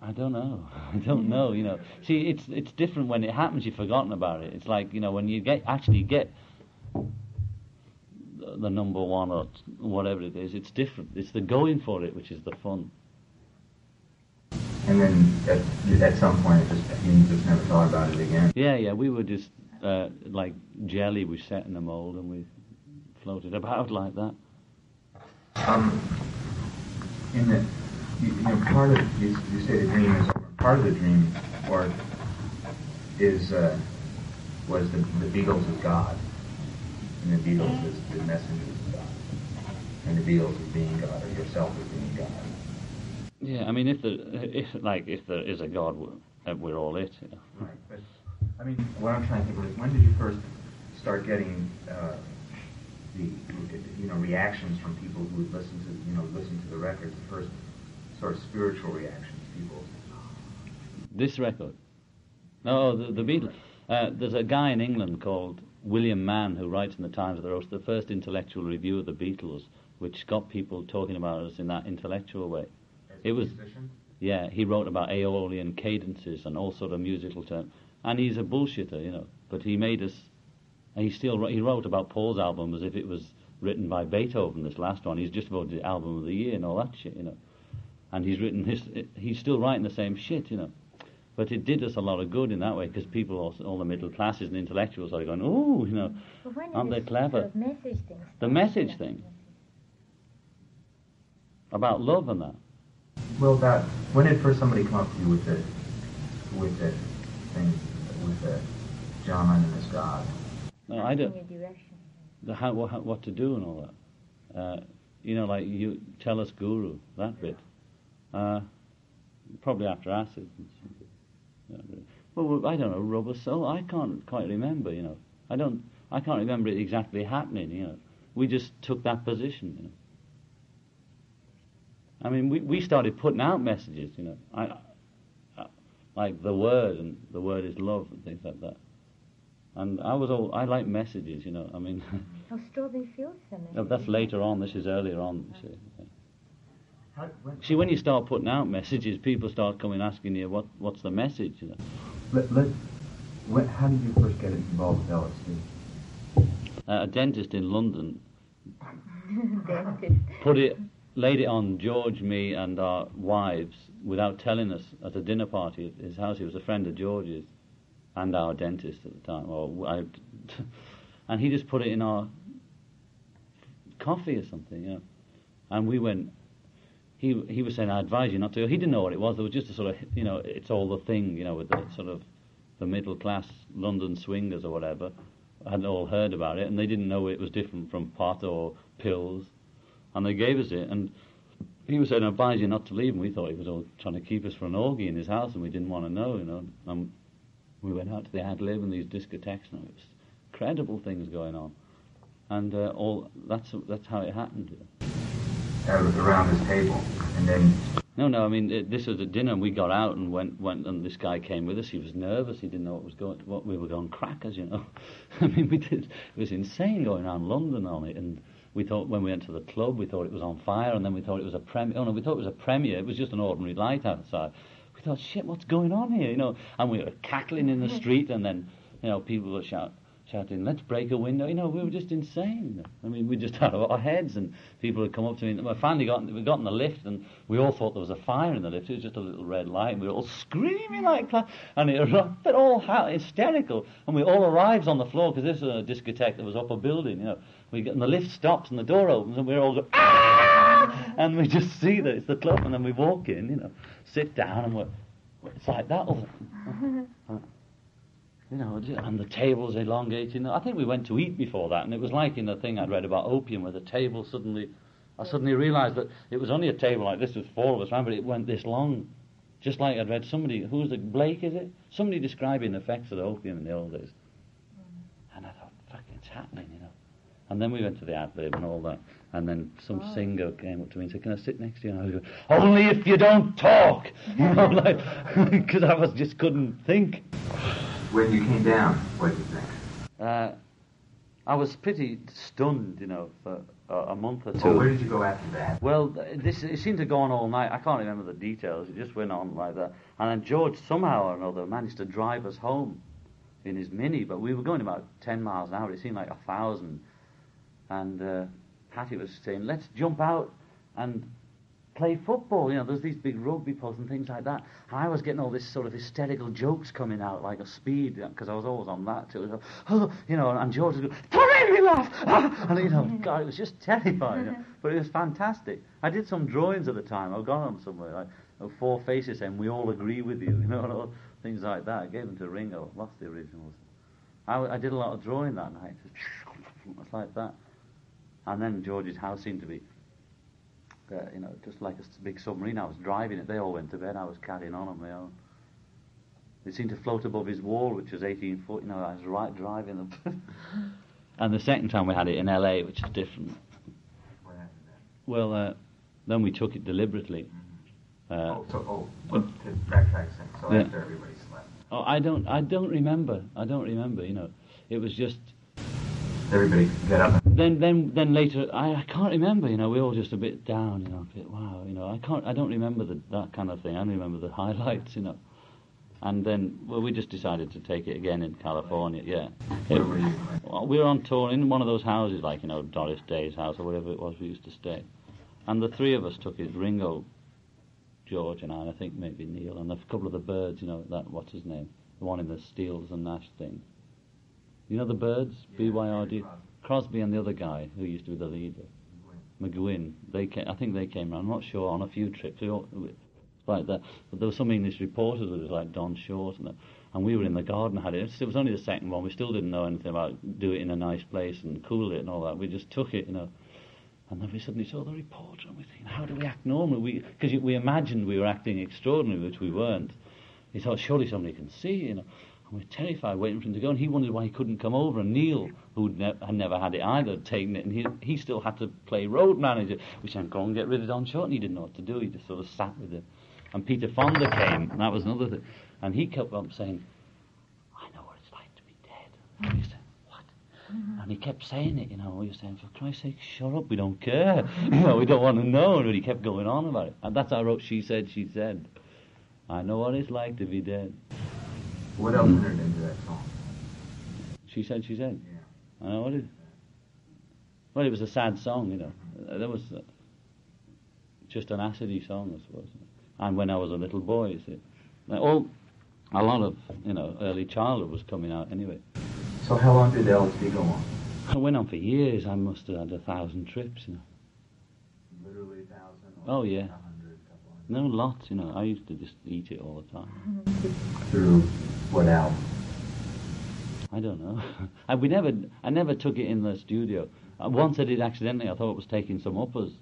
I don't know. I don't know. You know, see, it's it's different when it happens. You've forgotten about it. It's like, you know, when you get actually get the, the number one or t whatever it is. It's different. It's the going for it which is the fun. And then at, at some point, just, you just never thought about it again. Yeah, yeah, we were just uh, like jelly. We sat in a mold and we floated about like that. Um, in the you, you know, part of you, you say the dream is over. Part of the dream, or is uh, was the, the Beatles of God, and the Beatles is the message of God, and the Beatles is being God, or yourself is being God. Yeah, I mean, if there, if like, if there is a God, we're, we're all it. You know. Right, but I mean, what I'm trying to think of is, when did you first start getting uh, the, you know, reactions from people who would listen to, you know, listen to the records, the first sort of spiritual reactions, people? This record? No, the, the Beatles. Uh, there's a guy in England called William Mann who writes in the Times of the Rose, the first intellectual review of the Beatles, which got people talking about us in that intellectual way. It was, yeah, he wrote about Aeolian cadences and all sort of musical terms. And he's a bullshitter, you know, but he made us, and he still he wrote about Paul's album as if it was written by Beethoven, this last one. He's just voted album of the year and all that shit, you know. And he's written his, he's still writing the same shit, you know. But it did us a lot of good in that way, because people, also, all the middle classes and intellectuals are going, oh, you know, aren't they clever? Sort of message the message thing. About love and that. Well, that, when did first somebody come up to you with the, with the thing, with the John Lennon is God? No, I don't. The how, what, what to do and all that. Uh, you know, like, you tell us Guru, that yeah. bit. Uh, probably after Acid. Well, I don't know, Rubber Soul, I can't quite remember, you know. I don't, I can't remember it exactly happening, you know. We just took that position, you know. I mean, we, we started putting out messages, you know, I, I, like the word, and the word is love and things like that. And I was all, I like messages, you know, I mean. Oh, Strawberry Fields, then? No, that's later on, this is earlier on. See. How, when, see, when you start putting out messages, people start coming asking you, what, what's the message, you know. Let, let, when, how did you first get involved with L S D? Uh, a dentist in London dentist. put it, laid it on George, me, and our wives without telling us at a dinner party at his house. He was a friend of George's. And our dentist at the time, or I, and he just put it in our coffee or something, you know. And we went. He he was saying, "I advise you not to." He didn't know what it was. There was just a sort of, you know, it's all the thing, you know, with the sort of the middle class London swingers or whatever had all heard about it, and they didn't know it was different from pot or pills, and they gave us it. And he was saying, "I advise you not to leave." And we thought he was all trying to keep us for an orgy in his house, and we didn't want to know, you know. And we went out to the Ad Lib and these discotheques, and it was incredible things going on, and uh, all that's that's how it happened. That was around this table, and then. No, no, I mean it, this was at dinner, and we got out and went went, and this guy came with us. He was nervous; he didn't know what was going. What we were going crackers, you know. I mean, we did. It was insane going around London on it, and we thought when we went to the club, we thought it was on fire, and then we thought it was a premiere. Oh no, we thought it was a premiere. It was just an ordinary light outside. We thought, shit, what's going on here, you know? And we were cackling in the street, and then, you know, people were shout, shouting, let's break a window. You know, we were just insane. I mean, we just out of our heads, and people had come up to me. And we finally got, we got in the lift, and we all thought there was a fire in the lift. It was just a little red light, and we were all screaming like that, and it erupted, all hysterical. And we all arrived on the floor, because this was a discotheque that was up a building, you know. We got, and the lift stops, and the door opens, and we were all going, ah! And we just see that it's the club, and then we walk in, you know. Sit down and we're, it's like that all the you know, and the table's elongating. I think we went to eat before that, and it was like in the thing I'd read about opium, where the table suddenly, I suddenly realised that it was only a table like this with four of us, right? But it went this long, just like I'd read somebody, who's the Blake is it? Somebody describing the effects of the opium in the old days, and I thought, fuck, it's happening, you know. And then we went to the Ad Lib and all that. And then some oh. singer came up to me and said, can I sit next to you? And I was going, only if you don't talk! You know, like, because I was, just couldn't think. When you came down, what did you think? Uh, I was pretty stunned, you know, for uh, a month or two. Well, where did you go after that? Well, this, it seemed to go on all night. I can't remember the details. It just went on like that. And then George, somehow or another, managed to drive us home in his Mini. But we were going about ten miles an hour. It seemed like a thousand. And... Uh, Patty was saying, let's jump out and play football. You know, there's these big rugby posts and things like that. And I was getting all this sort of hysterical jokes coming out, like a speed, because I was always on that. So it was, oh, you know, and George was going, don't make me laugh! Ah! And, you know, God, it was just terrifying. You know? But it was fantastic. I did some drawings at the time. I've gone on somewhere, like you know, four faces saying, we all agree with you, you know, and all, things like that. I gave them to Ringo, lost the originals. I, I did a lot of drawing that night. Just like that. And then George's house seemed to be, uh, you know, just like a big submarine. I was driving it. They all went to bed. I was carrying on on my own. It seemed to float above his wall, which was eighteen foot. You know, I was right driving them. And the second time we had it in L A, which is different. What happened then? Well, uh, then we took it deliberately. Mm-hmm. uh, oh, so, oh, to backtrack a second. So yeah. After everybody slept. Oh, I don't, I don't remember. I don't remember, you know. It was just... Everybody get up. Then, then, then later, I, I can't remember. You know, we were all just a bit down. You know, a bit wow. You know, I can't, I don't remember the, that kind of thing. I don't remember the highlights. You know, and then, well, we just decided to take it again in California. Yeah, it, we were on tour in one of those houses, like you know Doris Day's house or whatever it was we used to stay. And the three of us took it: Ringo, George, and I. And I think maybe Neil and a couple of the birds. You know, that what's his name, the one in the Steels and Nash thing. You know the birds? Yeah, B Y R D. Crosby. Crosby and the other guy who used to be the leader. McGuinn. McGuinn. They came, I think they came around, I'm not sure, on a few trips. We all, we, like that. But there were some English reporters with us, like Don Short, and, that, and we were in the garden, had it. It was only the second one. We still didn't know anything about do it in a nice place and cool it and all that. We just took it, you know. And then we suddenly saw the reporter and we think, how do we act normally? Because we, we imagined we were acting extraordinary, which we weren't. We thought, surely somebody can see, you know. We were terrified waiting for him to go, and he wondered why he couldn't come over. And Neil, who ne had never had it either, had taken it, and he, he still had to play road manager, which I'm going to get rid of Don Short, and he didn't know what to do. He just sort of sat with it. And Peter Fonda came, and that was another thing. And he kept on saying, I know what it's like to be dead. Mm-hmm. And he kept saying it, you know, we were saying, for Christ's sake, shut up, we don't care. You know, we don't want to know. And he kept going on about it. And that's how I wrote She Said, She Said. I know what it's like to be dead. What else entered into that song? She Said, She Said. Yeah. I know what it is. Well, it was a sad song, you know. That was just an acidy song, I suppose. And when I was a little boy, you see. All, a lot of, you know, early childhood was coming out anyway. So how long did the L S D go on? It went on for years. I must have had a thousand trips, you know. Literally a thousand? Or oh, yeah. a hundred, a no, lots, you know. I used to just eat it all the time. Through what album? I don't know. I, we never, I never took it in the studio. Once I did accidentally, I thought it was taking some uppers.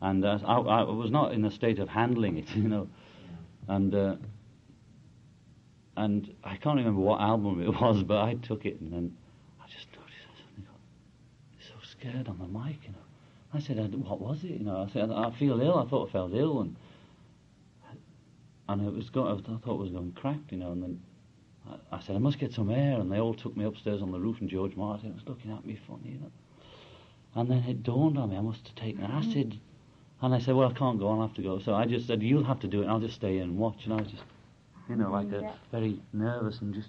And uh, I, I was not in a state of handling it, you know. And uh, and I can't remember what album it was, but I took it and then I just noticed I suddenly got so scared on the mic, you know. I said, what was it? You know, I said, I feel ill. I thought I felt ill. And and it was going, I thought it was going cracked, you know. And then I, I said, I must get some air. And they all took me upstairs on the roof, and George Martin was looking at me funny, you know. And then it dawned on me, I must have taken acid. And I said, well, I can't go, I'll have to go. So I just said, you'll have to do it, and I'll just stay and watch. And I was just, you know, like a, very nervous and just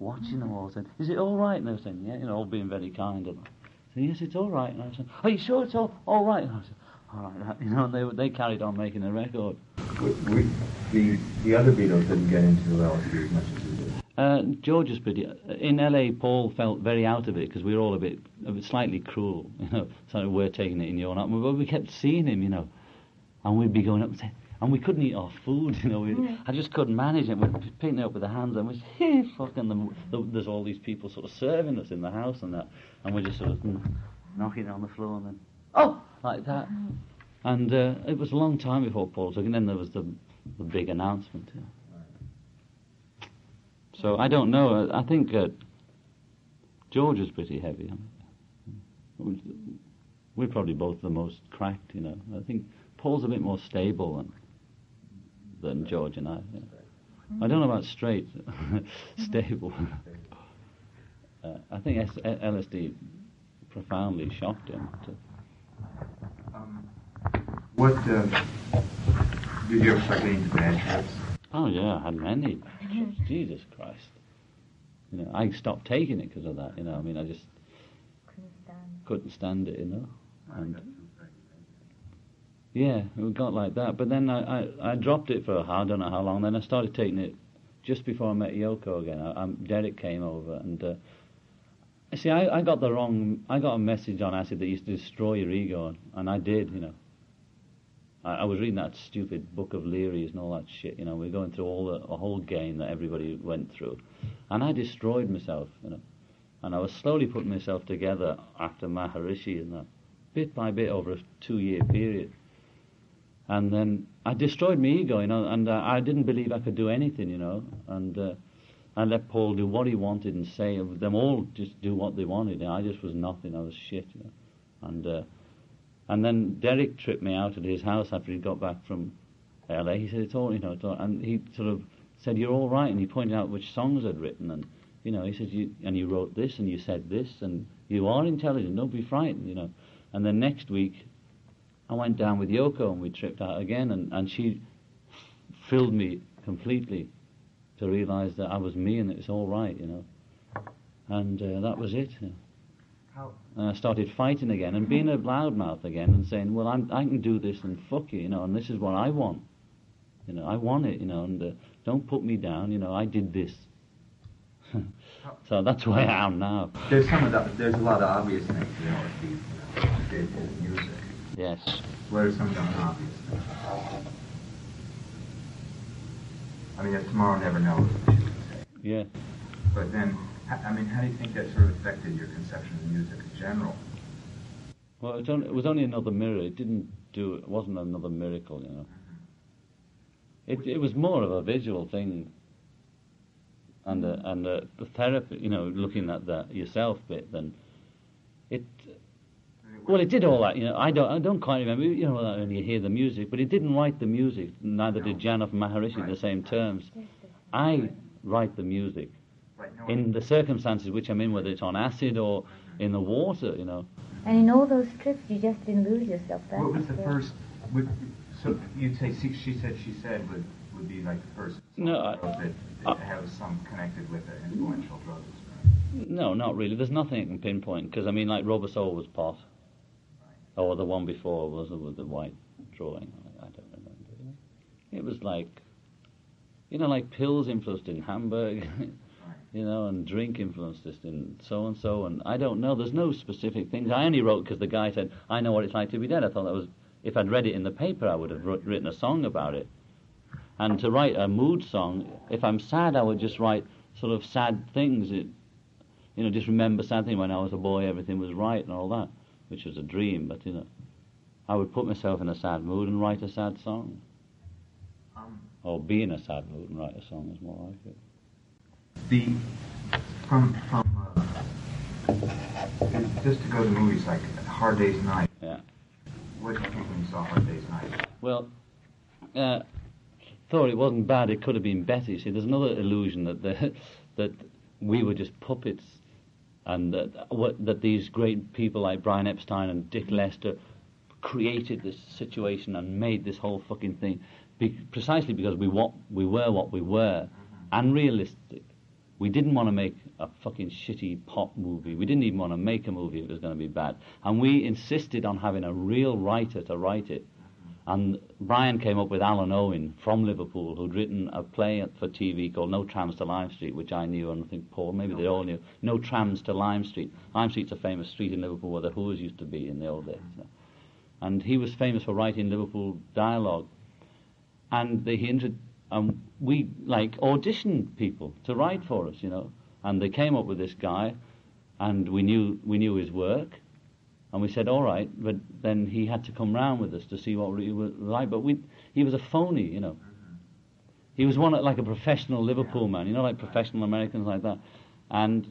watching them all. I said, is it all right? And they were saying, yeah, you know, all being very kind. And I said, yes, it's all right. And I said, are you sure it's all, all right? And I said, all right, you know, and they, they carried on making the record. We, we, the, the other Beatles didn't get into the L S D as much as we did. Uh, George's pretty, in L A, Paul felt very out of it because we were all a bit, a bit slightly cruel, you know, so we're taking it in your not, but we kept seeing him, you know, and we'd be going up and saying, and we couldn't eat our food, you know, we, yeah. I just couldn't manage it, we'd picking it up with the hands and we'd say, hey, fucking, the, the, there's all these people sort of serving us in the house and that, and we're just sort of knocking on the floor and then, oh, like that, and uh, it was a long time before Paul took it, and then there was the, the big announcement, you know. So I don't know. I think uh, George is pretty heavy. We're probably both the most cracked, you know. I think Paul's a bit more stable than, than George and I. Yeah. I don't know about straight, stable. uh, I think S- L S D profoundly shocked him. Um, what uh, did you expect any bad trips? Oh yeah, I had many. Jesus Christ, you know, I stopped taking it because of that. You know, I mean, I just couldn't stand, couldn't stand it, you know. And yeah, it got like that. But then I, I, I dropped it for I don't know how long. Then I started taking it just before I met Yoko again. I, I, Derek came over, and uh, see, I, I got the wrong. I got a message on acid that used to destroy your ego, and I did, you know. I was reading that stupid book of Leary's and all that shit, you know, we were going through all the a whole game that everybody went through. And I destroyed myself, you know. And I was slowly putting myself together after Maharishi and that, bit by bit over a two-year period. And then I destroyed my ego, you know, and uh, I didn't believe I could do anything, you know. And uh, I let Paul do what he wanted and say, them all just do what they wanted. You know? I just was nothing, I was shit, you know. And... Uh, And then Derek tripped me out at his house after he got back from L A. He said, it's all, you know, it's all, and he sort of said, you're all right. And he pointed out which songs I'd written. And, you know, he said, you, and you wrote this and you said this and you are intelligent. Don't be frightened, you know. And then next week I went down with Yoko and we tripped out again. And, and she filled me completely to realize that I was me and it's all right, you know. And uh, that was it, you know. And I started fighting again and being a loudmouth again and saying, well, I'm, I can do this and fuck you, you know, and this is what I want. You know, I want it, you know, and uh, don't put me down, you know, I did this. So that's where I am now. There's some of that, there's a lot of obvious things, you know, with the, you know, with the music. Yes. What are some of the obvious things? I mean, if tomorrow never knows, what you would say. Yeah. But then... I mean, how do you think that sort of affected your conception of music in general? Well, it was only, it was only another mirror. It didn't do. It wasn't another miracle, you know. It it was more of a visual thing. And a, and a, the therapy, you know, looking at that yourself bit. Then it. Well, it did all that, you know. I don't I don't quite remember. You know, when you hear the music, but it didn't write the music. Neither did Janov Maharishi in the same terms. I write the music. Right. in the circumstances which I'm in, whether it's on acid or in the water, you know. And in all those trips, you just didn't lose yourself. That what was the yeah. first? Would, so you'd say six, she said, she said would would be like the first no, drug I, that, that I, has some connected with an influential drug experience. No, not really. There's nothing I can pinpoint because I mean, like Robusol was pot, right. Or the one before was with the white drawing. I, I don't remember. It was like, you know, like pills influenced in Hamburg. You know, and drink influenced this and so and so, and I don't know. There's no specific things. I only wrote because the guy said, "I know what it's like to be dead." I thought that was, if I'd read it in the paper, I would have written a song about it. And to write a mood song, if I'm sad, I would just write sort of sad things. It, you know, just remember sad things. When I was a boy, everything was right and all that, which was a dream. But you know, I would put myself in a sad mood and write a sad song, um, or be in a sad mood and write a song is more like it. The from from uh, just to go to movies like Hard Day's Night. Yeah. What did you think when you saw Hard Day's Night? Well, uh, thought it wasn't bad. It could have been better. You see, there's another illusion that the, that we were just puppets, and that what that these great people like Brian Epstein and Dick Lester created this situation and made this whole fucking thing be, precisely because we what we were what we were, unrealistic. We didn't want to make a fucking shitty pop movie. We didn't even want to make a movie if it was going to be bad. And we insisted on having a real writer to write it. And Brian came up with Alan Owen from Liverpool, who'd written a play for T V called No Trams to Lime Street, which I knew, and I think Paul, maybe they all knew. No Trams to Lime Street. Lime Street's a famous street in Liverpool where the Who's used to be in the old days. And he was famous for writing Liverpool dialogue. And the, he introduced... And we, like, auditioned people to write for us, you know. And they came up with this guy, and we knew we knew his work. And we said, all right, but then he had to come round with us to see what we were like. But we, he was a phony, you know. He was one, like a professional Liverpool man, you know, like professional Americans like that. And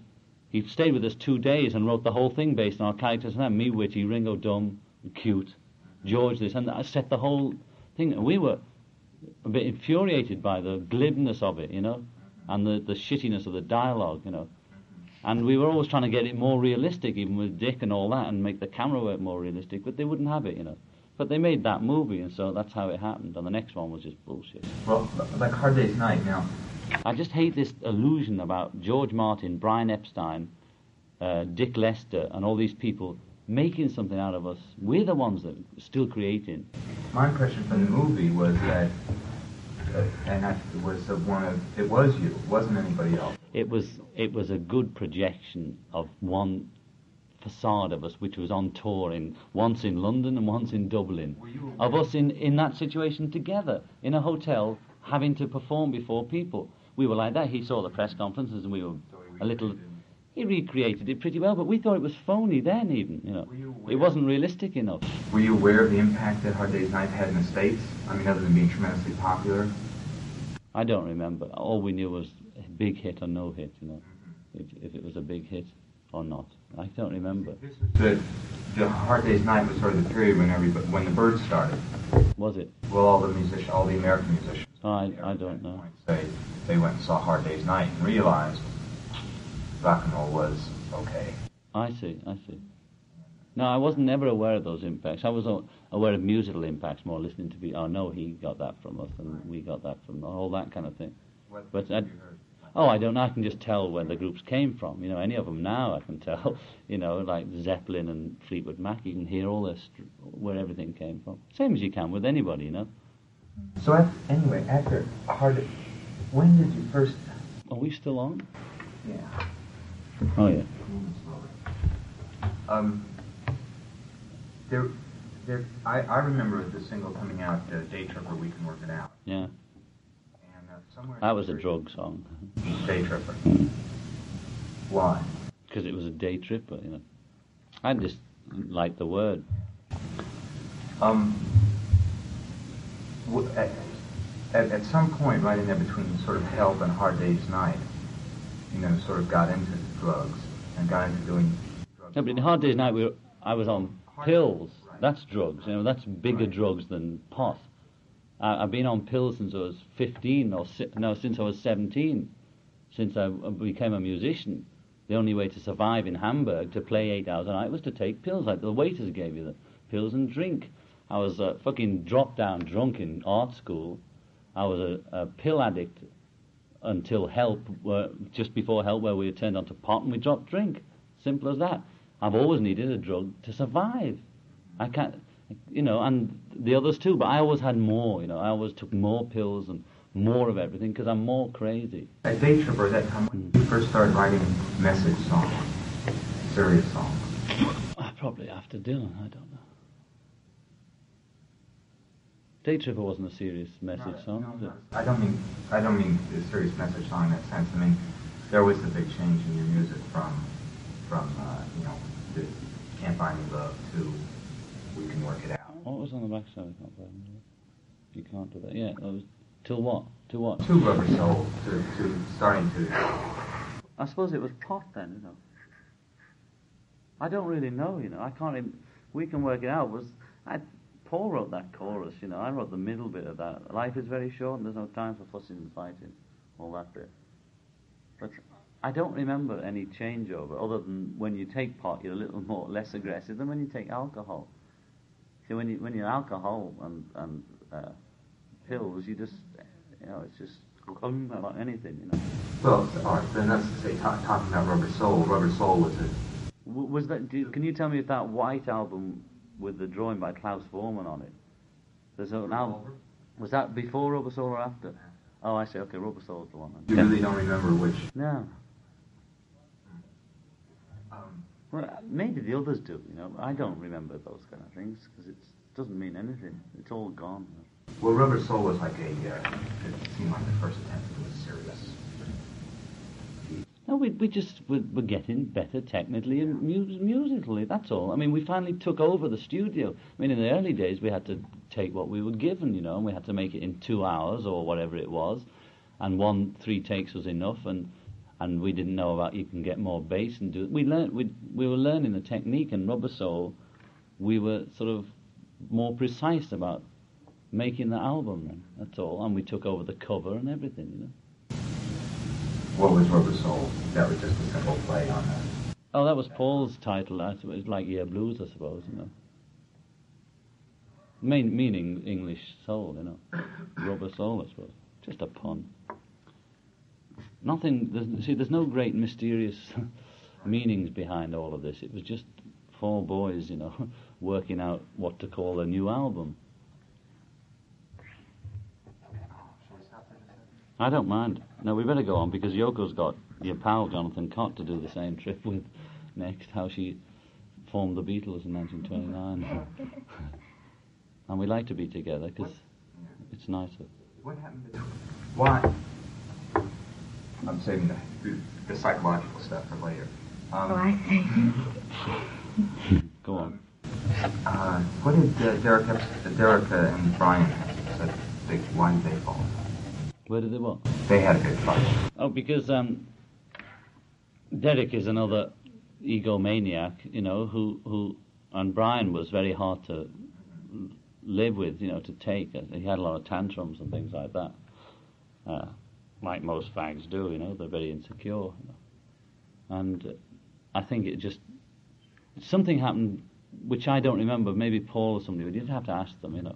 he stayed with us two days and wrote the whole thing based on our characters. And then me, witty, Ringo, dumb, cute, George, this. And I set the whole thing. And we were... a bit infuriated by the glibness of it, you know, and the, the shittiness of the dialogue, you know. And we were always trying to get it more realistic, even with Dick and all that, and make the camera work more realistic, but they wouldn't have it, you know. But they made that movie, and so that's how it happened, and the next one was just bullshit. Well, like Hard Day's Night, you know. I just hate this illusion about George Martin, Brian Epstein, uh, Dick Lester, and all these people making something out of us. We're the ones that are still creating. My impression from the movie was that, uh, and I, it was uh, one of it was you, it wasn't anybody else. It was it was a good projection of one facade of us, which was on tour in once in London and once in Dublin, of us in in that situation together in a hotel having to perform before people. We were like that. He saw the press conferences, and we were a little. He recreated it pretty well, but we thought it was phony then even, you know. You it wasn't realistic enough. Were you aware of the impact that Hard Day's Night had in the States? I mean, other than being tremendously popular? I don't remember. All we knew was big hit or no hit, you know, mm-hmm. if, if it was a big hit or not. I don't remember. This was the, the Hard Day's Night was sort of the period when everybody, when the Birds started. Was it? Well, all the musicians, all the American musicians. Oh, I, I don't know. They, they went and saw Hard Day's Night and realized rock and roll was okay. I see, I see. No, I wasn't ever aware of those impacts. I was aware of musical impacts, more listening to people. Oh, no, he got that from us, and we got that from all that kind of thing. What but I, oh, I don't know. I can just tell where the groups came from. You know, any of them now, I can tell. You know, like Zeppelin and Fleetwood Mac, you can hear all this where everything came from. Same as you can with anybody, you know. So after, anyway, after Hard, when did you first? Are we still on? Yeah. Oh yeah. Um, there, there. I, I remember the single coming out, uh, "Day Tripper." We can work it out. Yeah. And uh, somewhere. That was a drug song. Day Tripper. Mm. Why? Because it was a day tripper, you know. I just like the word. Um. W- at, at at some point, right in there between sort of Help and Hard Day's Night, you know, sort of got into drugs and got into doing drugs. No, but in Hard Day's Night, we were, I was on pills. Right. That's drugs. You know, that's bigger right. drugs than pot. I, I've been on pills since I was fifteen, or si- no, since I was seventeen. since I became a musician, the only way to survive in Hamburg, to play eight hours a night, was to take pills. Like the waiters gave you the pills and drink. I was a fucking drop-down drunk in art school. I was a, a pill addict until help, were, just before help, where we were turned onto pot and we dropped drink. Simple as that. I've always needed a drug to survive. I can't, you know, and the others too, but I always had more, you know. I always took more pills and more of everything because I'm more crazy. A day tripper, that time when you first started writing message songs, serious songs? Probably after Dylan, I don't know. Day Tripper wasn't a serious message no, song, no, was it? No, I don't mean I don't mean a serious message song in that sense. I mean, there was a big change in your music from from uh, you know, the Can't Buy Me Love to We Can Work It Out. What was on the backside? I can't buy me love. You can't do that. Yeah, that was till what? To what? To Rubber Soul. To, to starting to. I suppose it was pot then, you know. I don't really know, you know. I can't. Even, We Can Work It Out was. I, Paul wrote that chorus, you know. I wrote the middle bit of that. Life is very short and there's no time for fussing and fighting, all that bit. But I don't remember any changeover, other than when you take pot, you're a little more less aggressive than when you take alcohol. See, when you when you're alcohol and and uh, pills, you just, you know, it's just glum about anything, you know. Well, all right, then that's to say, t- talking about Rubber Soul. Rubber Soul was it? W- was that? Do, can you tell me if that White album with the drawing by Klaus Voormann on it? There's an album. Was that before Rubber Soul or after? Oh, I see. Okay, Rubber Soul's the one. You really don't remember which? No. Um, well, maybe the others do. You know, I don't remember those kind of things because it doesn't mean anything. It's all gone. Well, Rubber Soul was like a. Uh, it seemed like the first attempt it was serious. No, we we just we're, we're getting better technically and mus- musically. That's all. I mean, we finally took over the studio. I mean, in the early days, we had to take what we were given, you know, and we had to make it in two hours or whatever it was, and one three takes was enough, and and we didn't know about you can get more bass and do. We learned we we were learning the technique, and Rubber Soul, we were sort of more precise about making the album. Then. That's all, and we took over the cover and everything, you know. What was Rubber Soul? That was just a simple play on that. Oh, that was Paul's title. It was like Yeah Blues, I suppose, you know. Main, meaning English soul, you know. Rubber Soul, I suppose. Just a pun. Nothing, there's, see, there's no great mysterious meanings behind all of this. It was just four boys, you know, working out what to call a new album. I don't mind. No, we better go on because Yoko's got your pal Jonathan Cott to do the same trip with next, how she formed the Beatles in nineteen twenty-nine. And we like to be together because it's nicer. What happened to... Why? I'm saving the, the psychological stuff for later. Um, oh, I see. Go on. Uh, what did uh, Derek, uh, Derek uh, and Brian said? They, why did they fall? Where did they what? They had a big fight. Oh, because um, Derek is another egomaniac, you know, who, who and Brian was very hard to live with, you know, to take. He had a lot of tantrums and things like that, uh, like most fags do, you know. They're very insecure. You know? And uh, I think it just, something happened, which I don't remember, maybe Paul or somebody, but you'd have to ask them, you know.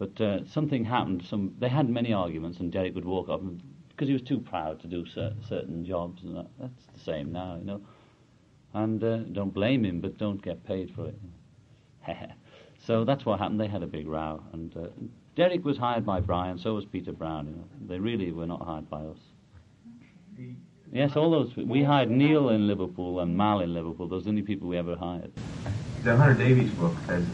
But uh, something happened. Some they had many arguments, and Derek would walk off and, because he was too proud to do cer- certain jobs, and that. That's the same now, you know. And uh, don't blame him, but don't get paid for it. So that's what happened. They had a big row, and uh, Derek was hired by Brian. So was Peter Brown. You know, they really were not hired by us. The, yes, all those we hired Neil in Liverpool and Mal in Liverpool. Those are the only people we ever hired. The Hunter Davies book has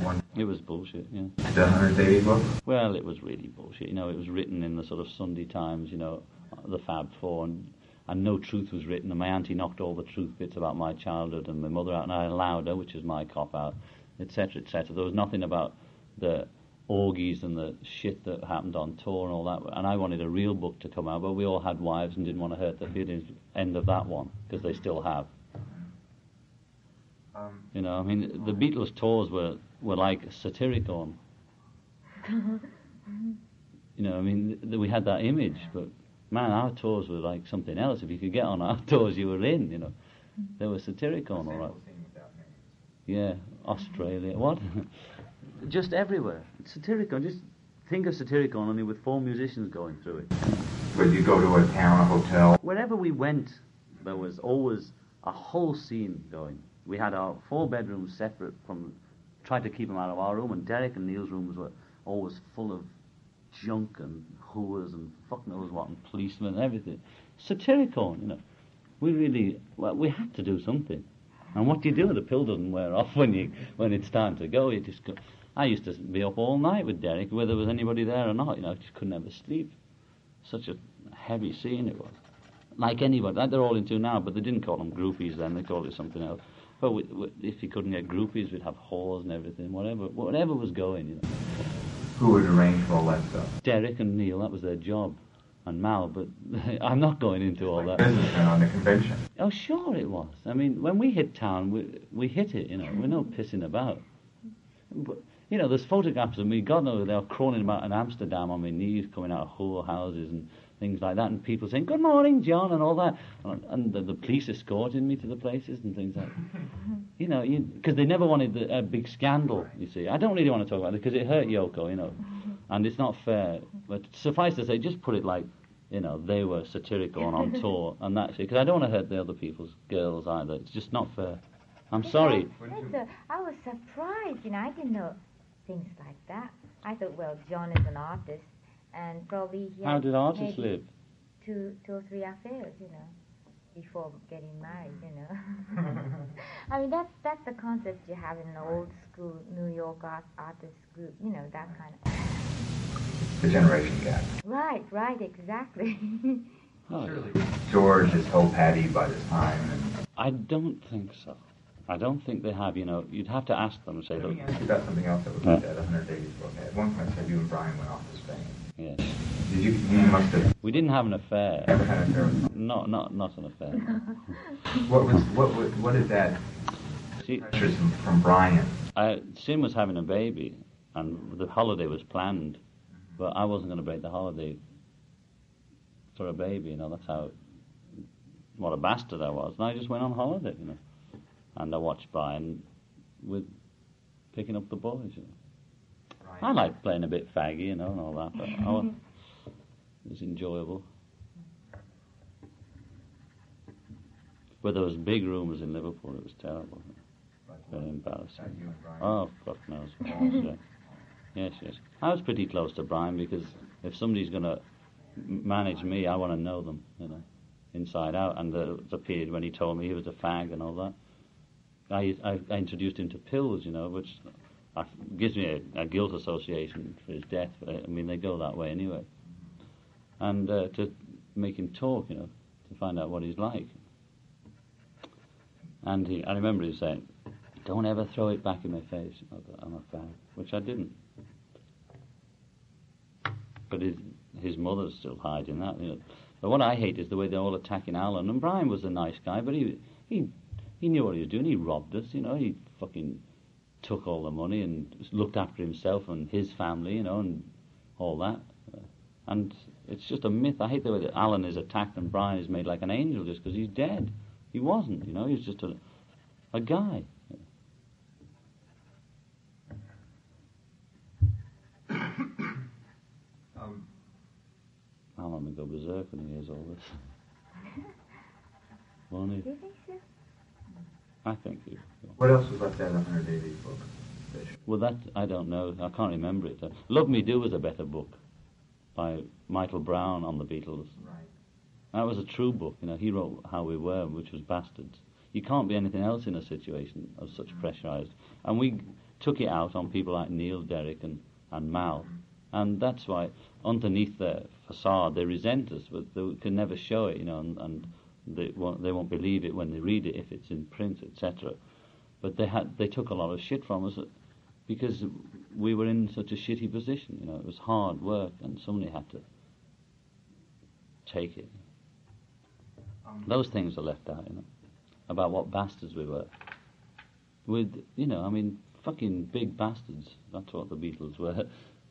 one. It was bullshit, yeah. The Hunter Davies book? Well, it was really bullshit. You know, it was written in the sort of Sunday Times, you know, the Fab Four, and, and no truth was written. And my auntie knocked all the truth bits about my childhood and my mother out, and I allowed her, which is my cop-out, et cetera, et cetera. There was nothing about the orgies and the shit that happened on tour and all that. And I wanted a real book to come out, but we all had wives and didn't want to hurt their feelings. End of that one, because they still have. You know, I mean, the Beatles tours were, were like Satyricon. You know, I mean, th- we had that image, but man, our tours were like something else. If you could get on our tours, you were in, you know. They were satiric on, all right. Yeah, Australia, what? Just everywhere. It's satirical. Just think of satirical only with four musicians going through it. But you go to a town, a hotel. Wherever we went, there was always a whole scene going. We had our four bedrooms separate from, tried to keep them out of our room, and Derek and Neil's rooms were always full of junk and whores and fuck knows what and policemen and everything. Satirical, you know. We really, well, we had to do something. And what do you do? The pill doesn't wear off when you when it's time to go. You just go. I used to be up all night with Derek, whether there was anybody there or not. You know, I just couldn't ever sleep. Such a heavy scene it was. Like anybody, like they're all into now, but they didn't call them groupies then. They called it something else. But we, we, if you couldn't get groupies, we'd have whores and everything. Whatever, whatever was going, you know. Who would arrange for all that stuff? Derek and Neil. That was their job. And Mal, but I'm not going into all that. Businessman on the convention. Oh, sure it was. I mean, when we hit town, we we hit it, you know. We're not pissing about. But, you know, there's photographs of me, God knows, they were crawling about in Amsterdam on my knees, coming out of whore houses and things like that, and people saying, good morning, John, and all that. And, and the, the police escorting me to the places and things like that. You know, because they never wanted the, a big scandal, you see. I don't really want to talk about it, because it hurt Yoko, you know. And it's not fair, but suffice to say, just put it like, you know, they were satirical and on tour, and that's it. Because I don't want to hurt the other people's girls either. It's just not fair. I'm yeah, sorry. A, I was surprised, you know, I didn't know things like that. I thought, well, John is an artist, and probably he had How did artists live? Two, two or three affairs, you know, before getting married, you know. I mean, that's that's the concept you have in an old school New York art, artist group, you know, that kind of. The generation gap. Right, right, exactly. Oh, yeah. George has told Patty by this time. And I don't think so. I don't think they have, you know. You'd have to ask them and say, look. That's something else that was yeah. said one hundred eighty book. At one point, said you and Brian went off to Spain. Yes. Did you, you must have. We didn't have an affair. Never had an affair with No, not, not an affair. What was, what was, what is that? See, from, from Brian. I, Sim was having a baby, and the holiday was planned. But I wasn't going to break the holiday for a baby, you know, that's how, what a bastard I was. And I just went on holiday, you know. And I watched Brian with picking up the boys, you know. Brian. I liked playing a bit faggy, you know, and all that, but I was, it was enjoyable. But there was big rumours in Liverpool, it was terrible. Very embarrassing. Oh, fuck knows. Yes, yes. I was pretty close to Brian because if somebody's going to manage me, I want to know them, you know, inside out. And the, the period when he told me he was a fag and all that, I, I, I introduced him to pills, you know, which I, gives me a, a guilt association for his death. But I mean, they go that way anyway. And uh, to make him talk, you know, to find out what he's like. And he, I remember him saying, "Don't ever throw it back in my face. I'm a fag," which I didn't. But his, his mother's still hiding that, you know. But what I hate is the way they're all attacking Alan. And Brian was a nice guy, but he he he knew what he was doing. He robbed us, you know. He fucking took all the money and looked after himself and his family, you know, and all that. And it's just a myth. I hate the way that Alan is attacked and Brian is made like an angel just because he's dead. He wasn't, you know. He was just a, a guy. How long we go berserk when he hears all this? Won't he? Do you think so? I think he will. What else was left out of one hundred eighty book? Well, that, I don't know. I can't remember it. Love Me Do was a better book by Michael Brown on the Beatles. Right. That was a true book. You know, he wrote How We Were, which was bastards. You can't be anything else in a situation of such pressurised. And we took it out on people like Neil, Derek and, and Mal. And that's why, underneath their facade, they resent us, but they can never show it, you know, and, and they, won't, they won't believe it when they read it if it's in print, et cetera. But they had they took a lot of shit from us because we were in such a shitty position, you know. It was hard work, and somebody had to take it. Um, Those things are left out, you know, about what bastards we were. With, you know, I mean, fucking big bastards. That's what the Beatles were.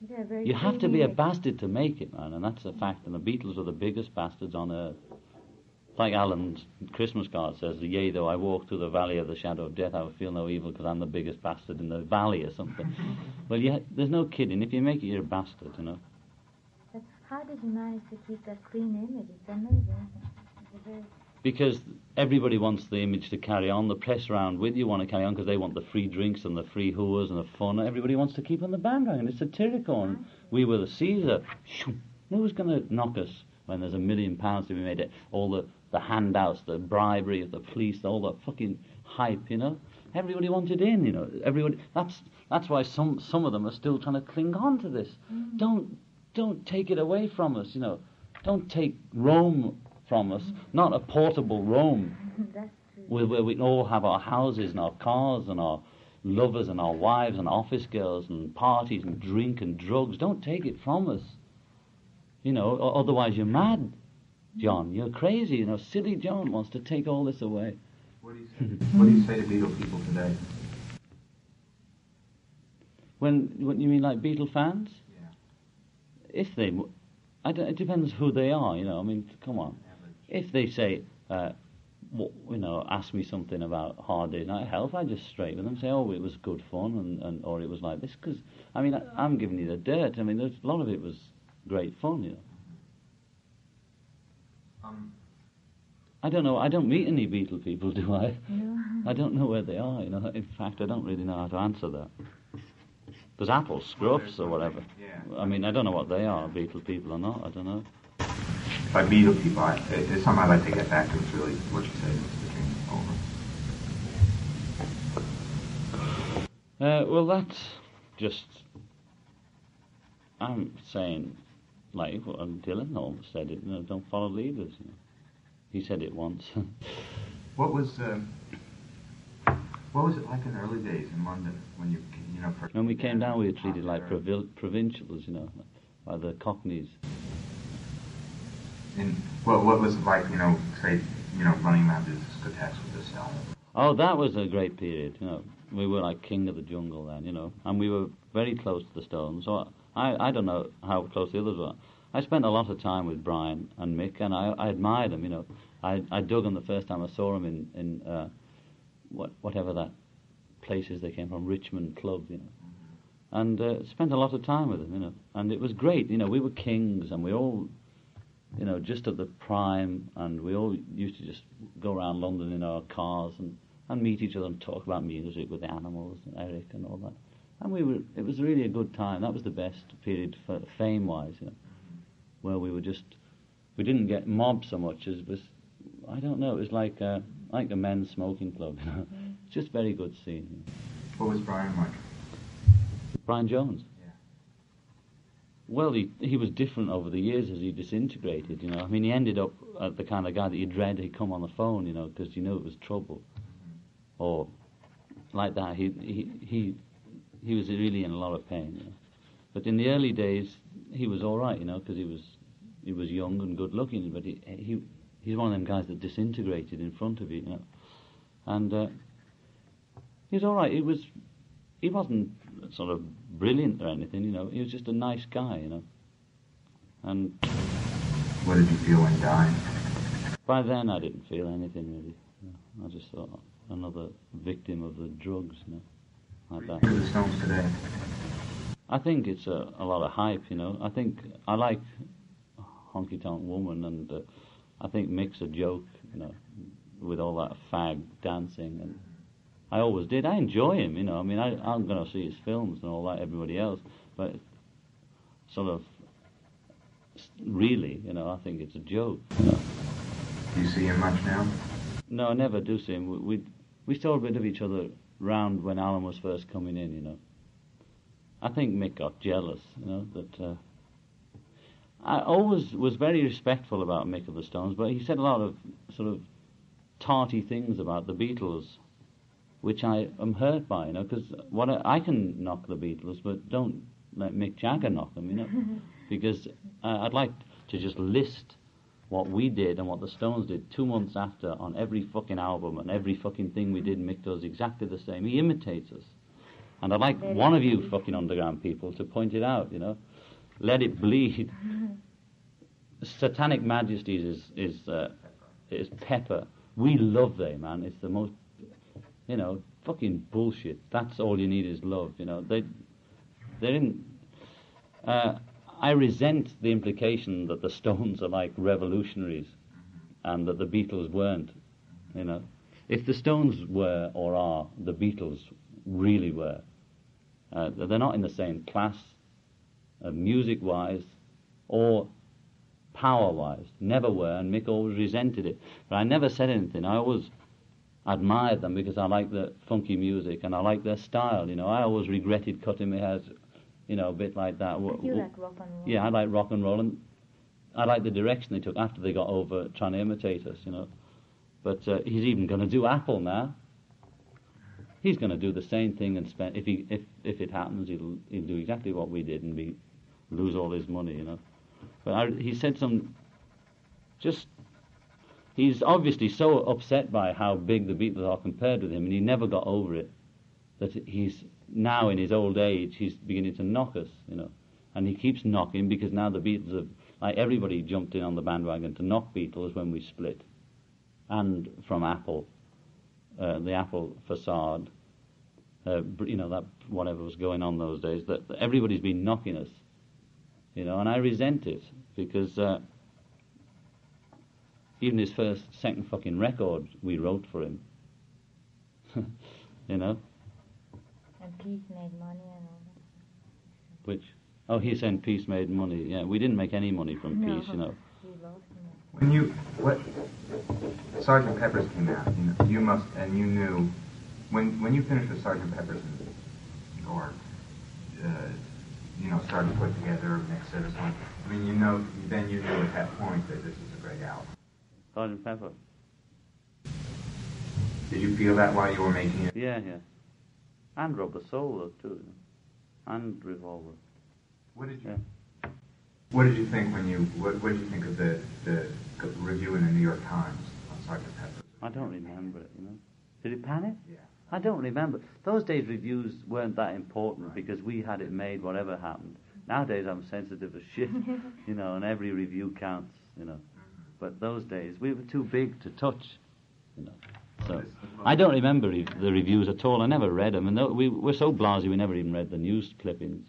Yeah, very you have to be a bastard to make it, man, and that's a fact. And the Beatles are the biggest bastards on earth. Like Alan's Christmas card says, yea, though I walk through the valley of the shadow of death, I will feel no evil because I'm the biggest bastard in the valley or something. Well, yeah, there's no kidding. If you make it, you're a bastard, you know. But how did you manage to keep that clean image? It's amazing. It's very... Because everybody wants the image to carry on. The press round with you want to carry on because they want the free drinks and the free hooers and the fun. Everybody wants to keep on the bandwagon. It's satirical. And we were the Caesar. Who's going to knock us when there's a million pounds to be made? All the, the handouts, the bribery of the police, all the fucking hype, you know? Everybody wanted in, you know? Everybody. That's that's why some, some of them are still trying to cling on to this. Mm. Don't, don't take it away from us, you know? Don't take Rome from us, not a portable Rome where, where we all have our houses and our cars and our lovers and our wives and office girls and parties and drink and drugs. Don't take it from us, you know, or otherwise you're mad, John. You're crazy, you know. Silly John wants to take all this away. What do you say to, what do you say to Beatle people today? When, what, you mean like Beatle fans? Yeah. If they, I don't, it depends who they are, you know, I mean, come on. If they say, uh, what, you know, ask me something about Hard Day's Night Health, I just straight with them say, oh, it was good fun, and, and or it was like this, because, I mean, I, I'm giving you the dirt. I mean, there's, a lot of it was great fun, you know. Um, I don't know, I don't meet any Beatle people, do I? No. I don't know where they are, you know. In fact, I don't really know how to answer that. There's Apple Scruffs or whatever. Yeah. I mean, I don't know what they are, Beatle people or not, I don't know. By Beatle people, I, it's something I'd like to get back to. It's really what you said. Over. Uh, well, that's just. I'm saying, like well, Dylan almost said it. You know, don't follow leaders. You know. He said it once. What was um, what was it like in the early days in London when you you know first when we came down? We were treated like provi- provincials, you know, by the Cockneys. And what, what was it like, you know, say, you know, running around these discotheques with this album? Oh, that was a great period, you know. We were like king of the jungle then, you know, and we were very close to the Stones. So I, I don't know how close the others were. I spent a lot of time with Brian and Mick, and I, I admired them, you know. I, I dug them the first time I saw them in, in uh, what, whatever that places they came from, Richmond Club, you know. And uh, spent a lot of time with them, you know. And it was great, you know, we were kings, and we all... you know, just at the prime, and we all used to just go around London in our cars and, and meet each other and talk about music with the Animals and Eric and all that. And we were, it was really a good time. That was the best period for fame-wise, you know, where we were just, we didn't get mobbed so much as was, I don't know, it was like a, like a men's smoking club, you know. It's just very good scene. You know. What was Brian like? Brian Jones. Well, he he was different over the years as he disintegrated, you know. I mean, he ended up at the kind of guy that you'd dread he'd come on the phone, you know, because you knew it was trouble. Or, like that, he he he, he was really in a lot of pain, you know. But in the early days, he was all right, you know, because he was, he was young and good-looking, but he, he he's one of them guys that disintegrated in front of you, you know. And uh, he was all right. He was, he wasn't sort of brilliant or anything, you know. He was just a nice guy, you know. And what did you feel when dying? By then, I didn't feel anything really. No. I just thought another victim of the drugs, you know, like that. The songs today. I think it's a, a lot of hype, you know. I think I like Honky Tonk Woman, and uh, I think Mick's a joke, you know, with all that fag dancing and. I always did. I enjoy him, you know. I mean, I, I'm going to see his films and all that, everybody else. But sort of, really, you know, I think it's a joke. You know. Do you see him much now? No, I never do see him. We, we we saw a bit of each other round when Alan was first coming in, you know. I think Mick got jealous, you know, that... Uh, I always was very respectful about Mick of the Stones, but he said a lot of sort of tarty things about the Beatles, which I am hurt by, you know, because what I, I can knock the Beatles, but don't let Mick Jagger knock them, you know, because uh, I'd like to just list what we did and what the Stones did two months after on every fucking album and every fucking thing we did. Mick does exactly the same. He imitates us. And I'd like one of you fucking underground people to point it out, you know. Let it bleed. Satanic Majesties is is uh, is pepper. We love they, man. It's the most, you know, fucking bullshit. That's all you need is love, you know. They, they're in... Uh, I resent the implication that the Stones are like revolutionaries and that the Beatles weren't, you know. If the Stones were or are, the Beatles really were. Uh, they're not in the same class, uh, music-wise or power-wise. Never were, and Mick always resented it. But I never said anything. I always admired them because I like their funky music and I like their style, you know. I always regretted cutting my hair, you know, a bit like that. W- you like rock and roll. Yeah, I like rock and roll, and I like the direction they took after they got over trying to imitate us, you know. But uh, he's even going to do Apple now. He's going to do the same thing and spend. If he, if if it happens, he'll he'll do exactly what we did and be lose all his money, you know. But I, he said some. Just, he's obviously so upset by how big the Beatles are compared with him, and he never got over it. That he's now in his old age, he's beginning to knock us, you know, and he keeps knocking because now the Beatles have, like everybody jumped in on the bandwagon to knock Beatles when we split. And from Apple, uh, the Apple facade, uh, you know, that whatever was going on those days, that, that everybody's been knocking us, you know, and I resent it because uh, even his first, second fucking record we wrote for him, you know. And Peace made money and all that. Which? Oh, he's saying Peace made money. Yeah, we didn't make any money from no. Peace, you know. When you, what, Sergeant Pepper's came out, you, you must, and you knew, when when you finished with Sergeant Pepper's, or, uh, you know, started to put together a mix of this one, I mean, you know, then you knew at that point that this is a great album. Sergeant Pepper. Did you feel that while you were making it? Yeah, yeah. And Rubber Soul, too. And Revolver. What did you... Yeah. What did you think when you, what, what did you think of the, the review in the New York Times on Sergeant Pepper? I don't remember it, you know. Did it panic? Yeah. I don't remember. Those days reviews weren't that important right. because we had it made whatever happened. Nowadays I'm sensitive as shit, you know, and every review counts, you know. But those days we were too big to touch, you know. So I don't remember rev- the reviews at all. I never read them. And th- we were so blasé we never even read the news clippings.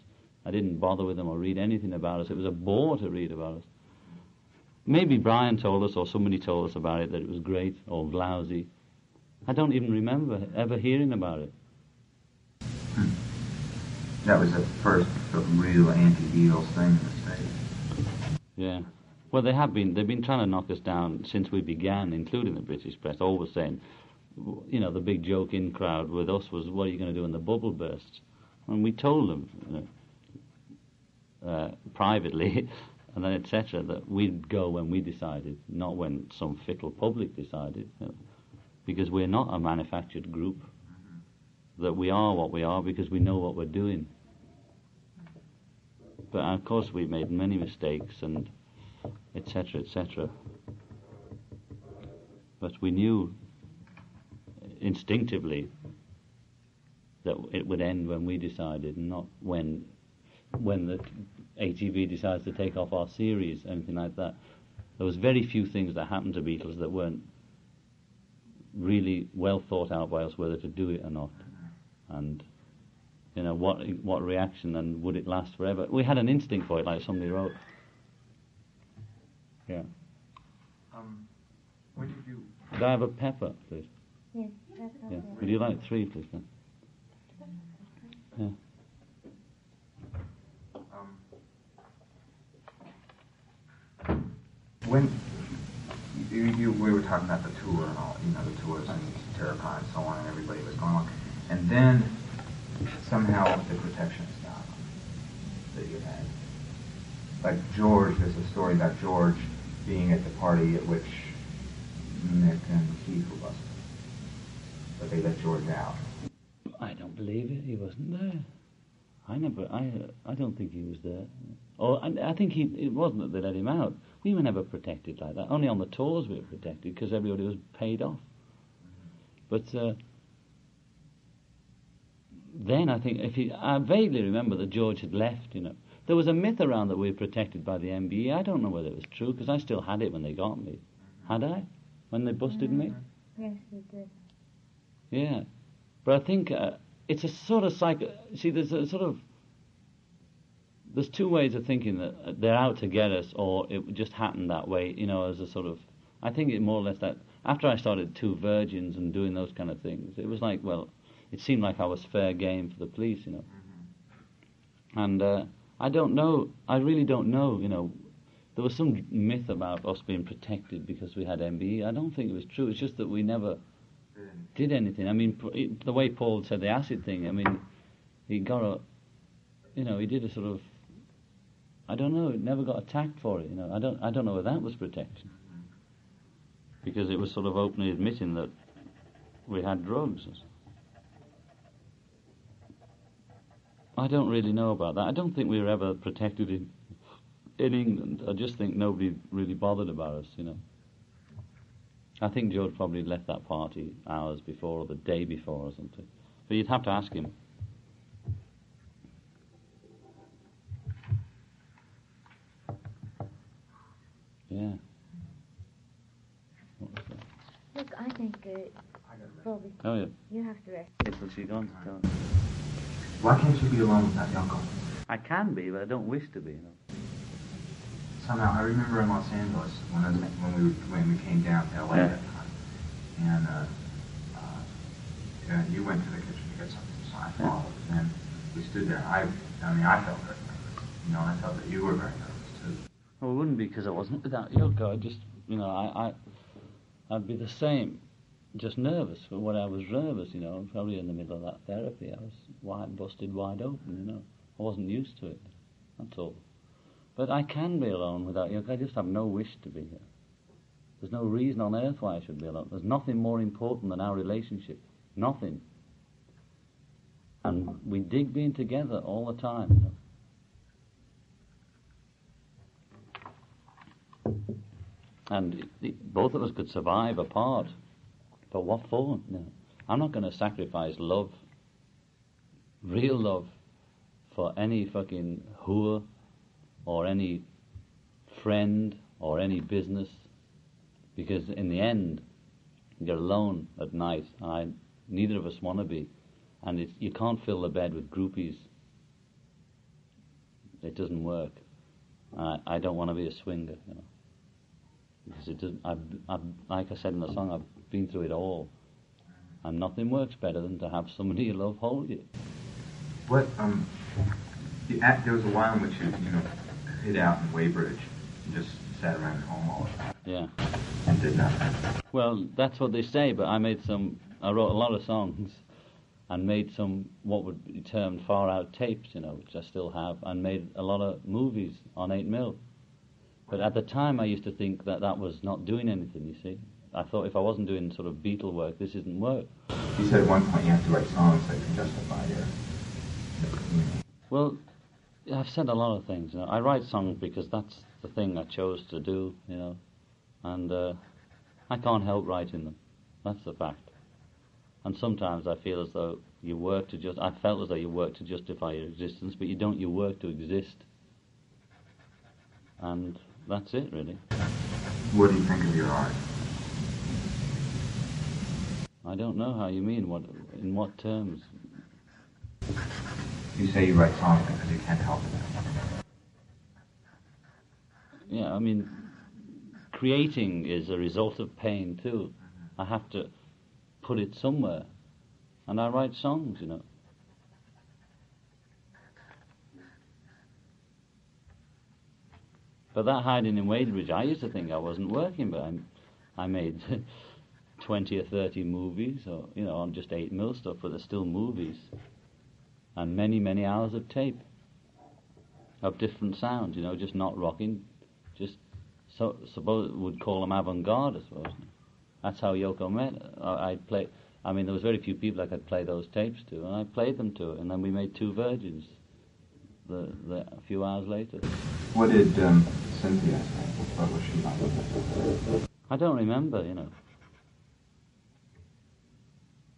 I didn't bother with them or read anything about us. It was a bore to read about us. Maybe Brian told us or somebody told us about it that it was great or lousy. I don't even remember ever hearing about it. Hmm. That was the first real anti-Beatles thing in the States. Yeah. Well, they have been. They've been trying to knock us down since we began, including the British press, always saying, you know, the big joke in crowd with us was, what are you going to do when the bubble bursts? And we told them, you know, Uh, privately, and then et cetera, that we'd go when we decided, not when some fickle public decided, you know, because we're not a manufactured group. That we are what we are because we know what we're doing. But of course, we made many mistakes and et cetera, et cetera. But we knew instinctively that it would end when we decided, not when. when the A T V decides to take off our series, anything like that. There was very few things that happened to Beatles that weren't really well thought out by us whether to do it or not. And, you know, what what reaction and would it last forever? We had an instinct for it, like somebody wrote. Yeah. Um, when did you... Could I have a pepper, please? Yes, pepper. Yeah. Would you like three, please, then? Yeah. When you, you, we were talking about the tour and all, you know, the tours and Terrapin and so on, and everybody was going on, and then somehow the protection stopped that you had. Like George, there's a story about George being at the party at which Mick and Keith were busted, but they let George out. I don't believe it. He wasn't there. I never. I. I don't think he was there. Or I, I think he. It wasn't that they let him out. We were never protected like that. Only on the tours we were protected because everybody was paid off. But uh, then I think, if he, I vaguely remember that George had left, you know. There was a myth around that we were protected by the M B E. I don't know whether it was true, because I still had it when they got me. Had I? When they busted me? Yes, you did. Yeah. But I think uh, it's a sort of psycho... See, there's a sort of... There's two ways of thinking that they're out to get us, or it just happened that way, you know, as a sort of... I think it more or less that... After I started Two Virgins and doing those kind of things, it was like, well... It seemed like I was fair game for the police, you know. And uh, I don't know... I really don't know, you know... There was some myth about us being protected because we had M B E. I don't think it was true. It's just that we never did anything. I mean, the way Paul said the acid thing, I mean, he got a, you know, he did a sort of, I don't know, never got attacked for it. You know, I don't, I don't know whether that was protection, because it was sort of openly admitting that we had drugs. I don't really know about that. I don't think we were ever protected in. In England, I just think nobody really bothered about us, you know. I think George probably left that party hours before or the day before or something. But you'd have to ask him. Yeah. What was that? Look, I think it... Bobby, oh, yeah. You have to rest. Well, she's gone. Why can't you be alone with that young couple? I can be, but I don't wish to be, you know. Somehow, I remember in Los Angeles when I was, when we when we came down to L A yeah. that time, and uh, uh, yeah, you went to the kitchen to get something, so I followed, yeah. and we stood there. I, I mean, I felt very nervous. You know, I felt that you were very nervous too. Well, it wouldn't be because I wasn't without Yoko. I just, you know, I, I, I'd be the same, just nervous for what I was nervous. You know, probably in the middle of that therapy, I was wide, busted wide open. You know, I wasn't used to it. That's all. But I can be alone without you. I just have no wish to be here. There's no reason on earth why I should be alone. There's nothing more important than our relationship. Nothing. And we dig being together all the time. And it, it, both of us could survive apart. But what for? No. I'm not going to sacrifice love, real love, for any fucking whore, or any friend, or any business, because in the end, you're alone at night, and I, neither of us want to be, and it's, you can't fill the bed with groupies. It doesn't work. I, I don't want to be a swinger, you know, because it doesn't. I've, I've, like I said in the song, I've been through it all, and nothing works better than to have somebody you love hold you. What um, you act, there was a while in which you, you know. Hid out in Weybridge and just sat around at home all the time. Yeah. And did nothing. Well, that's what they say, but I made some, I wrote a lot of songs and made some what would be termed far out tapes, you know, which I still have, and made a lot of movies on eight mil. But at the time I used to think that that was not doing anything, you see. I thought if I wasn't doing sort of Beatle work, this isn't work. You said at one point you have to write songs that can justify your... Well... I've said a lot of things, you know. I write songs because that's the thing I chose to do, you know, and uh, I can't help writing them. That's the fact. And sometimes I feel as though you work to just... I felt as though you work to justify your existence, but you don't. You work to exist. And that's it, really. What do you think of your art? I don't know how you mean, what, in what terms. You say you write songs because you can't help it. Yeah, I mean, creating is a result of pain too. I have to put it somewhere, and I write songs, you know. But that hiding in Wadebridge, I used to think I wasn't working, but I, I made twenty or thirty movies, or you know, on just eight mil stuff, but they're still movies. And many, many hours of tape of different sounds, you know, just not rocking, just so, suppose would call them avant-garde, I suppose. That's how Yoko met. I'd play. I mean, there was very few people I could play those tapes to, and I played them to her, and then we made Two Virgins. The, the a few hours later. What did um, Cynthia say? I don't remember, you know.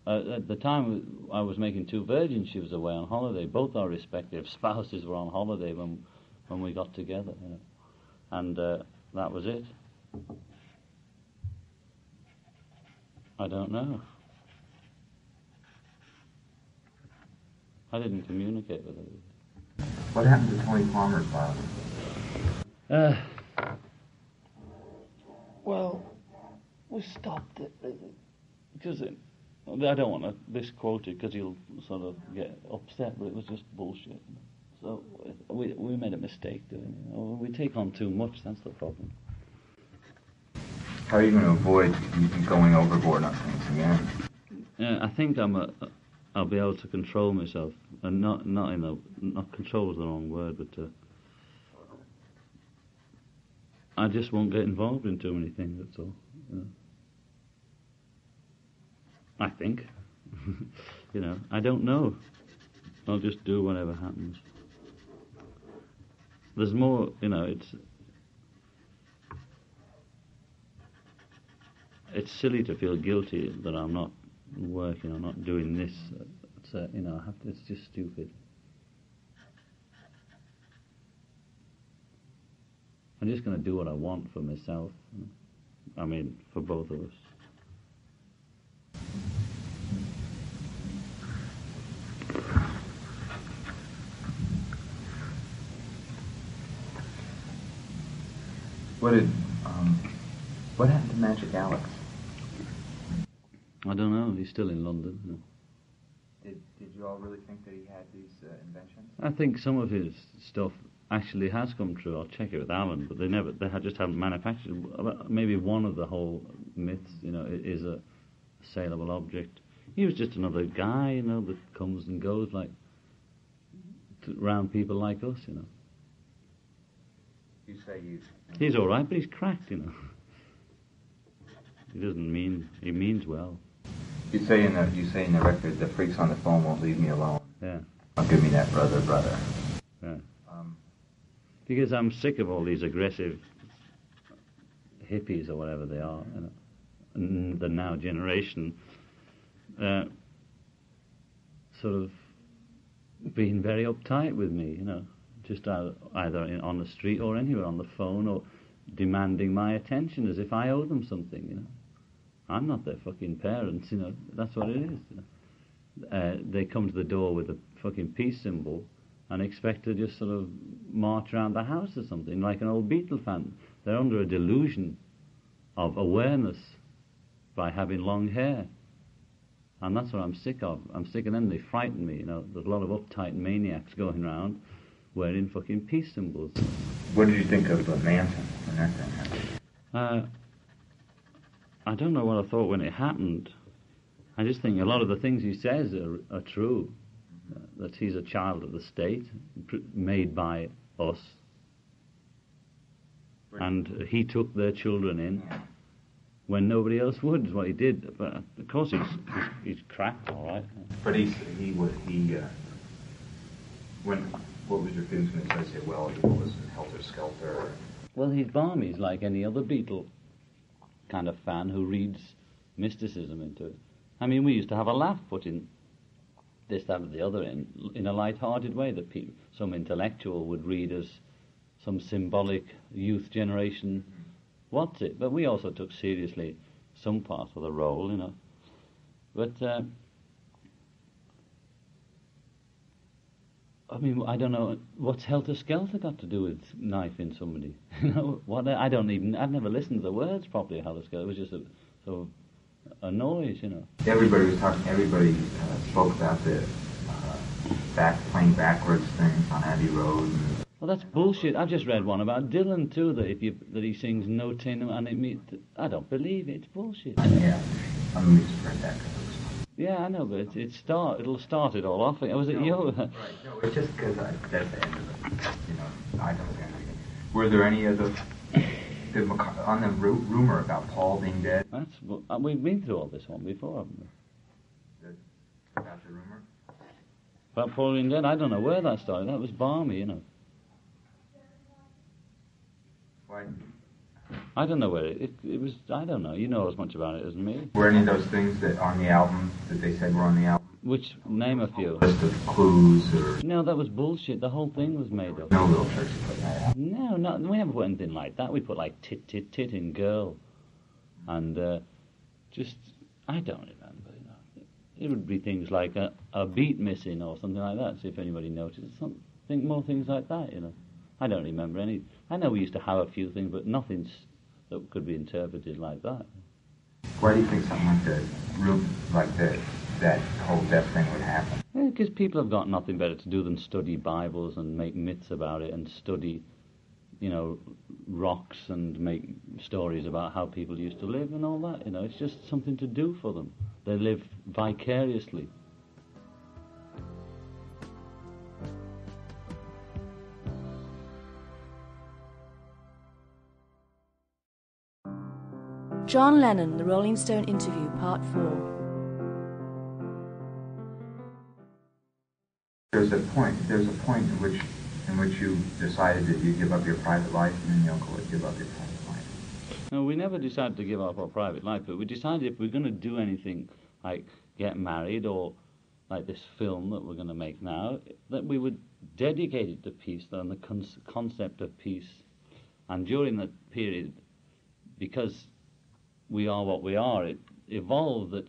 Uh, at the time I was making Two Virgins, she was away on holiday. Both our respective spouses were on holiday when when we got together, you know. And uh, that was it. I don't know. I didn't communicate with her. What happened to Tony Palmer's father? Uh, well, we stopped it because it, I don't want to misquote it because he'll sort of get upset, but it was just bullshit. So we we made a mistake doing it. Oh, we take on too much. That's the problem. How are you going to avoid going overboard on things again? Yeah, I think I'm a. I'll be able to control myself, and not not in the not control is the wrong word, but uh, I just won't get involved in too many things. That's all. Yeah. I think, you know, I don't know. I'll just do whatever happens. There's more, you know, it's it's silly to feel guilty that I'm not working or not doing this. It's, uh, you know, I have to, it's just stupid. I'm just going to do what I want for myself. I mean, for both of us. What did, um, what happened to Magic Alex? I don't know. He's still in London. No. Did Did you all really think that he had these uh, inventions? I think some of his stuff actually has come true. I'll check it with Alan, but they never. They just haven't manufactured. Maybe one of the whole myths, you know, is a saleable object. He was just another guy, you know, that comes and goes like around people like us, you know. You say you. He's all right, but he's cracked, you know. He doesn't mean. He means well. You say in the you say in the record, the freaks on the phone won't leave me alone. Yeah. Give me that brother, brother. Yeah. Um, because I'm sick of all these aggressive hippies or whatever they are, you know, and the now generation, uh, sort of being very uptight with me, you know, just either in, on the street or anywhere, on the phone, or demanding my attention as if I owe them something, you know. I'm not their fucking parents, you know. That's what it is. You know. Uh, they come to the door with a fucking peace symbol and expect to just sort of march around the house or something, like an old Beatle fan. They're under a delusion of awareness by having long hair. And that's what I'm sick of. I'm sick of them. They frighten me, you know. There's a lot of uptight maniacs going around wearing fucking peace symbols. What did you think of the Manson when that thing happened? Uh... I don't know what I thought when it happened. I just think a lot of the things he says are, are true. Uh, that he's a child of the state, pr- made by us. And he took their children in when nobody else would, is what he did. But of course he's, he's, he's cracked, all right. But he's, he would, he, uh, when, what was your feelings when he said, well, he was in Helter Skelter? Well, he's balmy, he's like any other Beatle kind of fan who reads mysticism into it. I mean, we used to have a laugh putting this, that, and the other in, in a light-hearted way that pe- some intellectual would read as some symbolic youth generation, what's it? But we also took seriously some part of the role, you know. But, uh, I mean, I don't know, what's Helter Skelter got to do with knifing somebody? You know, what, I don't even, I've never listened to the words properly of Helter Skelter, it was just a sort of a noise, you know. Everybody was talking, everybody uh, spoke about the uh, back, playing backwards things on Abbey Road. And well, that's bullshit. I've just read one about Dylan, too, that if you, that he sings No Tin, and it means, I don't believe it, it's bullshit. Yeah, I'm used to that. Yeah, I know, but it, it start, it'll start it all off. Was it no, you? Right, no, it's just because that's the end of it. You know, I don't think. Were there any other the, on the ru- rumor about Paul being dead? That's well, we've been through all this one before, haven't we? The, about the rumor? About Paul being dead? I don't know where that started. That was balmy, you know. Why? I don't know whether it, it, it was. I don't know. You know as much about it as me. Were any of those things that on the album that they said were on the album? Which, name a few. List of clues or... No, that was bullshit. The whole thing was made up. No real church put that out. No, not, we never put anything like that. We put like tit, tit, tit in girl. And uh, just, I don't remember. You know. It would be things like a, a beat missing or something like that. See if anybody noticed. Something, more things like that, you know. I don't remember any. I know we used to have a few things, but nothing that could be interpreted like that. Why do you think something like that, real, like that, that whole death thing would happen? Because yeah, people have got nothing better to do than study Bibles and make myths about it and study, you know, rocks and make stories about how people used to live and all that, you know. It's just something to do for them. They live vicariously. John Lennon, The Rolling Stone Interview, Part four. There's a point. There's a point in which, in which you decided that you give up your private life, and then your uncle would give up your private life. No, we never decided to give up our private life, but we decided if we're going to do anything like get married or like this film that we're going to make now, that we would dedicate it to peace and the con concept of peace. And during that period, because we are what we are, it evolved that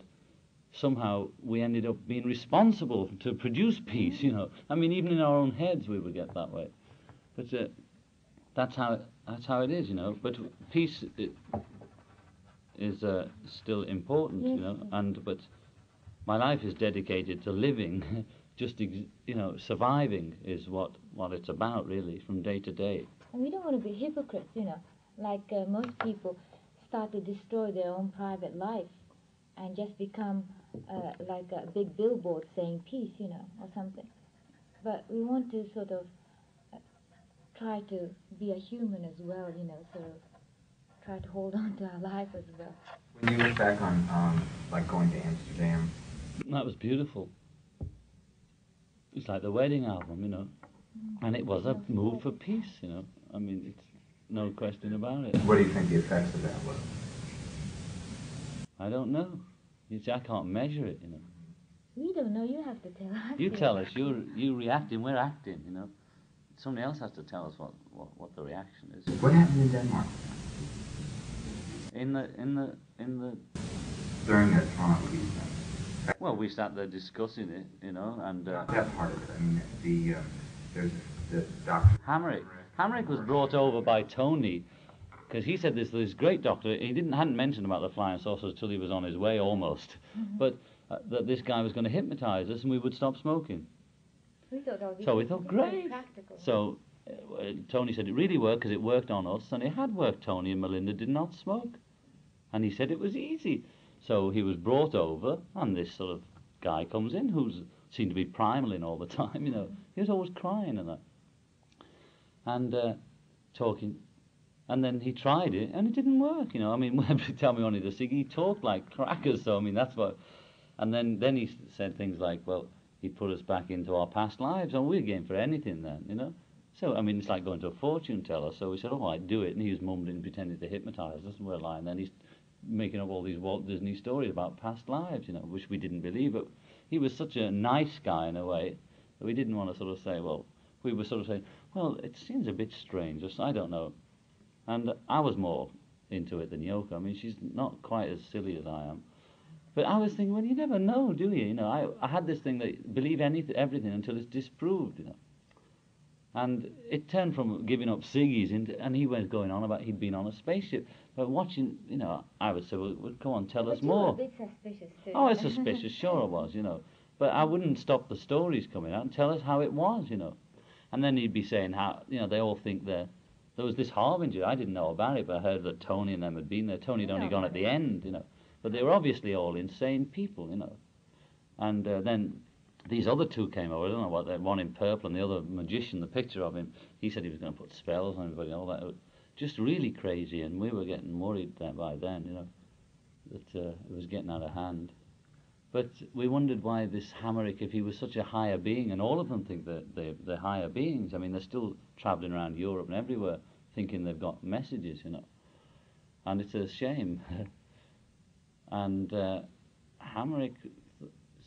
somehow we ended up being responsible to produce peace, you know. I mean, even in our own heads we would get that way. But uh, that's how it, that's how it is, you know. But peace it, is uh, still important, you know. And but my life is dedicated to living, just ex you know, surviving is what what it's about really, from day to day. And we don't want to be hypocrites, you know. Like uh, most people start to destroy their own private life and just become uh, like a big billboard saying peace, you know, or something. But we want to sort of try to be a human as well, you know, sort of try to hold on to our life as well. When you look back on, um, like, going to Amsterdam... That was beautiful. It's like the wedding album, you know. Mm-hmm. And it was a move for peace, you know. I mean, it's no question about it. What do you think the effects of that were? I don't know. You see, I can't measure it, you know. We don't know. You have to tell us. You tell us. You're you reacting. We're acting, you know. Somebody else has to tell us what, what, what the reaction is. What happened in Denmark? In the in the in the during that time. Well, we sat there discussing it, you know, and uh, that part of it. I mean, the uh, there's the doctor Hamrick. Hamrick was brought over by Tony. Because he said this, this great doctor, he didn't hadn't mentioned about the flying saucers till he was on his way almost, mm-hmm. but uh, that this guy was going to hypnotise us and we would stop smoking. We thought, oh, so we thought, great. So uh, Tony said it really worked because it worked on us, and it had worked. Tony and Melinda did not smoke, and he said it was easy. So he was brought over, and this sort of guy comes in who seemed to be primaling all the time. You know, he was always crying and that, and uh, talking. And then he tried it, and it didn't work, you know. I mean, every time we wanted a cig, he talked like crackers, so, I mean, that's what... And then, then he said things like, well, he put us back into our past lives, and we're game for anything then, you know. So, I mean, it's like going to a fortune teller, so we said, all right, do it. And he was mumbling, pretending to hypnotise us, and we're lying. Then he's making up all these Walt Disney stories about past lives, you know, which we didn't believe. But he was such a nice guy, in a way, that we didn't want to sort of say, well... We were sort of saying, well, it seems a bit strange, or I don't know. And I was more into it than Yoko. I mean, she's not quite as silly as I am. But I was thinking, well, you never know, do you? You know, I, I had this thing that believe anything, everything until it's disproved, you know. And it turned from giving up ciggies, into, and he was going on about he'd been on a spaceship. But watching, you know, I would say, well, well come on, tell but us you more. Were a bit suspicious too. Oh, it's suspicious, sure I was, you know. But I wouldn't stop the stories coming out and tell us how it was, you know. And then he'd be saying how, you know, they all think they're... There was this harbinger, I didn't know about it, but I heard that Tony and them had been there. Tony had only gone at the end, you know. But they were obviously all insane people, you know. And uh, then these other two came over, I don't know what, they, one in purple and the other magician, the picture of him. He said he was going to put spells on everybody and all that. Just really crazy, and we were getting worried there by then, you know, that uh, it was getting out of hand. But we wondered why this Hamrick, if he was such a higher being, and all of them think that they're, they're higher beings. I mean, they're still travelling around Europe and everywhere, thinking they've got messages, you know. and it's a shame. And uh, Hamrick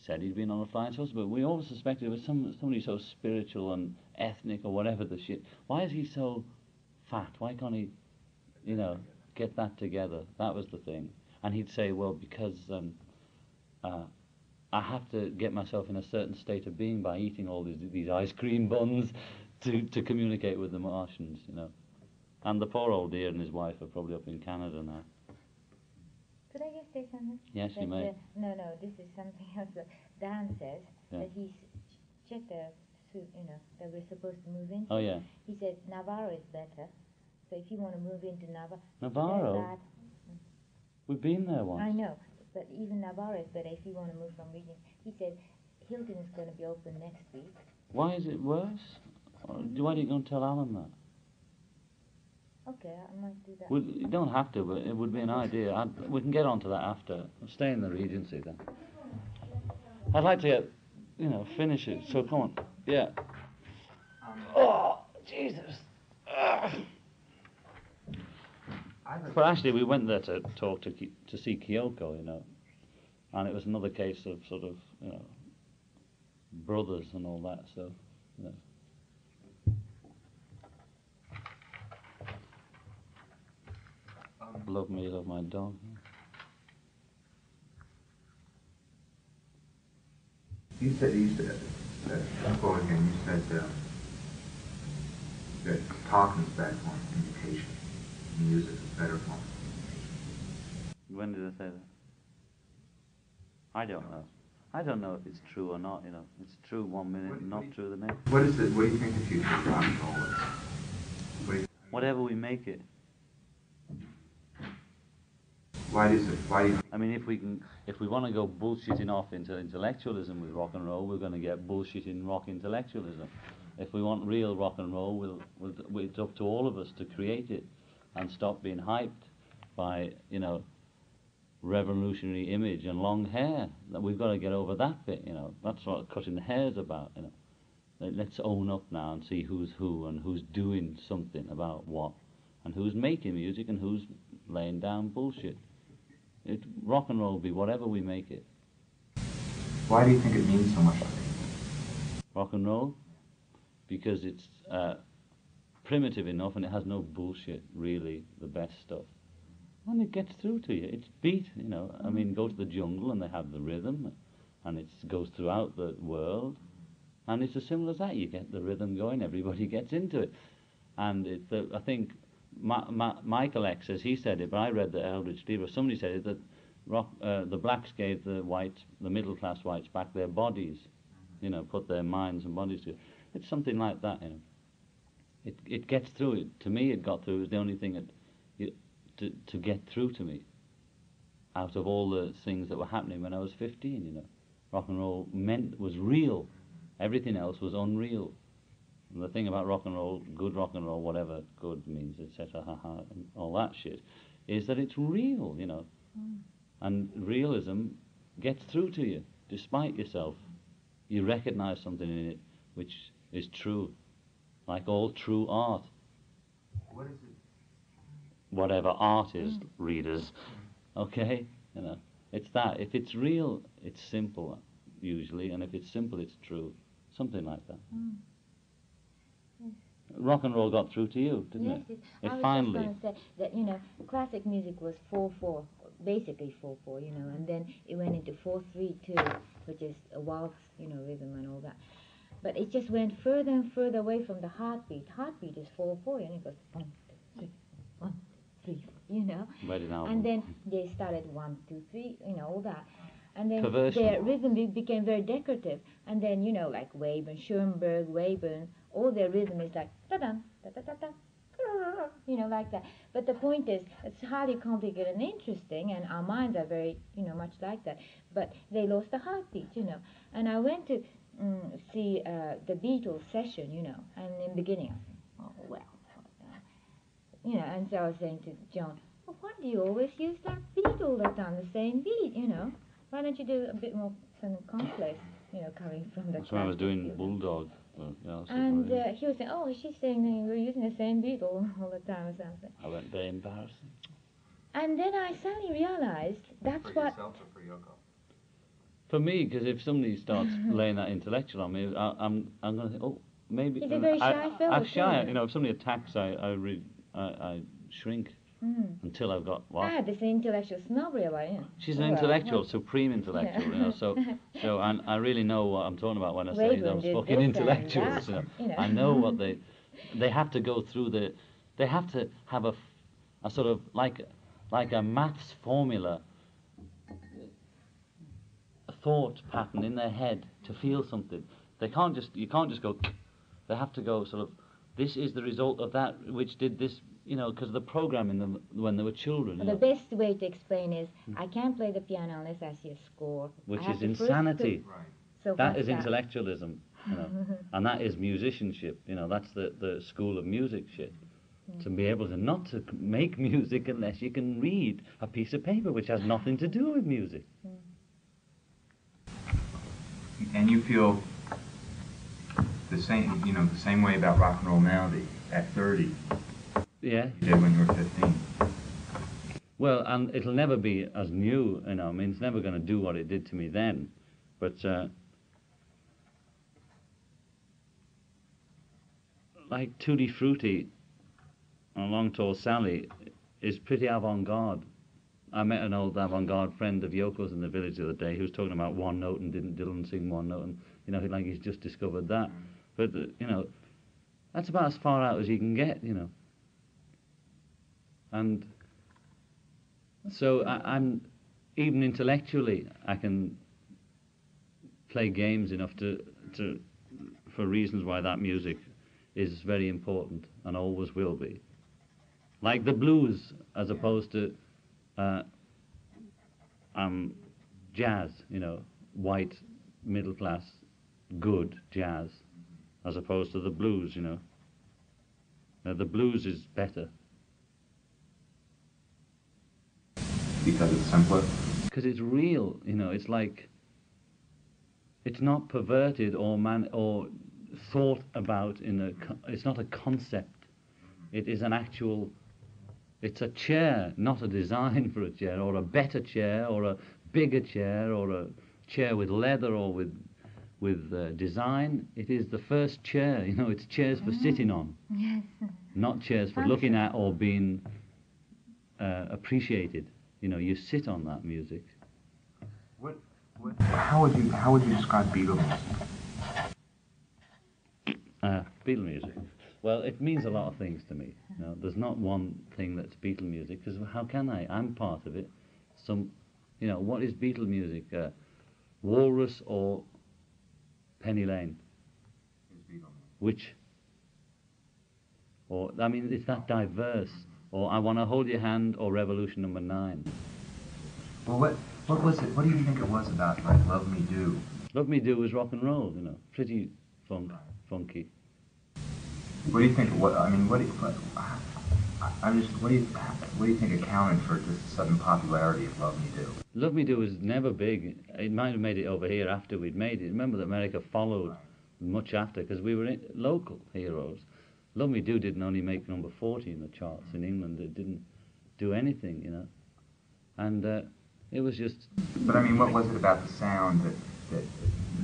said he'd been on a flying saucer, but we always suspected it was some, somebody so spiritual and ethnic or whatever the shit. Why is he so fat? Why can't he, you know, get that together? That was the thing. And he'd say, well, because um, uh, I have to get myself in a certain state of being by eating all these, these ice cream buns to, to communicate with the Martians, you know. And the poor old dear and his wife are probably up in Canada now. Could I just say something? Yes, that you may. Uh, no, no, this is something else. Dan says yeah. that he's checked the suit, you know, that we're supposed to move into. Oh, yeah. He said Navarro is better. So if you want to move into Navarro... Navarro? We've been there once. I know, but even Navarro is better if you want to move from Regent. He said Hilton is going to be open next week. Why is it worse? Mm-hmm. Why didn't you go and tell Alan that? Okay, I might do that. Well, you don't have to, but it would be an idea. I'd, we can get on to that after. I'll stay in the Regency then. I'd like to get, you know, finish it. So come on. Yeah. Oh, Jesus. But actually, we went there to talk to to see Kyoko, you know, and it was another case of sort of, you know, brothers and all that. So, you know. Love me, love my dog. You said, you said, uh, before again, you said uh, that talking is a bad form of communication. Music is a better form of communication. When did I say that? I don't know. I don't know if it's true or not, you know. It's true one minute and not true the next. What is it? What do you think the future of rock and roll is? What do you, whatever we make it. Why is it? Why do you I mean, if we can, if we want to go bullshitting off into intellectualism with rock and roll, we're going to get bullshitting rock intellectualism. If we want real rock and roll, we'll, we'll, it's up to all of us to create it and stop being hyped by, you know, revolutionary image and long hair. We've got to get over that bit, you know. That's what cutting the hair's about, you know. Let's own up now and see who's who and who's doing something about what and who's making music and who's laying down bullshit. It, rock and roll will be whatever we make it. Why do you think it means so much to people? Rock and roll? Because it's uh, primitive enough and it has no bullshit, really, the best stuff. And it gets through to you. It's beat, you know. I mean, go to the jungle and they have the rhythm and it goes throughout the world. And it's as simple as that. You get the rhythm going, everybody gets into it. And it's, uh, I think... Ma Ma Michael X, as he said it, but I read that Eldridge Lieber, somebody said it, that rock, uh, the blacks gave the whites, the middle-class whites, back their bodies, you know, put their minds and bodies to it. It's something like that, you know. It, it gets through it. To me, it got through. It was the only thing that, it, to, to get through to me out of all the things that were happening when I was fifteen, you know. Rock and roll meant, was real. Everything else was unreal. And the thing about rock and roll, good rock and roll, whatever good means, et cetera, haha, and all that shit, is that it's real, you know. Mm. And realism gets through to you, despite yourself. You recognize something in it which is true, like all true art. What is it? Whatever art is, mm. readers, okay? You know, it's that. If it's real, it's simple, usually, and if it's simple, it's true. Something like that. Mm. Rock and roll got through to you, didn't yes, it? Yes, I was going to say that, you know, classic music was four four, basically four four, you know, and then it went into four three two, which is a waltz, you know, rhythm and all that. But it just went further and further away from the heartbeat. Heartbeat is four four, and it goes one two three one two three, you know. And then they started one two three, you know, all that. And then Perversion. Their rhythm became very decorative. And then, you know, like Wayburn, Schoenberg, Wayburn, all their rhythm is like da-dum, da-da-da-da, you know, like that. But the point is, it's highly complicated and interesting, and our minds are very, you know, much like that. But they lost the heartbeat, you know. And I went to um, see uh, the Beatles session, you know, and in the beginning, I was oh, well, you know, and so I was saying to John, well, why do you always use that beat all the time, the same beat, you know? Why don't you do a bit more some complex, you know, coming from the... That's when I was doing Bulldog. Well, yeah, and uh, he was saying, oh, she's saying we're using the same beat all, all the time or something. I went, very embarrassing. And then I suddenly realized that's for what... Yourself or for Yoko? For me, because if somebody starts laying that intellectual on me, I, I'm I'm going to think, oh, maybe... He's a very shy I, fellow. I'm shy. You know, if somebody attacks, I I, re, I, I shrink mm. until I've got what? Ah, this is an intellectual snob, really. Yeah. She's an well, intellectual, well. supreme intellectual, you know, so so I, I really know what I'm talking about when I say those fucking intellectuals. You know, you know. I know what they... They have to go through the... They have to have a, a sort of, like... like a maths formula, a thought pattern in their head to feel something. They can't just, you can't just go, they have to go sort of, this is the result of that which did this, you know, because of the programming them when they were children. Well, the best way to explain is, hmm. I can't play the piano unless I see a score. Which is insanity. Right. So that is that. Intellectualism, you know, and that is musicianship, you know, that's the, the school of music shit. To be able to not to make music unless you can read a piece of paper which has nothing to do with music. And you feel the same, you know, the same way about rock and roll melody at thirty. Yeah. You did when you were fifteen. Well, and it'll never be as new, you know. I mean, it's never going to do what it did to me then, but uh, like Tutti Frutti. And Long Tall Sally is pretty avant-garde. I met an old avant-garde friend of Yoko's in the village the other day who was talking about one note and didn't Dylan sing one note, and you know, like he's just discovered that. But you know, that's about as far out as you can get, you know. And so I, I'm even intellectually, I can play games enough to to for reasons why that music is very important and always will be. Like the blues, as opposed to uh, um, jazz, you know, white, middle-class, good jazz, as opposed to the blues, you know. Now, the blues is better. Because it's simpler? Because it's real, you know, it's like, it's not perverted or man or thought about in a, it's not a concept, it is an actual... It's a chair, not a design for a chair, or a better chair, or a bigger chair, or a chair with leather, or with with uh, design. It is the first chair, you know, it's chairs for sitting on, yes. Not chairs for looking at or being uh, appreciated. You know, you sit on that music. What, what, how would you how would you describe Beatle? Uh, Beatle music. Well, it means a lot of things to me. You know, there's not one thing that's Beatle music, because how can I? I'm part of it. Some, you know, what is Beatle music? Uh, Walrus or Penny Lane? Which? Or I mean, it's that diverse. Or I Want to Hold Your Hand or Revolution Number Nine. Well, what what was it? What do you think it was about? Like Love Me Do. Love Me Do was rock and roll. You know, pretty funk, funky. What do you think? What I mean, what do you, what, I'm just. What do you? What do you think accounted for just the sudden popularity of Love Me Do? Love Me Do was never big. It might have made it over here after we'd made it. Remember that America followed right. much after because we were in, local heroes. Love Me Do didn't only make number forty in the charts in England. It didn't do anything, you know. And uh, it was just. But I mean, what was it about the sound that that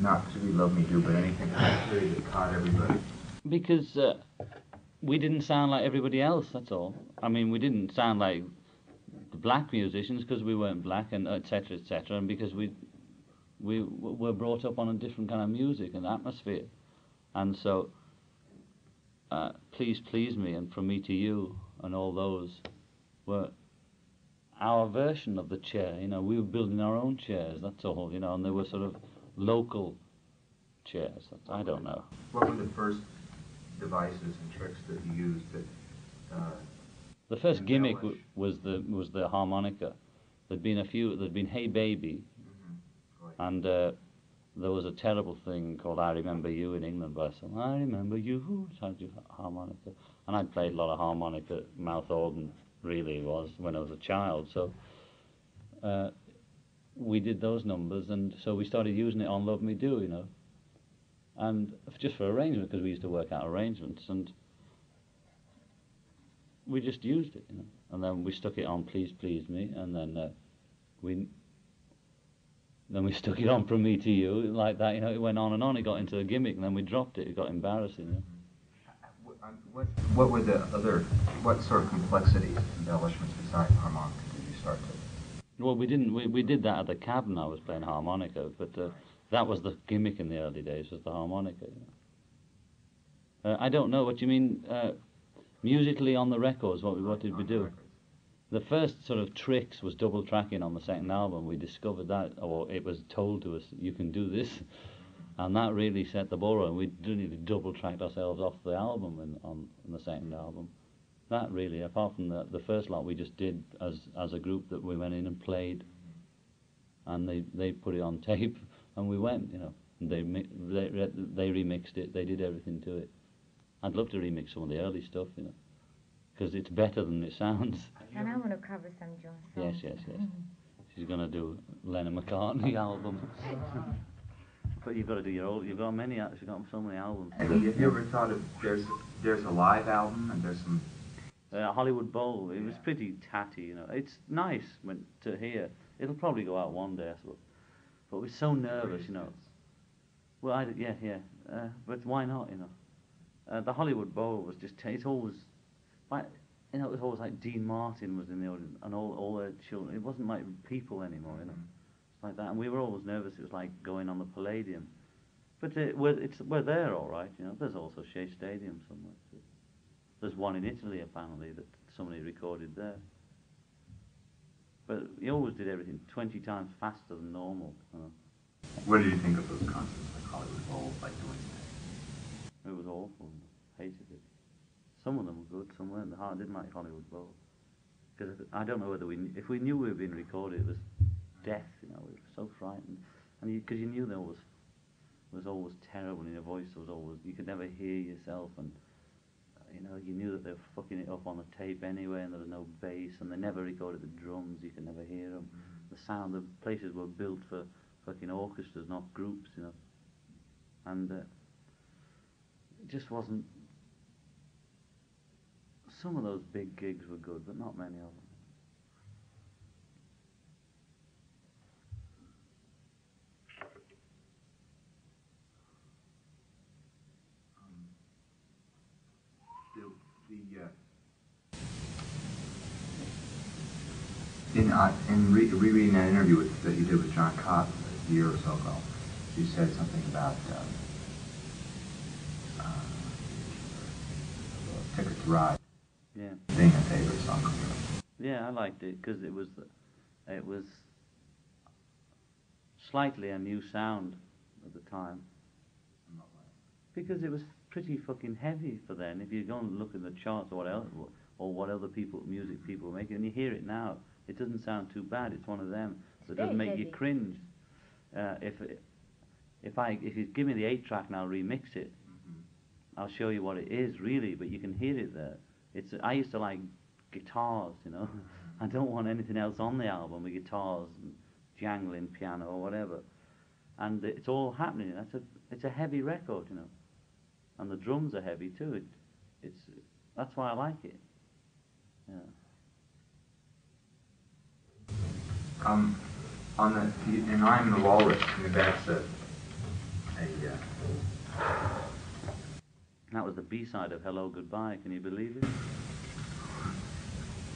not particularly Love Me Do, but anything that caught everybody? Because uh, we didn't sound like everybody else, that's all. I mean, we didn't sound like the black musicians because we weren't black, and et cetera, et cetera, and because we we w were brought up on a different kind of music and atmosphere. And so, uh, Please Please Me and From Me to You and all those were our version of the chair, you know. We were building our own chairs, that's all, you know, and they were sort of local chairs, that's, I don't know. What were the first devices and tricks that you used that, uh, the first gimmick w was the was the harmonica. There'd been a few. There'd been Hey Baby, mm-hmm. right. and uh, there was a terrible thing called I Remember You in England by some. I remember you. So I'd do harmonica, and I'd played a lot of harmonica, mouth organ. Really was when I was a child. So uh, we did those numbers, and so we started using it on Love Me Do, you know. And just for arrangement, because we used to work out arrangements, and we just used it, you know. and then we stuck it on Please Please Me, and then uh, we then we stuck it on From Me to You, like that, you know. It went on and on, it got into a gimmick, and then we dropped it, it got embarrassing, you know? What, what were the other, what sort of complexities, embellishments besides harmonica did you start to? Well, we didn't, we, we did that at the cabin, I was playing harmonica, but uh, that was the gimmick in the early days, was the harmonica. You know? uh, I don't know what you mean, uh, musically on the records, what, what did we do? The first sort of tricks was double tracking on the second album. We discovered that, or it was told to us, you can do this. And that really set the ball rolling. We really double-tracked ourselves off the album in, on, on the second album. That really, apart from the, the first lot, we just did as as a group that we went in and played, and they they put it on tape, and we went, you know. And they they they remixed it. They did everything to it. I'd love to remix some of the early stuff, you know, because it's better than it sounds. And I want to cover some John songs. Yes, yes, yes. She's gonna do Lennon McCartney album. But you've got to do your old, you've got many, you've got so many albums. Have you ever thought of, there's there's a live album and there's some... Uh, Hollywood Bowl, it yeah. was pretty tatty, you know. It's nice when, to hear. It'll probably go out one day, I suppose. But we're so nervous, you know. Well, I, yeah, yeah. Uh, but why not, you know? Uh, the Hollywood Bowl was just, it's always, you know, it was always like Dean Martin was in the audience and all, all their children. It wasn't like people anymore, you know. Mm-hmm. Like that, and we were always nervous. It was like going on the Palladium, but it, we're, it's, we're there, all right. You know, there's also Shea Stadium somewhere. Too. There's one in Italy apparently that somebody recorded there. But he always did everything twenty times faster than normal. You know. What do you think of those concerts? Like Hollywood Bowl, like doing that? It was awful. Hated it. Some of them were good. Some weren't. I didn't like Hollywood Bowl because I don't know whether we, if we knew we were being recorded, it was death, you know, we were so frightened, and because you, you knew there was was always terrible in your voice. There was always, you could never hear yourself, and uh, you know, you knew that they were fucking it up on the tape anyway, and there was no bass, and they never recorded the drums. You could never hear them. Mm-hmm. The sound, the places were built for fucking orchestras, not groups, you know, and uh, it just wasn't. Some of those big gigs were good, but not many of them. In, uh, in re rereading that interview with, that you did with John Cotton a year or so ago, you said something about um, uh, Ticket to Ride. Yeah. Being a favorite song. Yeah, I liked it because it was, it was slightly a new sound at the time. Because it was pretty fucking heavy for then. If you go and look at the charts or what else, or what other people, music people make, and you hear it now, it doesn't sound too bad. It's one of them that doesn't make heavy. You cringe. Uh, if if I if you give me the eight track and I'll remix it, mm-hmm. I'll show you what it is really. But you can hear it there. It's I used to like guitars, you know. I don't want anything else on the album with guitars, and jangling piano or whatever. And it's all happening. That's a it's a heavy record, you know. And the drums are heavy too. It, it's that's why I like it. Yeah. Um, on the, and I'm the Walrus, and that's a, a uh, that was the B-side of Hello Goodbye, can you believe it?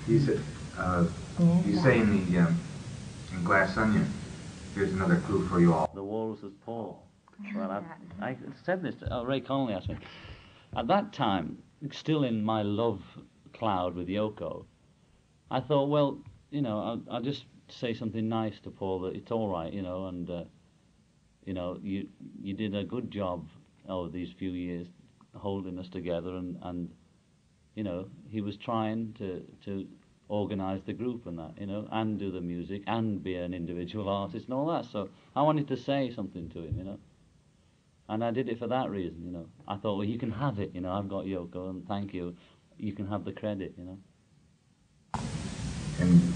He's, uh, you say in the, um, in Glass Onion, here's another clue for you all. The Walrus's Paw. Well, I, I said this, to, oh, Ray Conley asked me. At that time, still in my love cloud with Yoko, I thought, well, you know, I'll, I'll just say something nice to Paul that it's all right, you know, and uh, you know, you you did a good job over these few years holding us together, and and you know, he was trying to to organize the group and that, you know, and do the music and be an individual artist and all that. So I wanted to say something to him, you know, and I did it for that reason, you know. I thought, well, you can have it, you know. I've got Yoko, and thank you. You can have the credit, you know. And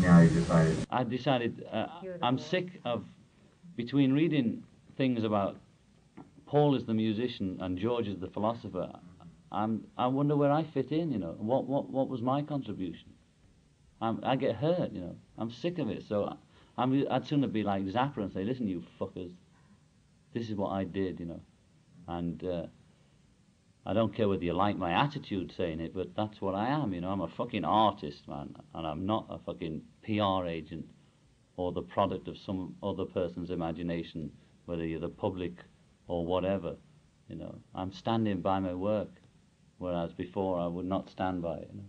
now you decided. I decided. Uh, I'm sick of between reading things about Paul is the musician and George is the philosopher. I'm, I wonder where I fit in, you know, what what, what was my contribution? I'm, I get hurt, you know, I'm sick of it, so I, I'm, I'd sooner be like Zappa and say, listen, you fuckers, this is what I did, you know, and uh, I don't care whether you like my attitude saying it, but that's what I am, you know, I'm a fucking artist, man, and I'm not a fucking P R agent or the product of some other person's imagination, whether you're the public or whatever, you know, I'm standing by my work, whereas before I would not stand by it, you know.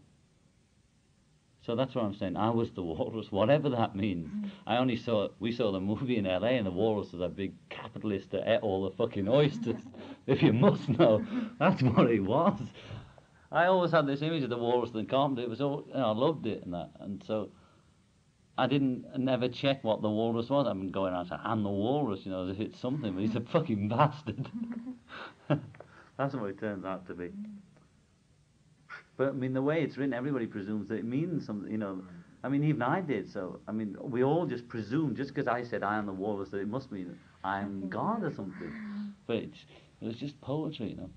So that's what I'm saying, I was the walrus, whatever that means. Mm. I only saw, we saw the movie in L A and the walrus was a big capitalist that ate all the fucking oysters, if you must know, that's what it was. I always had this image of the walrus and the carpenter, it was all, you know, I loved it and that, and so I didn't, never check what the walrus was. I've been going around saying, I'm the walrus, you know, as if it's something, but he's a fucking bastard. That's what it turns out to be. But I mean, the way it's written, everybody presumes that it means something, you know. I mean, even I did, so, I mean, we all just presume, just because I said I am the walrus, that it must mean I am God or something. But it's, it was just poetry, you know.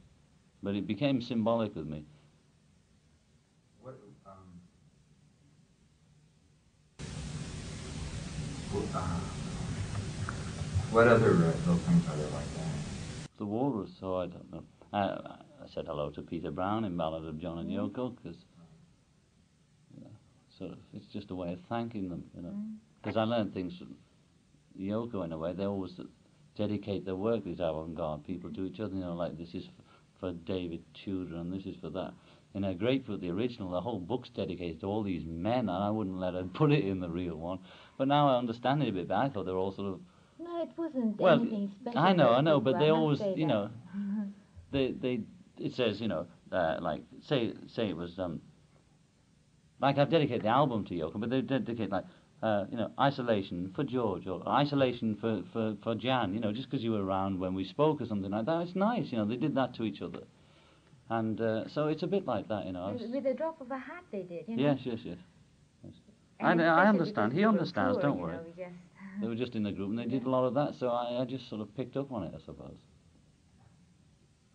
But it became symbolic with me. Uh, what other uh, little things are there like that? The walrus, so I don't know. I, I said hello to Peter Brown in Ballad of John and Yoko, because you know, sort of, it's just a way of thanking them, you know. Because I learned things from Yoko in a way. They always dedicate their work, these avant-garde people, to each other, you know, like this is for David Tudor and this is for that. In her Grapefruit, the original, the whole book's dedicated to all these men, and I wouldn't let her put it in the real one. But now I understand it a bit better. I thought they were all sort of... No, it wasn't well, anything special. I know, I know, but they always, you know, they, they, it says, you know, uh, like, say say it was, um, like I've dedicated the album to Yoko, but they dedicate, like, uh, you know, Isolation for George, or Isolation for, for, for Jan, you know, just because you were around when we spoke or something like that. It's nice, you know, they did that to each other. And uh, so it's a bit like that, you know. With a drop of a hat they did, you know. Yes, yes, yes. yes. I, I understand. He understands, tour, don't worry. Know, yes. They were just in the group and they yeah. did a lot of that, so I, I just sort of picked up on it, I suppose.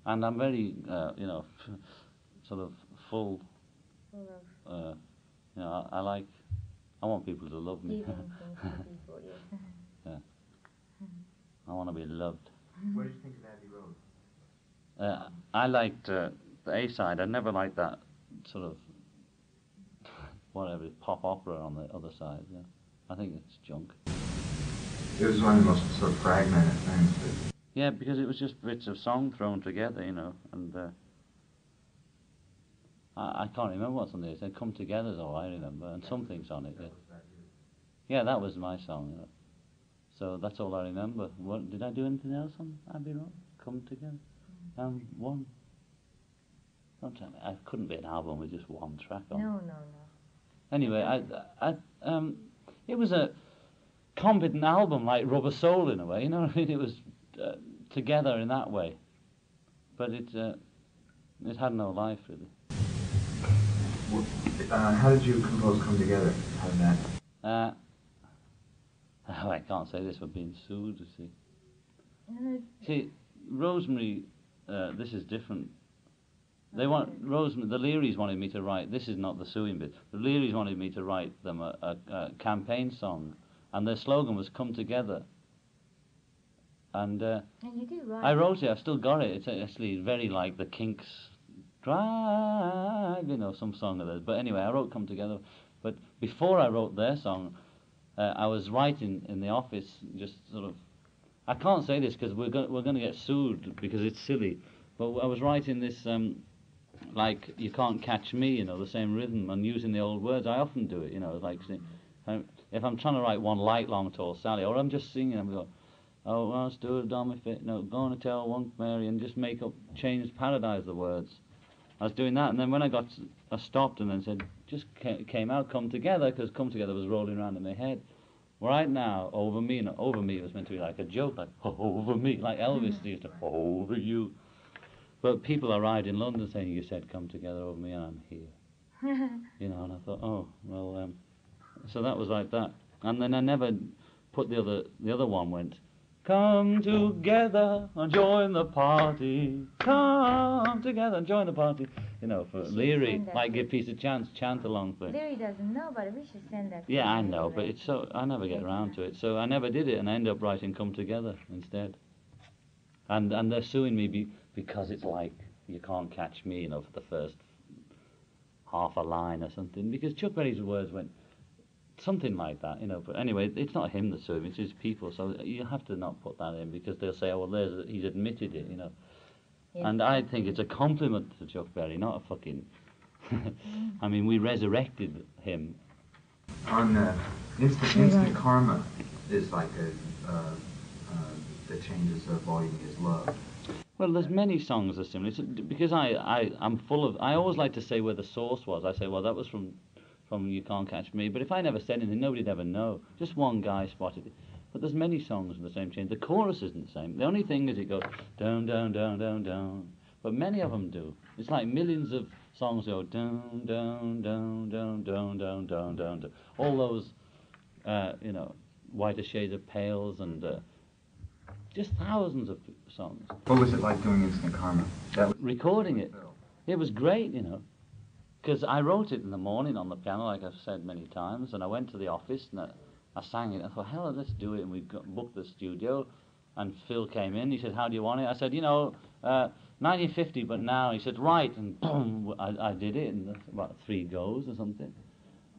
And I'm very, uh, you know, sort of full, uh, you know, I, I like, I want people to love me. people, yes. yeah. I want to be loved. What do you think of Abbey Road? Uh, I liked uh, the A-side. I never liked that sort of whatever pop opera on the other side. Yeah, I think it's junk. It was one of the most sort of fragmented things. That yeah, because it was just bits of song thrown together, you know. And uh, I, I can't remember what something is. They come together is all I remember, and some things on it. Yeah, yeah that was my song. You know. So that's all I remember. What, did I do anything else on Abbey Road? Come together. Um, one. Don't tell me. I couldn't be an album with just one track on. No, no, no. Anyway, I, I, um, it was a competent album, like Rubber Soul in a way. You know what I mean? It was uh, together in that way, but it, uh, it had no life really. Uh, how did you compose "Come Together"? How did that? Uh, oh, I can't say this for being sued. You see. No, see, Rosemary. Uh, this is different. They want Rosemary. The Learys wanted me to write. This is not the suing bit. The Learys wanted me to write them a, a, a campaign song, and their slogan was "Come Together." And, uh, and you do write. I wrote it. I've still got it. It's actually very like the Kinks, "Drive," you know, some song of theirs. But anyway, I wrote "Come Together." But before I wrote their song, uh, I was writing in the office, just sort of. I can't say this because we're go we're going to get sued because it's silly. But I was writing this um, like "You Can't Catch Me," you know, the same rhythm and using the old words. I often do it, you know, like if I'm trying to write one light long tall Sally, or I'm just singing, I'm going, "Oh, I stood on my feet, no, gonna tell one Mary," and just make up, change, paradise the words. I was doing that, and then when I got, I stopped and then said, just ca came out, "Come Together," because "Come Together" was rolling around in my head. Right now, "Over Me," and "Over Me" was meant to be like a joke, like "Over me," like Elvis used to, "Over you." But people arrived in London saying, "You said come together over me, and I'm here." You know, and I thought, oh, well, um, so that was like that. And then I never put the other, the other one went, Come together and join the party. Come together and join the party. You know, for Leary might give Peace a Chance, chant along thing. Leary doesn't know, but we should send that. Yeah, I know, but it's so I never get around to it, so I never did it, and I end up writing "Come Together" instead. And and they're suing me be, because it's like you can't catch me, you know, for the first half a line or something, because Chuck Berry's words went something like that, you know. But anyway, it's not him that's suing; it's his people. So you have to not put that in, because they'll say, "Oh, well, there's a, he's admitted it," you know. Yeah. And I think it's a compliment to Chuck Berry, not a fucking. I mean, we resurrected him. On the instant, instant karma is like a uh, uh, the changes of volume is love. Well, there's many songs that are similar. It's because I I I'm full of. I always like to say where the source was. I say, well, that was from. From You Can't Catch Me, but if I never said anything, nobody'd ever know. Just one guy spotted it. But there's many songs in the same change. The chorus isn't the same. The only thing is it goes down, down, down, down, down. But many of them do. It's like millions of songs go down, down, down, down, down, down, down, down, down. All those, uh, you know, Whiter Shades of Pales and uh, just thousands of songs. What was it like doing Instant Karma? That was recording it. It was great, you know. Because I wrote it in the morning on the piano, like I've said many times, and I went to the office and I, I sang it. I thought, hell, let's do it, and we got, booked the studio, and Phil came in. He said, how do you want it? I said, you know, uh, nineteen fifty, but now. He said, right, and boom, I, I did it in about three goes or something,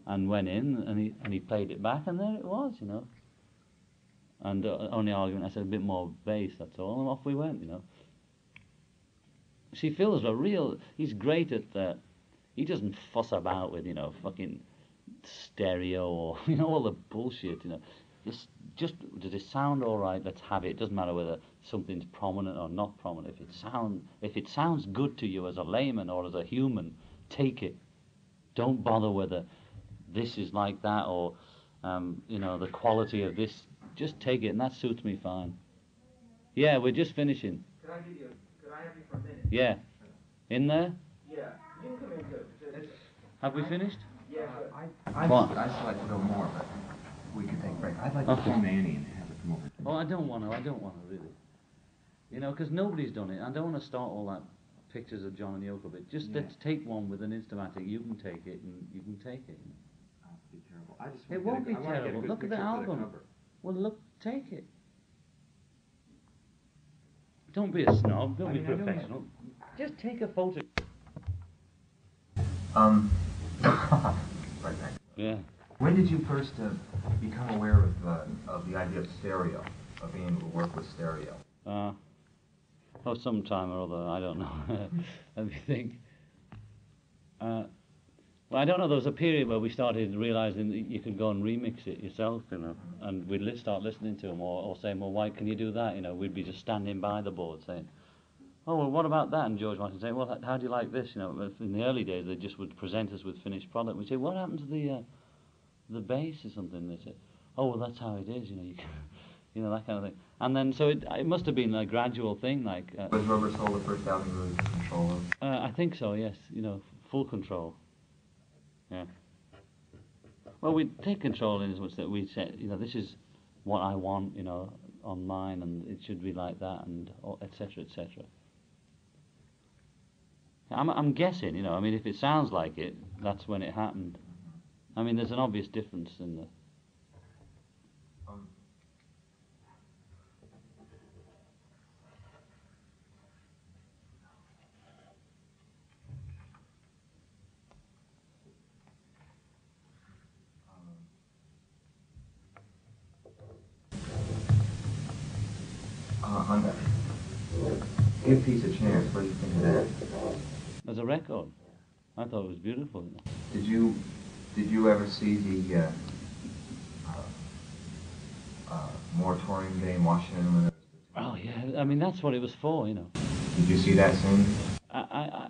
and went in, and he, and he played it back, and there it was, you know. And the uh, only argument, I said, a bit more bass, that's all, and off we went, you know. See, Phil's a real, he's great at that. He doesn't fuss about with, you know, fucking stereo or, you know, all the bullshit, you know. Just, just does it sound all right? Let's have it. It doesn't matter whether something's prominent or not prominent. If it, sound, if it sounds good to you as a layman or as a human, take it. Don't bother whether this is like that or, um, you know, the quality of this. Just take it, and that suits me fine. Yeah, we're just finishing. Could I give you, could I have you for a minute? Yeah. In there? Yeah. Have we finished? Yeah. I, I, what? I'd just like to go more, but we can take a break. I'd like okay. to film Annie and have it come over. Oh, I don't want to. I don't want to, really. You know, because nobody's done it. I don't want to start all that pictures of John and Yoko, but just yeah. let's take one with an Instamatic. You can take it, and you can take it. I'll be terrible. I just want it won't to be a, terrible. Look at the album. Well, look, take it. Don't be a snob. Don't I mean, be professional. Don't just take a photo. Um, right back. Yeah. When did you first uh, become aware of uh, of the idea of stereo, of being able to work with stereo? Uh, oh, sometime or other, I don't know. Let me think. Uh, well, I don't know. There was a period where we started realizing that you could go and remix it yourself, you know, and we'd li start listening to them or, or saying, well, why can you do that? You know, we'd be just standing by the board saying, oh, well, what about that? And George Martin saying, well, how do you like this? You know, in the early days, they just would present us with finished product. We'd say, what happened to the uh, the bass or something? They said, oh, well, that's how it is, you know, you, can, you know, that kind of thing. And then, so it, it must have been a gradual thing, like... Uh, was Rubber Soul the first album you were in control of? Uh, I think so, yes, you know, full control, yeah. Well, we'd take control in as much that we'd say, you know, this is what I want, you know, on mine, and it should be like that, and et cetera, et cetera. I'm, I'm guessing, you know, I mean, if it sounds like it, that's when it happened. I mean, there's an obvious difference in the... Um, uh, on that. Give Peace a Chance, what do you think of that? As a record, I thought it was beautiful. Did you did you ever see the uh, uh, uh, moratorium day in Washington? When it was the oh yeah, I mean that's what it was for, you know. Did you see that scene? I I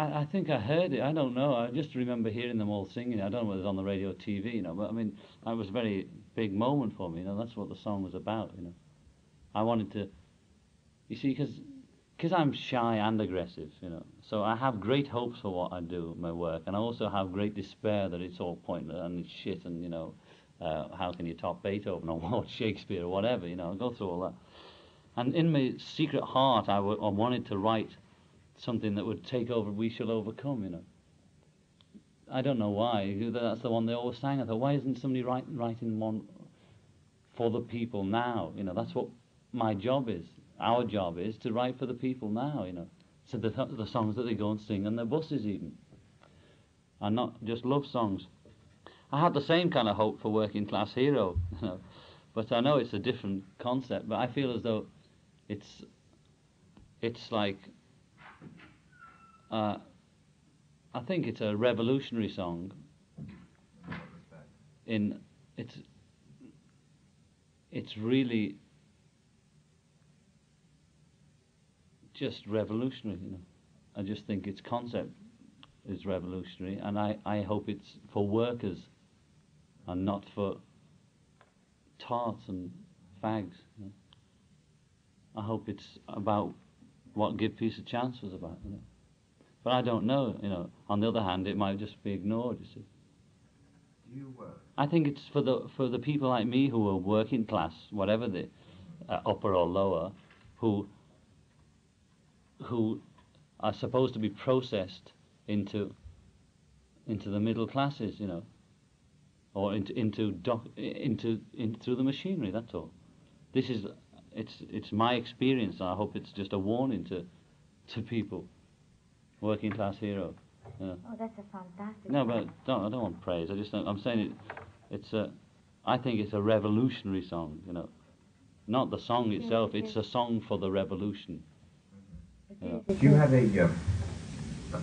I, I think I heard it. I don't know. I just remember hearing them all singing. I don't know whether it was on the radio or T V, you know. But I mean, that was a very big moment for me. You know, that's what the song was about. You know, I wanted to. You see, because. Because I'm shy and aggressive, you know, so I have great hopes for what I do, my work, and I also have great despair that it's all pointless and it's shit and, you know, uh, how can you top Beethoven or Lord Shakespeare or whatever, you know, go through all that. And in my secret heart, I, w- I wanted to write something that would take over We Shall Overcome, you know. I don't know why, that's the one they always sang. I thought, why isn't somebody write, writing one for the people now? You know, that's what my job is. Our job is to write for the people now, you know. So the, th- the songs that they go and sing on their buses even. And not just love songs. I had the same kind of hope for Working Class Hero, you know. But I know it's a different concept, but I feel as though it's, it's like... Uh, I think it's a revolutionary song. In it's, it's really just revolutionary. You know, I just think its concept is revolutionary, and I, I hope it's for workers, and not for tarts and fags. You know. I hope it's about what Give Peace a Chance was about. You know. But I don't know, you know. On the other hand, it might just be ignored, you see. Do you work? I think it's for the for the people like me who are working class, whatever the uh, upper or lower, who who are supposed to be processed into into the middle classes, you know, or into into doc, into in, through the machinery. That's all. This is it's it's my experience, and I hope it's just a warning to to people. Working Class Hero. Yeah. Oh, that's a fantastic. No, but don't, I don't want praise. I just don't, I'm saying it. It's a. I think it's a revolutionary song. You know, not the song itself. It's a song for the revolution. You know. Do you have a? Um, a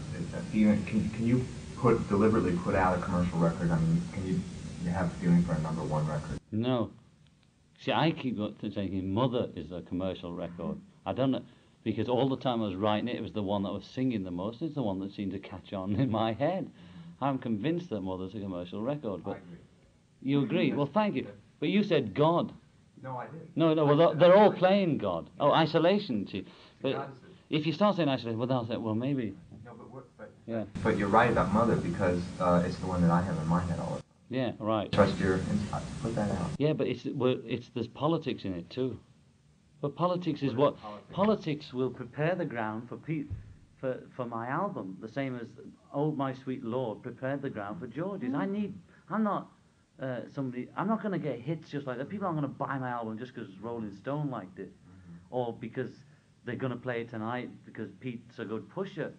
feeling? Can can you put deliberately put out a commercial record? I mean, can you, you have a feeling for a number one record? No. See, I keep thinking Mother is a commercial record. I don't know. Because all the time I was writing it, it was the one that was singing the most. It's the one that seemed to catch on in my head. I'm convinced that Mother's a commercial record. But I agree. You agree? Well, thank you. But you said God. No, I didn't. No, no, well, they're, they're all playing God. Oh, isolation, see. But if you start saying isolation, well, that's it. Well, maybe. No, but what, but, yeah. But you're right about Mother, because uh, it's the one that I have in my head all the time. Yeah, right. Trust your insight. Put that out. Yeah, but it's well, it's there's politics in it, too. But politics is what, politics? Politics will prepare the ground for pe- for for my album, the same as Oh My Sweet Lord prepared the ground for George's. Mm. I need, I'm not uh, somebody, I'm not going to get hits just like that. People aren't going to buy my album just because Rolling Stone liked it, mm-hmm. or because they're going to play it tonight because Pete's a good pusher.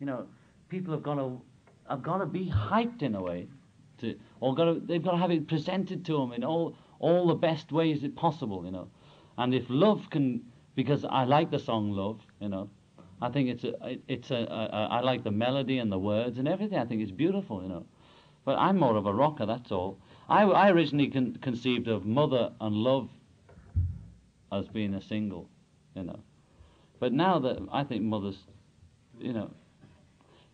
You know, people have got to, have got to be hyped in a way, to or got to, they've got to have it presented to them in all all the best ways it possible. You know. And if love can, because I like the song Love, you know, I think it's a, it's a, a, a, I like the melody and the words and everything. I think it's beautiful, you know. But I'm more of a rocker, that's all. I, I originally con- conceived of Mother and Love as being a single, you know. But now that I think Mother's, you know,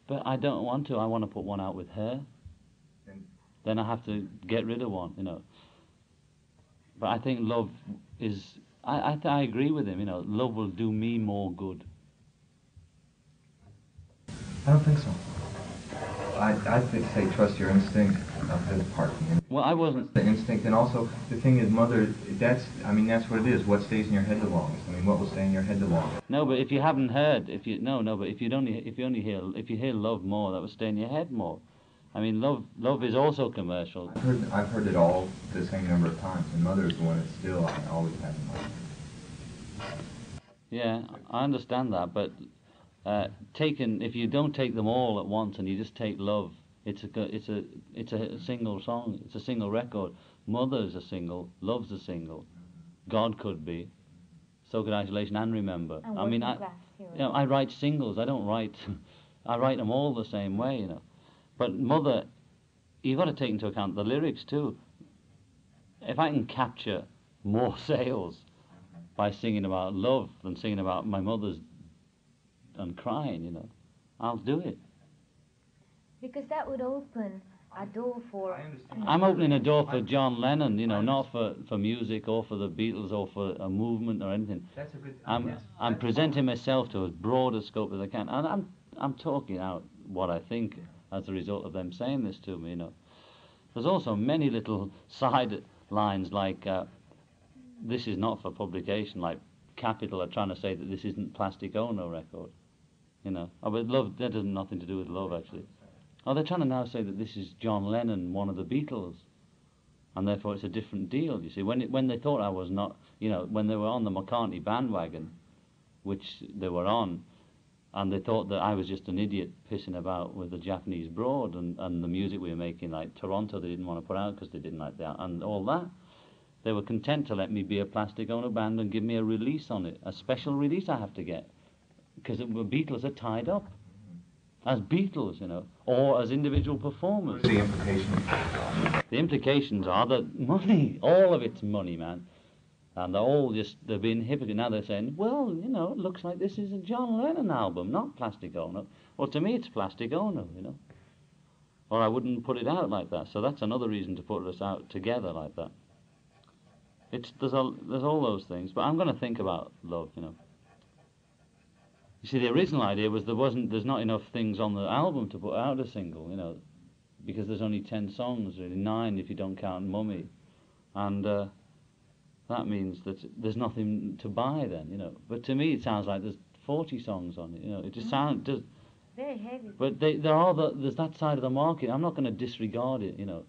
but I don't want to. I want to put one out with her. Then I have to get rid of one, you know. But I think Love is... I I, th- I agree with him, you know, love will do me more good. I don't think so. I I'd say trust your instinct. That's part of me. Well, I wasn't the instinct, and also the thing is, Mother. That's I mean, that's what it is. What stays in your head the longest? I mean, what will stay in your head the longest? No, but if you haven't heard, if you no, no, but if you don't, if you only hear, if you hear love more, that will stay in your head more. I mean, love love is also commercial. I've heard, I've heard it all the same number of times, and Mother is the one that still I always have in mind. Yeah, I understand that, but uh, taken if you don't take them all at once and you just take Love, it's a it's a it's a single song, it's a single record. Mother's a single, Love's a single. God could be, so could Isolation and Remember. And I mean, I you know I write singles. I don't write, I write them all the same way, you know. But Mother, you've got to take into account the lyrics too. If I can capture more sales by singing about love than singing about my mother's and crying, you know, I'll do it. Because that would open a door for... I understand. I'm opening a door for John Lennon, you know, not for, for music or for the Beatles or for a movement or anything. That's a good... I'm, that's, I'm that's presenting fun. myself to as broad a scope as I can. And I'm, I'm talking out what I think... as a result of them saying this to me, you know. There's also many little side lines like uh, this is not for publication, like Capital are trying to say that this isn't Plastic Ono record. You know, oh, but Love, that has nothing to do with Love, actually. Oh, they're trying to now say that this is John Lennon, one of the Beatles, and therefore it's a different deal, you see. When it, when they thought I was not, you know, when they were on the McCartney bandwagon, which they were on, and they thought that I was just an idiot pissing about with the Japanese broad and, and the music we were making, like Toronto, they didn't want to put out because they didn't like that, and all that. They were content to let me be a Plastic Ono band and give me a release on it, a special release I have to get, because the Beatles are tied up as Beatles, you know, or as individual performers. The implications? The implications are that money, all of it's money, man. And they're all just, they're being hypocritical. Now they're saying, well, you know, it looks like this is a John Lennon album, not Plastic Ono. Well, to me, it's Plastic Ono, you know. Or I wouldn't put it out like that. So that's another reason to put us out together like that. It's, there's, a, there's all those things. But I'm going to think about Love, you know. You see, the original idea was there wasn't, there's not enough things on the album to put out a single, you know, because there's only ten songs, really, nine if you don't count Mummy. And, uh... that means that there's nothing to buy then, you know. But to me it sounds like there's forty songs on it, you know. It just sounds... Does, very heavy. But they, there are the, there's that side of the market. I'm not going to disregard it, you know.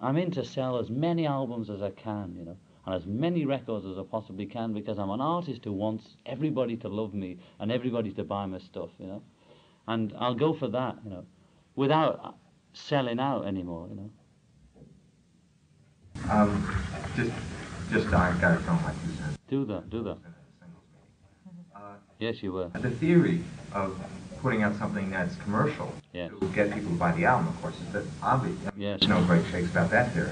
I'm in to sell as many albums as I can, you know, and as many records as I possibly can, because I'm an artist who wants everybody to love me and everybody to buy my stuff, you know. And I'll go for that, you know, without selling out anymore, you know. Um, just, just I got it from like you said. Do that, do that. Uh, yes, you were. The theory of putting out something that's commercial yeah. to get people to buy the album, of course, is that obvious. Yes. There's no great shakes about that theory.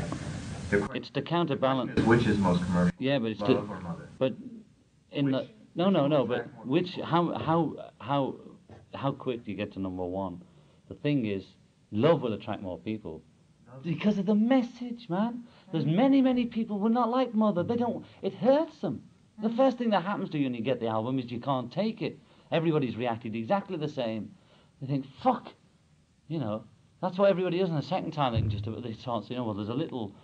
The it's the counterbalance. Which is most commercial? Yeah, but it's Love to, or Mother? But in which, the no, no, no. But which? How, how, how, how quick do you get to number one? The thing is, Love will attract more people. Because of the message, man. There's many, many people will not like Mother. They don't. It hurts them. The first thing that happens to you when you get the album is you can't take it. Everybody's reacted exactly the same. They think, fuck, you know. That's what everybody does. And the second time they can just they start saying, oh well, there's a little,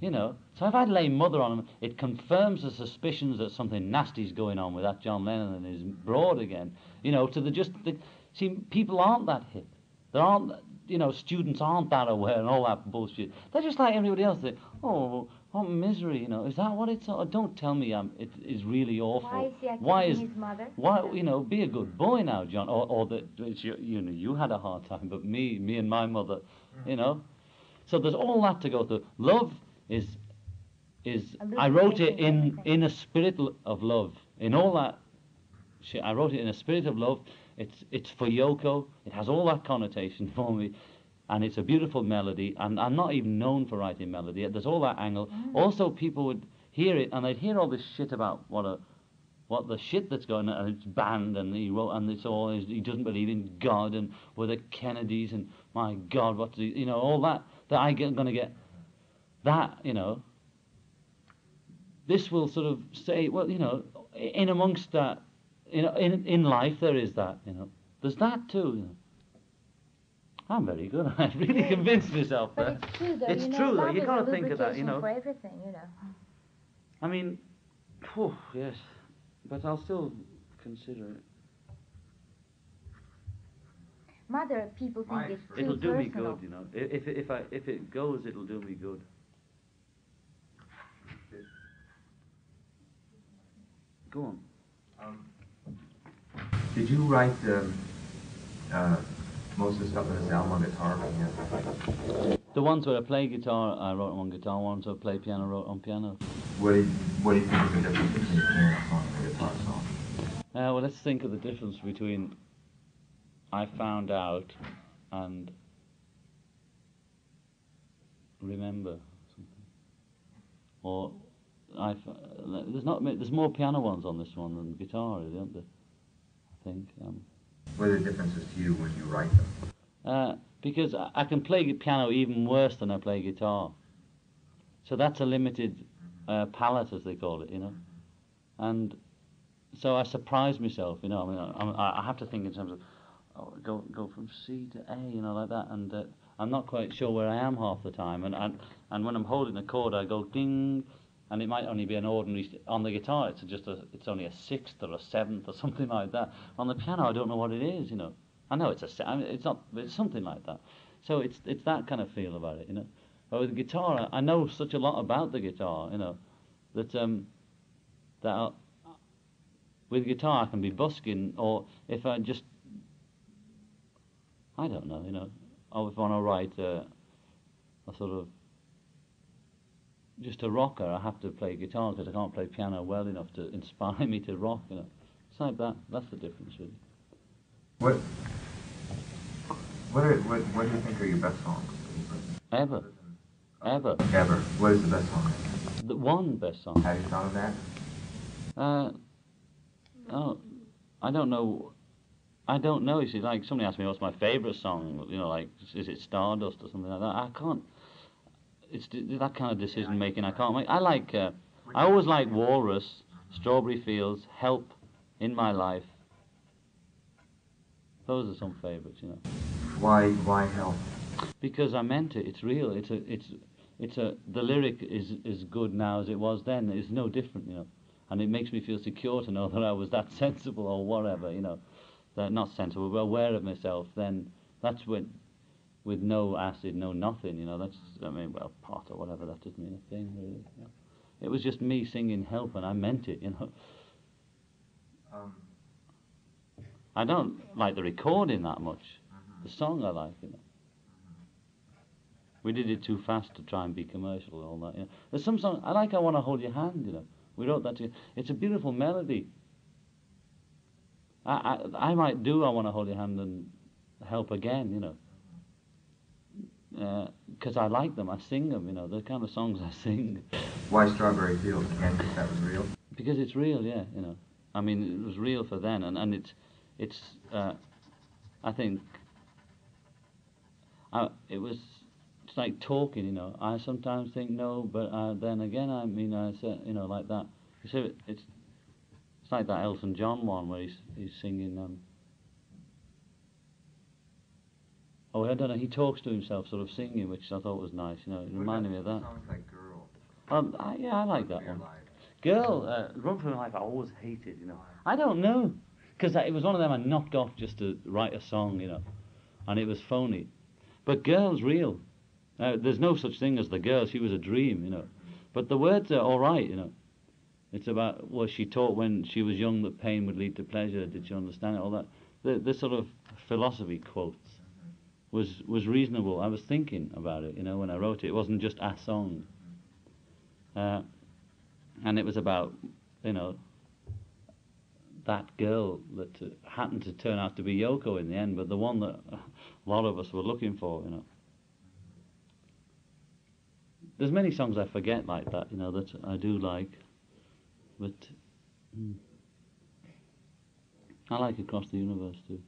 you know. So if I lay Mother on them, it confirms the suspicions that something nasty's going on with that John Lennon and his broad again. You know, to the just the, see, people aren't that hip. There aren't. You know, students aren't that aware and all that bullshit. They're just like everybody else. They, oh, what misery, you know. Is that what it's... Don't tell me I'm, it is really awful. Why is he acting his mother? Why, you know, be a good boy now, John. Or, or that, you know, you had a hard time, but me, me and my mother, you know. So there's all that to go through. Love is... is I wrote it in, in a spirit of love. In all that shit, I wrote it in a spirit of love. It's, it's for Yoko, it has all that connotation for me, and it's a beautiful melody, and I'm not even known for writing melody, there's all that angle. Mm-hmm. Also, people would hear it, and they'd hear all this shit about what a, what the shit that's going on, and it's banned, and he wrote, and it's all, he doesn't believe in God, and we're the Kennedys, and my God, what's he, you know, all that, that I'm going to get, that, you know, this will sort of say, well, you know, in amongst that, you know, in, in life there is that, you know. There's that too, you know. I'm very good. I really yeah. convinced myself that. It's true, though. It's you know, true, though. You've got to think of that, you know. For everything, you know. I mean, oh, yes. But I'll still consider it. Mother, people think My it's too It'll do personal. Me good, you know. If, if, if, I, if it goes, it'll do me good. Go on. Um, Did you write um, uh, most of the stuff on this album on guitar? Yeah. The ones where I play guitar, I wrote them on guitar. Ones where I play piano, I wrote on piano. What do you, what do you think is the difference between a piano song and a guitar song? Uh, well, let's think of the difference between I Found Out and Remember something. Or I there's not there's more piano ones on this one than guitar, really, aren't there? Think, um, what are the differences to you when you write them? Uh, because I, I can play piano even worse than I play guitar. So that's a limited uh, palette, as they call it, you know. And so I surprise myself, you know. I mean, I, I have to think in terms of oh, go go from C to A, you know, like that. And uh, I'm not quite sure where I am half the time, and and, and when I'm holding the chord I go ding, and it might only be an ordinary, on the guitar it's just a, it's only a sixth or a seventh or something like that. On the piano I don't know what it is, you know. I know it's a, I mean, it's not, it's something like that. So it's it's that kind of feel about it, you know. But with the guitar, I know such a lot about the guitar, you know, that um, that I'll, with guitar I can be busking, or if I just, I don't know, you know, or if I want to write a, a sort of just a rocker, I have to play guitar because I can't play piano well enough to inspire me to rock, you know. It's like that. That's the difference, really. What what, are, what what do you think are your best songs? Ever. Ever. Ever. What is the best song? The one best song. Have you thought of that? Uh, oh, I don't know. I don't know. You see, like, somebody asked me what's my favourite song, you know, like, is it Stardust or something like that? I can't, it's that kind of decision making I can't make. I like, uh, I always like Walrus, Strawberry Fields, Help, In My Life. Those are some favourites, you know. Why, why Help? Because I meant it. It's real. It's a. It's. It's a. The lyric is as good now as it was then. It's no different, you know. And it makes me feel secure to know that I was that sensible or whatever, you know. That not sensible, but aware of myself. Then that's when, with no acid, no nothing, you know. That's. I mean, well, pot or whatever. That doesn't mean a thing, really. You know. It was just me singing Help, and I meant it, you know. Um. I don't like the recording that much. Mm-hmm. The song I like, you know. We did it too fast to try and be commercial and all that. You know. There's some song I like. I Want to Hold Your Hand. You know, we wrote that together. It's a beautiful melody. I I, I might do I Want to Hold Your Hand and Help again. You know, because uh, I like them. I sing them. You know, the kind of songs I sing. Why Strawberry Fields? Because that was real. Because it's real. Yeah. You know, I mean, it was real for then, and and it's it's. Uh, I think. I, it was. It's like talking, you know. I sometimes think no, but uh, then again, I mean, I said, you know, like that. You see, it's it's like that Elton John one where he's he's singing. Um, oh, I don't know. He talks to himself, sort of singing, which I thought was nice. You know, it reminded me of that. Songs like Girl. Um, I, yeah, I like that one. Girl, uh, Run For Your Life. I always hated, you know. I don't know, because it was one of them I knocked off just to write a song, you know, and it was phony. But Girl's real. Uh, there's no such thing as the girl. She was a dream, you know. But the words are all right, you know. It's about what she taught when she was young, that pain would lead to pleasure. Did she understand it? All that. The, the sort of philosophy quotes was was reasonable. I was thinking about it, you know, when I wrote it. It wasn't just a song. Uh, and it was about, you know, that girl that uh, happened to turn out to be Yoko in the end, but the one that a lot of us were looking for, you know. There's many songs I forget like that, you know, that I do like, but mm, I like Across the Universe too.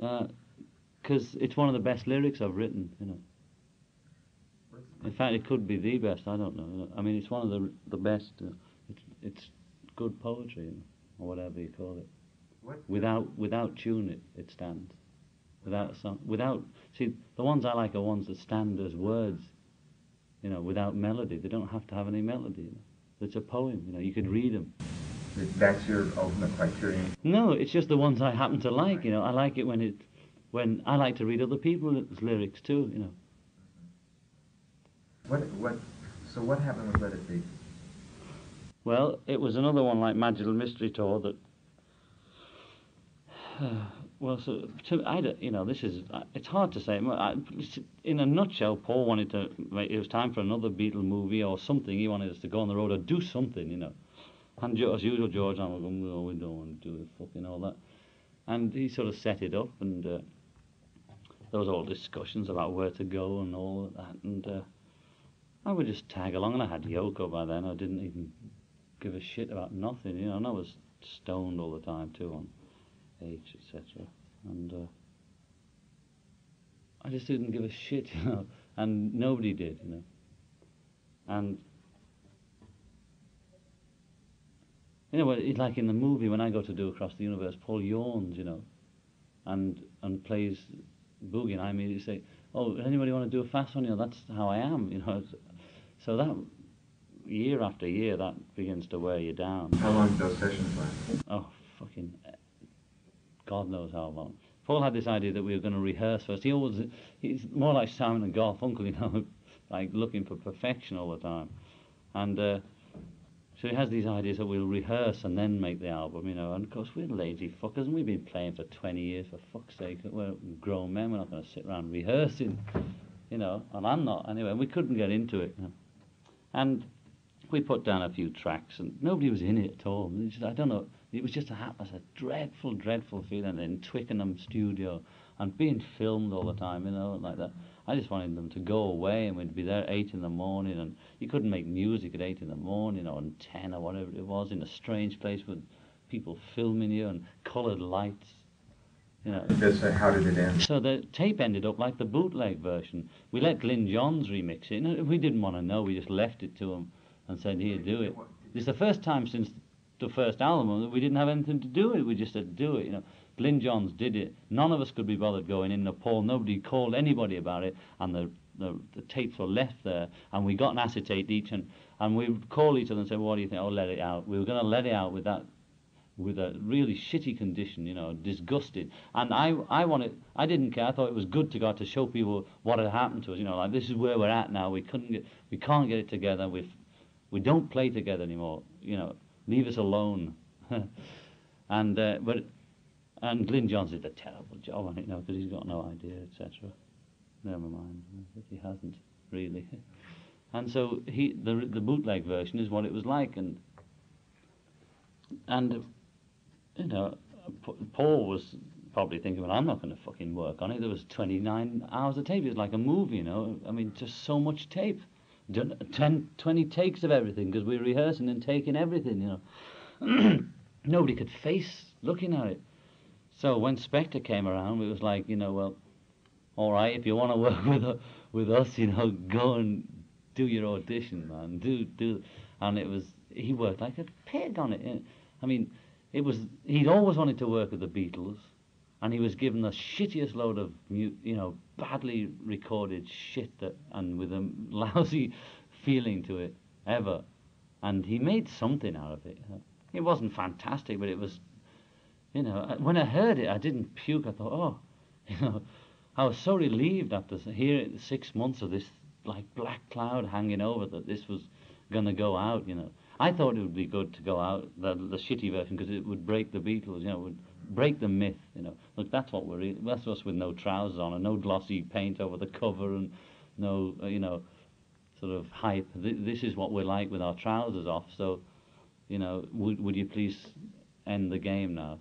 Why? Because uh, it's one of the best lyrics I've written, you know. In fact, it could be the best. I don't know. You know? I mean, it's one of the the best. Uh, it's, it's good poetry, you know, or whatever you call it. What? Without without tune, it it stands. Without song, without, see, the ones I like are ones that stand as words, you know, without melody. They don't have to have any melody. You know. It's a poem, you know. You could read them. That's your ultimate criterion. No, it's just the ones I happen to like. You know, I like it when it, when I like to read other people's lyrics too. You know. What what? So what happened with Let It Be? Well, it was another one like Magical Mystery Tour that. Uh, Well, so to, I don't, you know, this is, it's hard to say. I, in a nutshell, Paul wanted to, it was time for another Beatle movie or something. He wanted us to go on the road or do something, you know. And as usual, George and I were going, oh, we don't want to do it, fucking all that. And he sort of set it up, and uh, there was all discussions about where to go and all that. And uh, I would just tag along, and I had Yoko by then. I didn't even give a shit about nothing, you know, and I was stoned all the time too on age, et cetera. And uh, I just didn't give a shit, you know, and nobody did, you know. And, you know, like in the movie, when I go to do Across the Universe, Paul yawns, you know, and and plays boogie, and I immediately say, oh, anybody want to do a fast one? You know, that's how I am, you know. So that, year after year, that begins to wear you down. How long did those sessions last? Oh, fucking, God knows how long. Paul had this idea that we were going to rehearse first. He always, he's more like Simon and Garfunkel, you know, like looking for perfection all the time. And uh, so he has these ideas that we'll rehearse and then make the album, you know. And of course, we're lazy fuckers, and we've been playing for twenty years, for fuck's sake. We're grown men, we're not going to sit around rehearsing, you know, and I'm not, anyway. We couldn't get into it, you know. And we put down a few tracks, and nobody was in it at all. It just, I don't know, it was just a, it was a dreadful, dreadful feeling in Twickenham studio and being filmed all the time, you know, like that. I just wanted them to go away, and we'd be there at eight in the morning, and you couldn't make music at eight in the morning or on ten or whatever it was, in a strange place with people filming you and coloured lights, you know. Just, uh, how did it end? So the tape ended up like the bootleg version. We let Glyn Johns remix it. You know, we didn't want to know, we just left it to him and said, here, do it. It's the first time since the first album that we didn't have anything to do with it. We just said, do it, you know. Glyn Johns did it. None of us could be bothered going in Nepal. Nobody called anybody about it, and the, the, the tapes were left there, and we got an acetate each, and, and we would call each other and say, what do you think? Oh, let it out. We were going to let it out with that, with a really shitty condition, you know, disgusted. And I, I wanted, I didn't care. I thought it was good to go out to show people what had happened to us, you know, like, this is where we're at now. We couldn't get, we can't get it together. We've, we don't play together anymore, you know, leave us alone. and uh, but and Glyn Johns did a terrible job on it, you know, because he's got no idea, et cetera. Never mind, he hasn't really. And so he, the the bootleg version is what it was like, and and you know, Paul was probably thinking, well, I'm not going to fucking work on it. There was twenty-nine hours of tape. It was like a movie, you know. I mean, just so much tape. ten, twenty takes of everything, because we were rehearsing and taking everything, you know. Nobody could face looking at it. So when Spectre came around, it was like, you know, well, all right, if you want to work with with us, you know, go and do your audition, man. Do do, and it was, he worked like a pig on it. I mean, it was, he'd always wanted to work with the Beatles, and he was given the shittiest load of, you know, badly recorded shit, that, and with a lousy feeling to it, ever. And he made something out of it. It wasn't fantastic, but it was, you know, when I heard it, I didn't puke. I thought, oh, you know, I was so relieved after hearing six months of this, like, black cloud hanging over, that this was going to go out, you know. I thought it would be good to go out, the, the shitty version, because it would break the Beatles, you know, it would break the myth, you know. Look, that's what we're, that's us with no trousers on and no glossy paint over the cover and no, you know, sort of hype. This is what we're like with our trousers off, so, you know, would, would you please end the game now?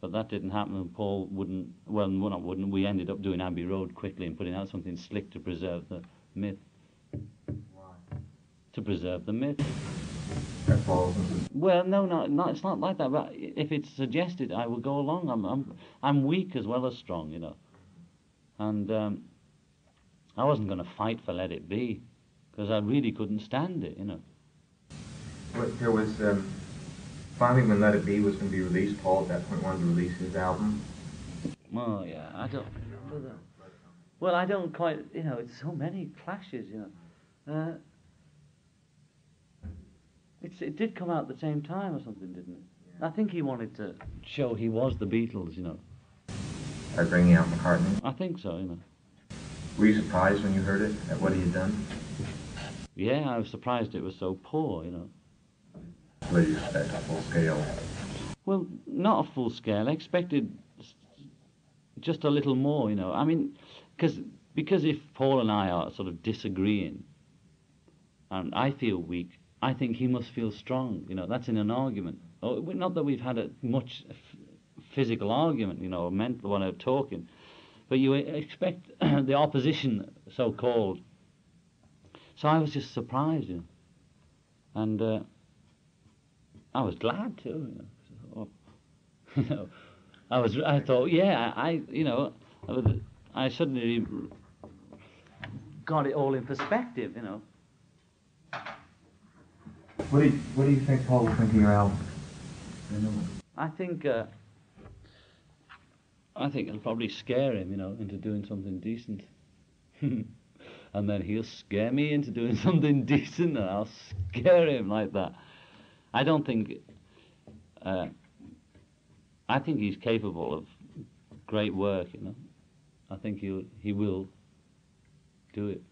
But that didn't happen, and Paul wouldn't, well, not wouldn't, we ended up doing Abbey Road quickly and putting out something slick to preserve the myth. Why? To preserve the myth. Well, no, no, no, it's not like that. But if it's suggested, I will go along. I'm, I'm, I'm weak as well as strong, you know. And um, I wasn't going to fight for Let It Be, because I really couldn't stand it, you know. But there was um, finally, when Let It Be was going to be released, Paul at that point wanted to release his album. Well, yeah, I don't. Well, I don't quite. You know, it's so many clashes, you know. Uh, It's, it did come out at the same time or something, didn't it? Yeah. I think he wanted to show he was the Beatles, you know. By bringing out McCartney? I think so, you know. Were you surprised when you heard it, at what he had done? Yeah, I was surprised it was so poor, you know. What did you expect, a full scale? Well, not a full scale. I expected just a little more, you know. I mean, cause, because if Paul and I are sort of disagreeing, and I feel weak, I think he must feel strong, you know, that's in an argument. Oh, not that we've had a much physical argument, you know, or mental one of talking, but you expect the opposition, so-called. So I was just surprised, you know. And uh, I was glad too, you know. You know, I was, I thought, yeah, I, you know, I suddenly got it all in perspective, you know. What do, you, what do you think Paul was thinking of your album? I think, uh, I think it'll probably scare him, you know, into doing something decent. And then he'll scare me into doing something decent, and I'll scare him like that. I don't think... Uh, I think he's capable of great work, you know. I think he'll, he will do it.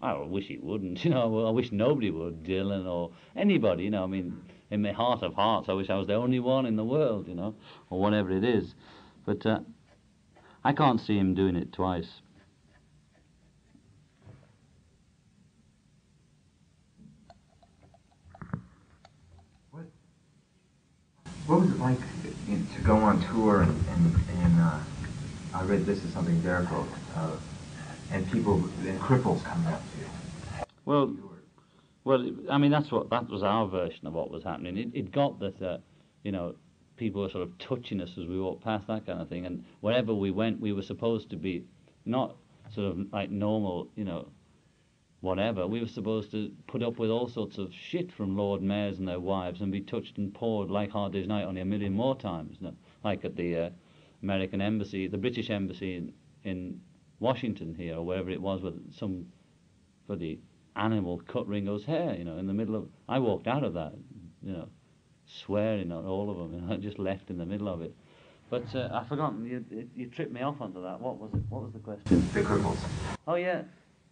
I wish he wouldn't, you know. I wish nobody would, Dylan or anybody, you know. I mean, in my heart of hearts, I wish I was the only one in the world, you know, or whatever it is. But uh, I can't see him doing it twice. What, what was it like to, you know, to go on tour and, and, and uh, I read This Is Something Miracle, uh, and people, and cripples coming up to you? Well, well, I mean, that's what, that was our version of what was happening. It, it got that, uh, you know, people were sort of touching us as we walked past, that kind of thing. And wherever we went, we were supposed to be not sort of like normal, you know, whatever. We were supposed to put up with all sorts of shit from Lord Mayors and their wives and be touched and poured like Hard Day's Night only a million more times, you know, like at the uh, American Embassy, the British Embassy in, in Washington here, or wherever it was, with some bloody animal cut Ringo's hair, you know, in the middle of... I walked out of that, you know, swearing at all of them, and you know, I just left in the middle of it. But uh, I've forgotten, you, you, you tripped me off onto that. What was it? What was the question? The cripples. Oh, yeah.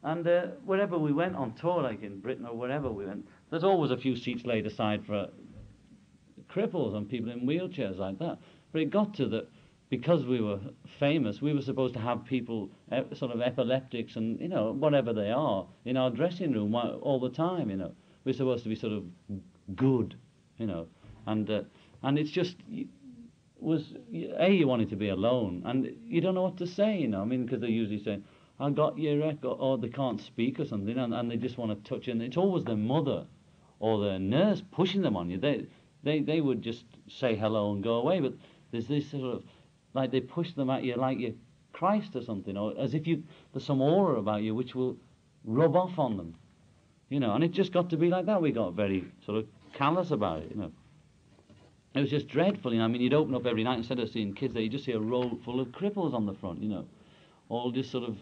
And uh, wherever we went on tour, like in Britain or wherever we went, there's always a few seats laid aside for uh, cripples and people in wheelchairs like that. But it got to that, because we were famous, we were supposed to have people, sort of epileptics and, you know, whatever they are, in our dressing room all the time, you know. We're supposed to be sort of good, you know. And uh, and it's just, was A, you wanted to be alone, and you don't know what to say, you know. I mean, because they're usually saying, I got your record, or they can't speak or something, and, and they just want to touch, and it's always their mother or their nurse pushing them on you. They, they, they would just say hello and go away, but there's this sort of... like they push them at you like you're Christ or something, or as if you there's some aura about you which will rub off on them, you know. And it just got to be like that. We got very sort of callous about it, you know. It was just dreadful, you know. I mean, you'd open up every night, instead of seeing kids there, you just see a roll full of cripples on the front, you know, all just sort of...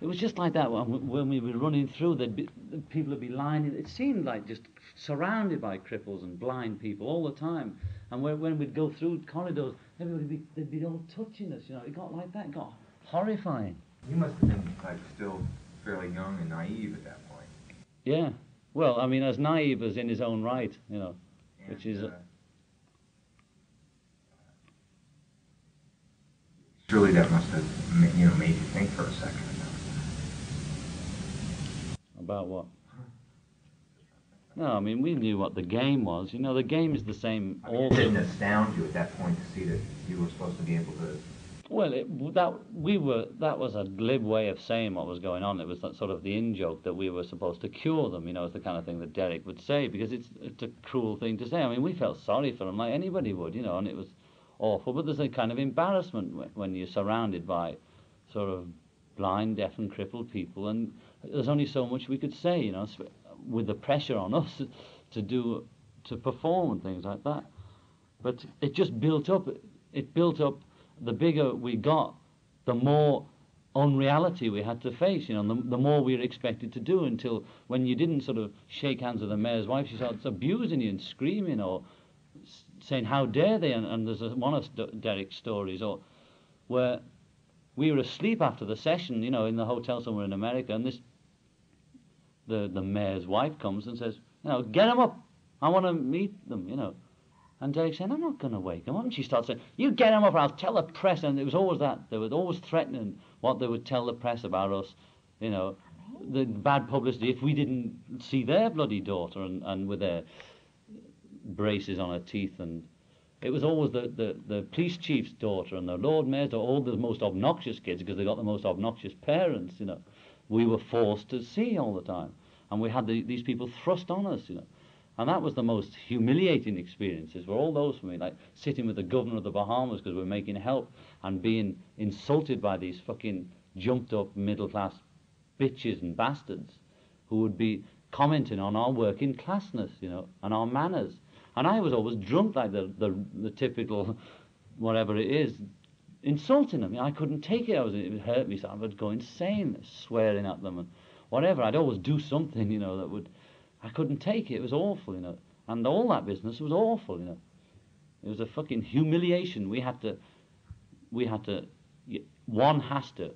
It was just like that when we were running through, there'd be, people would be lining... It seemed like just surrounded by cripples and blind people all the time. And when, when we'd go through corridors, everybody would be, they'd be all touching us, you know. It got like that. It got horrifying. You must have been, like, still fairly young and naive at that point. Yeah. Well, I mean, as naive as in his own right, you know, and, which is... Uh, surely that must have, you know, made you think for a second. About what? No, I mean, we knew what the game was. You know, the game is the same. I mean, all it didn't astound you at that point to see that you were supposed to be able to... Well, it, that we were. That was a glib way of saying what was going on. It was that sort of the in-joke that we were supposed to cure them, you know, is the kind of thing that Derek would say, because it's, it's a cruel thing to say. I mean, we felt sorry for them, like anybody would, you know, and it was awful. But there's a kind of embarrassment when, when you're surrounded by sort of blind, deaf and crippled people, and there's only so much we could say, you know, with the pressure on us to do, to perform and things like that. But it just built up. It built up. The bigger we got, the more unreality we had to face, you know, and the, the more we were expected to do, until when you didn't sort of shake hands with the mayor's wife, she starts abusing you and screaming or saying, how dare they? And, and there's one of Derek's stories or where we were asleep after the session, you know, in the hotel somewhere in America, and this, the, the mayor's wife comes and says, you know, get them up, I want to meet them, you know. And Derek said, I'm not going to wake them up. And she starts saying, you get them up, I'll tell the press. And it was always that. They were always threatening what they would tell the press about us, you know, the bad publicity if we didn't see their bloody daughter, and, and with their braces on her teeth. And it was always the, the, the police chief's daughter and the Lord Mayor's, all the most obnoxious kids, because they got the most obnoxious parents, you know. We were forced to see all the time. And we had the, these people thrust on us, you know. And that was the most humiliating experiences, were all those for me, like sitting with the governor of the Bahamas because we were making help, and being insulted by these fucking jumped-up middle-class bitches and bastards who would be commenting on our working-classness, you know, and our manners. And I was always drunk, like the, the, the typical whatever it is, insulting them. I couldn't take it. I was, it hurt me, so I would go insane swearing at them and whatever. I'd always do something, you know, that would, I couldn't take it. It was awful, you know. And all that business was awful, you know. It was a fucking humiliation. We had to, we had to, one has to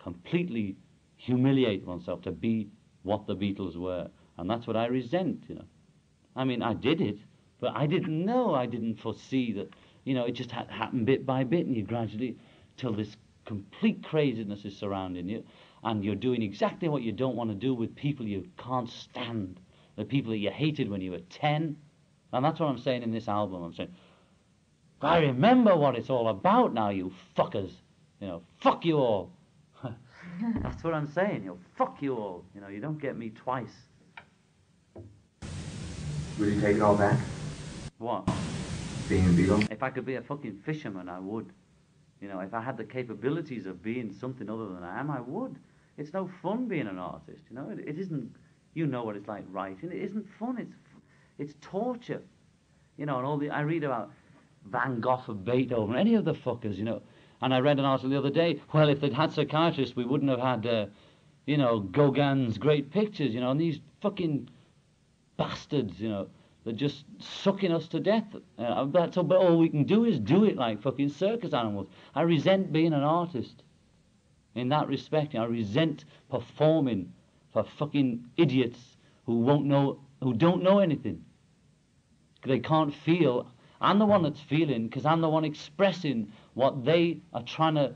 completely humiliate oneself to be what the Beatles were. And that's what I resent, you know. I mean, I did it, but I didn't know, I didn't foresee that, you know, it just had happened bit by bit, and you gradually, till this complete craziness is surrounding you, and you're doing exactly what you don't want to do with people you can't stand, the people that you hated when you were ten. And that's what I'm saying in this album. I'm saying, I remember what it's all about now, you fuckers. You know, fuck you all. That's what I'm saying, you know, fuck you all. You know, you don't get me twice. Would you take it all back? What? Being a Beatle? If I could be a fucking fisherman, I would. You know, if I had the capabilities of being something other than I am, I would. It's no fun being an artist, you know. It, it isn't, you know what it's like writing. It isn't fun, it's it's torture. You know, and all the, I read about Van Gogh or Beethoven, any of the fuckers, you know. And I read an article the other day, well, if they'd had psychiatrists, we wouldn't have had, uh, you know, Gauguin's great pictures, you know, and these fucking bastards, you know, they're just sucking us to death. Uh, that's all, but all we can do is do it like fucking circus animals. I resent being an artist in that respect. I resent performing for fucking idiots who won't know, who don't know anything. They can't feel. I'm the one that's feeling because I'm the one expressing what they are trying to.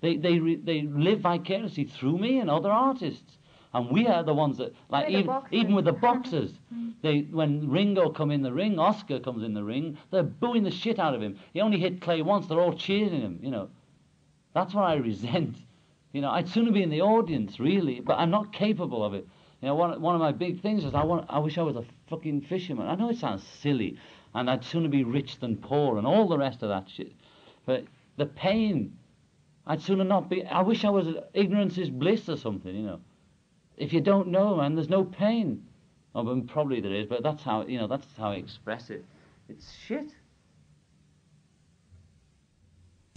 They they re, they live vicariously through me and other artists. And we are the ones that, like, even, even with the boxers, they, when Ringo come in the ring, Oscar comes in the ring, they're booing the shit out of him. He only hit Clay once, they're all cheering him, you know. That's what I resent. You know, I'd sooner be in the audience, really, but I'm not capable of it. You know, one, one of my big things is I, want, I wish I was a fucking fisherman. I know it sounds silly, and I'd sooner be rich than poor and all the rest of that shit. But the pain, I'd sooner not be. I wish I was, ignorance is bliss or something, you know. If you don't know, man, there's no pain. Oh, but probably there is, but that's how, you know, that's how I express it. It's shit.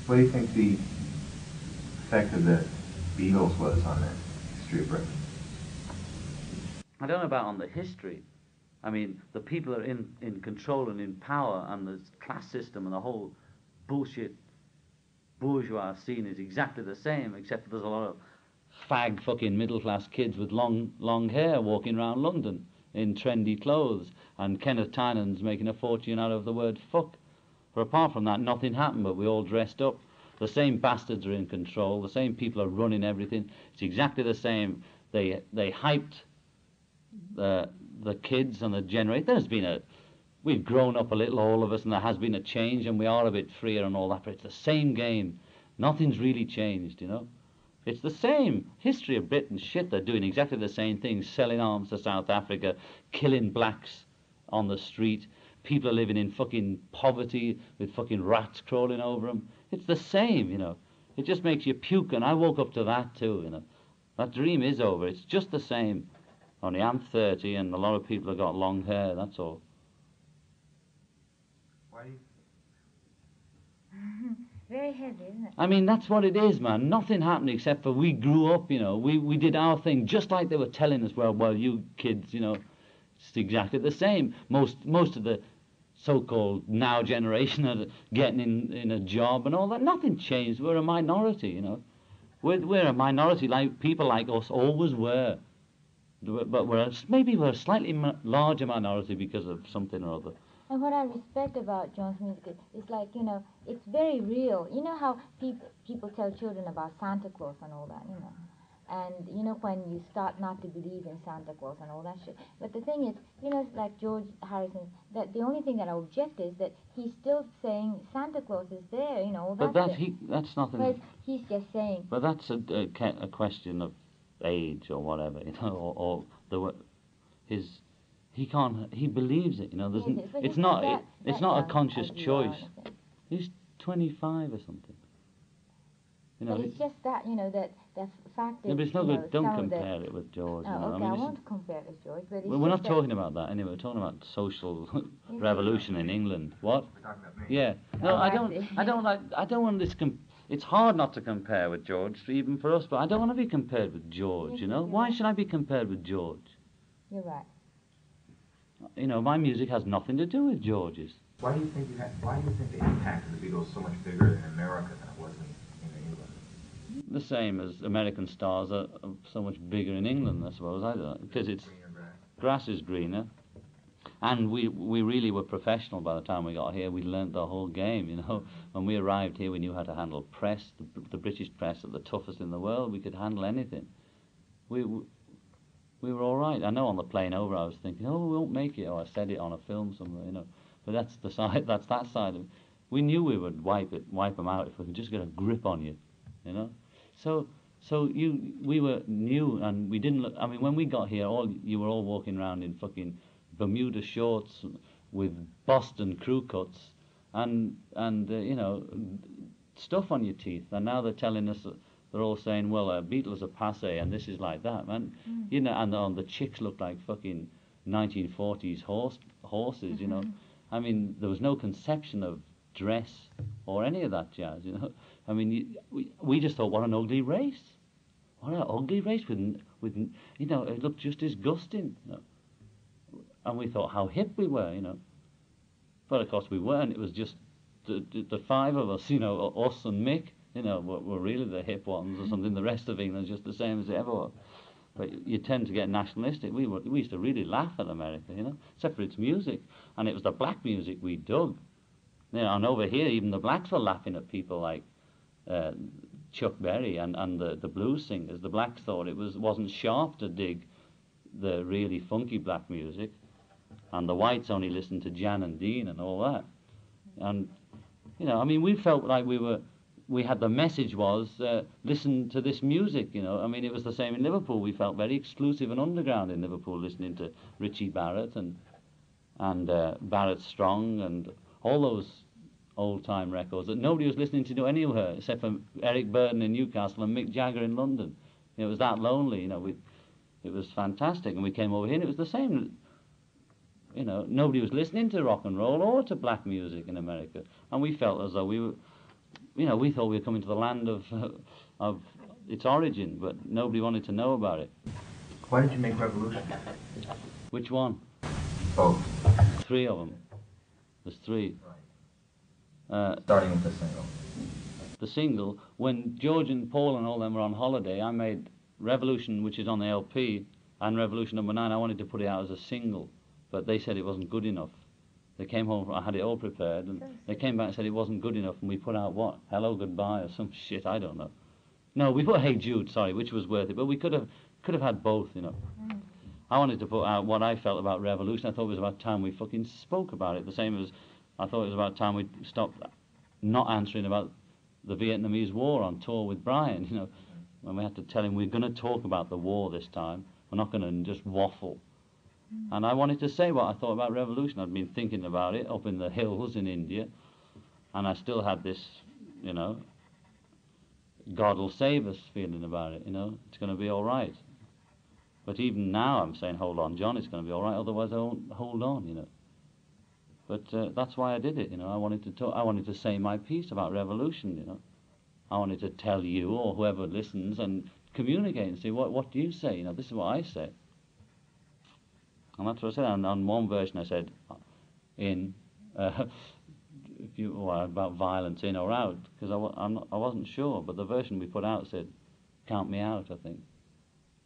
What do you think the effect of the Beatles was on the history of Britain? I don't know about on the history. I mean, the people are in, in control and in power, and the class system and the whole bullshit bourgeois scene is exactly the same, except there's a lot of fag fucking middle class kids with long long hair walking around London in trendy clothes, and Kenneth Tynan's making a fortune out of the word fuck. But apart from that, nothing happened, but we all dressed up. The same bastards are in control, the same people are running everything. It's exactly the same. They they hyped the the kids and the generation. There's been a, we've grown up a little, all of us, and there has been a change, and we are a bit freer and all that, but it's the same game. Nothing's really changed, you know. It's the same. History of Britain, shit, they're doing exactly the same thing, selling arms to South Africa, killing blacks on the street, people are living in fucking poverty with fucking rats crawling over them. It's the same, you know. It just makes you puke, and I woke up to that too, you know. That dream is over. It's just the same. Only I'm thirty, and a lot of people have got long hair, that's all. Why do you... Very heavy, isn't it? I mean, that's what it is, man. Nothing happened except for we grew up, you know. We we did our thing, just like they were telling us, well, well, you kids, you know, it's exactly the same. Most most of the so-called now generation are getting in, in a job and all that. Nothing changed. We're a minority, you know. We're, we're a minority, like people like us always were. But we're a, maybe we're a slightly larger minority because of something or other. And what I respect about John's music is, like, you know, it's very real. You know how people people tell children about Santa Claus and all that, you know. And, you know, when you start not to believe in Santa Claus and all that shit. But the thing is, you know, it's like George Harrison, that the only thing that I object is that he's still saying Santa Claus is there, you know, all that. But that, he, that's nothing. But he's just saying. But that's a, a, a question of age or whatever, you know, or, or the his... He can't. He believes it, you know. There's yes, it's, it's not. That, it, it's not a conscious choice. He's twenty-five or something. You know, but it's, it's just that, you know, that that fact is, no, but it's not good. Don't compare it with George. Oh, okay, I, mean, I won't compare it with George. But we're not talking about that anyway. We're talking about social revolution in England. What? We're talking about me. Yeah. No, oh, I, I don't. I don't like. I don't want this. Com it's hard not to compare with George, even for us. But I don't want to be compared with George. You know, why should I be compared with George? You're right. You know, my music has nothing to do with George's. Why do you think you had, why do you think the impact of the Beatles was so much bigger in America than it was in, in England? The same as American stars are, are so much bigger in England, I suppose. I don't, because it's grass is greener, and we we really were professional by the time we got here. We learnt the whole game, you know. When we arrived here, we knew how to handle press. The, the British press are the toughest in the world. We could handle anything. We. we We were all right. I know on the plane over I was thinking, oh, we won't make it, or I said it on a film somewhere, you know. But that's the side, that's that side of it. We knew we would wipe it, wipe them out if we could just get a grip on you, you know. So, so you, we were new, and we didn't look. I mean, when we got here, all you were all walking around in fucking Bermuda shorts with Boston crew cuts, and and uh, you know, stuff on your teeth. And now they're telling us. Uh, They're all saying, well, uh, Beatles are passe, and this is like that, man. Mm. You know, and um, the chicks looked like fucking nineteen forties horse, horses, you know. I mean, there was no conception of dress or any of that jazz, you know. I mean, you, we, we just thought, what an ugly race. What an ugly race with, with you know, it looked just disgusting. You know? And we thought how hip we were, you know. But, of course, we weren't. It was just the, the, the five of us, you know, us and Mick. You know, we're, we're really the hip ones or something. The rest of England's just the same as it ever was. But you, you tend to get nationalistic. We were, we used to really laugh at America, you know, except for its music. And it was the black music we dug. You know, and over here, even the blacks were laughing at people like uh, Chuck Berry and, and the, the blues singers. The blacks thought it was, wasn't sharp to dig the really funky black music. And the whites only listened to Jan and Dean and all that. And, you know, I mean, we felt like we were... We had the message was, uh, listen to this music, you know. I mean, it was the same in Liverpool. We felt very exclusive and underground in Liverpool, listening to Richie Barrett and and uh, Barrett Strong and all those old-time records that nobody was listening to anywhere except for Eric Burden in Newcastle and Mick Jagger in London. It was that lonely, you know. We, it was fantastic. And we came over here and it was the same. You know, nobody was listening to rock and roll or to black music in America. And we felt as though we were... You know, we thought we were coming to the land of, uh, of its origin, but nobody wanted to know about it. Why did you make Revolution? Which one? Both. Three of them. There's three. Right. Uh, Starting with the single. The single. When George and Paul and all them were on holiday, I made Revolution, which is on the L P, and Revolution number nine. I wanted to put it out as a single, but they said it wasn't good enough. They came home, I had it all prepared, and they came back and said it wasn't good enough, and we put out what? Hello, Goodbye, or some shit, I don't know. No, we put Hey Jude, sorry, which was worth it, but we could have could have had both, you know. Mm. I wanted to put out what I felt about Revolution. I thought it was about time we fucking spoke about it, the same as I thought it was about time we stopped not answering about the Vietnamese War on tour with Brian, you know, when we had to tell him we're going to talk about the war this time, we're not going to just waffle. And I wanted to say what I thought about Revolution. I'd been thinking about it up in the hills in India, and I still had this, you know, God will save us feeling about it, you know, it's going to be all right. But even now I'm saying, hold on, John, it's going to be all right, otherwise I won't hold on, you know. But uh, that's why I did it, you know. I wanted to talk, I wanted to say my piece about Revolution, you know. I wanted to tell you or whoever listens and communicate and say, what, what do you say? You know, this is what I say. And that's what I said. And on one version I said, in, uh, if you, well, about violence, in or out, because I, I'm not, I wasn't sure, but the version we put out said, count me out, I think.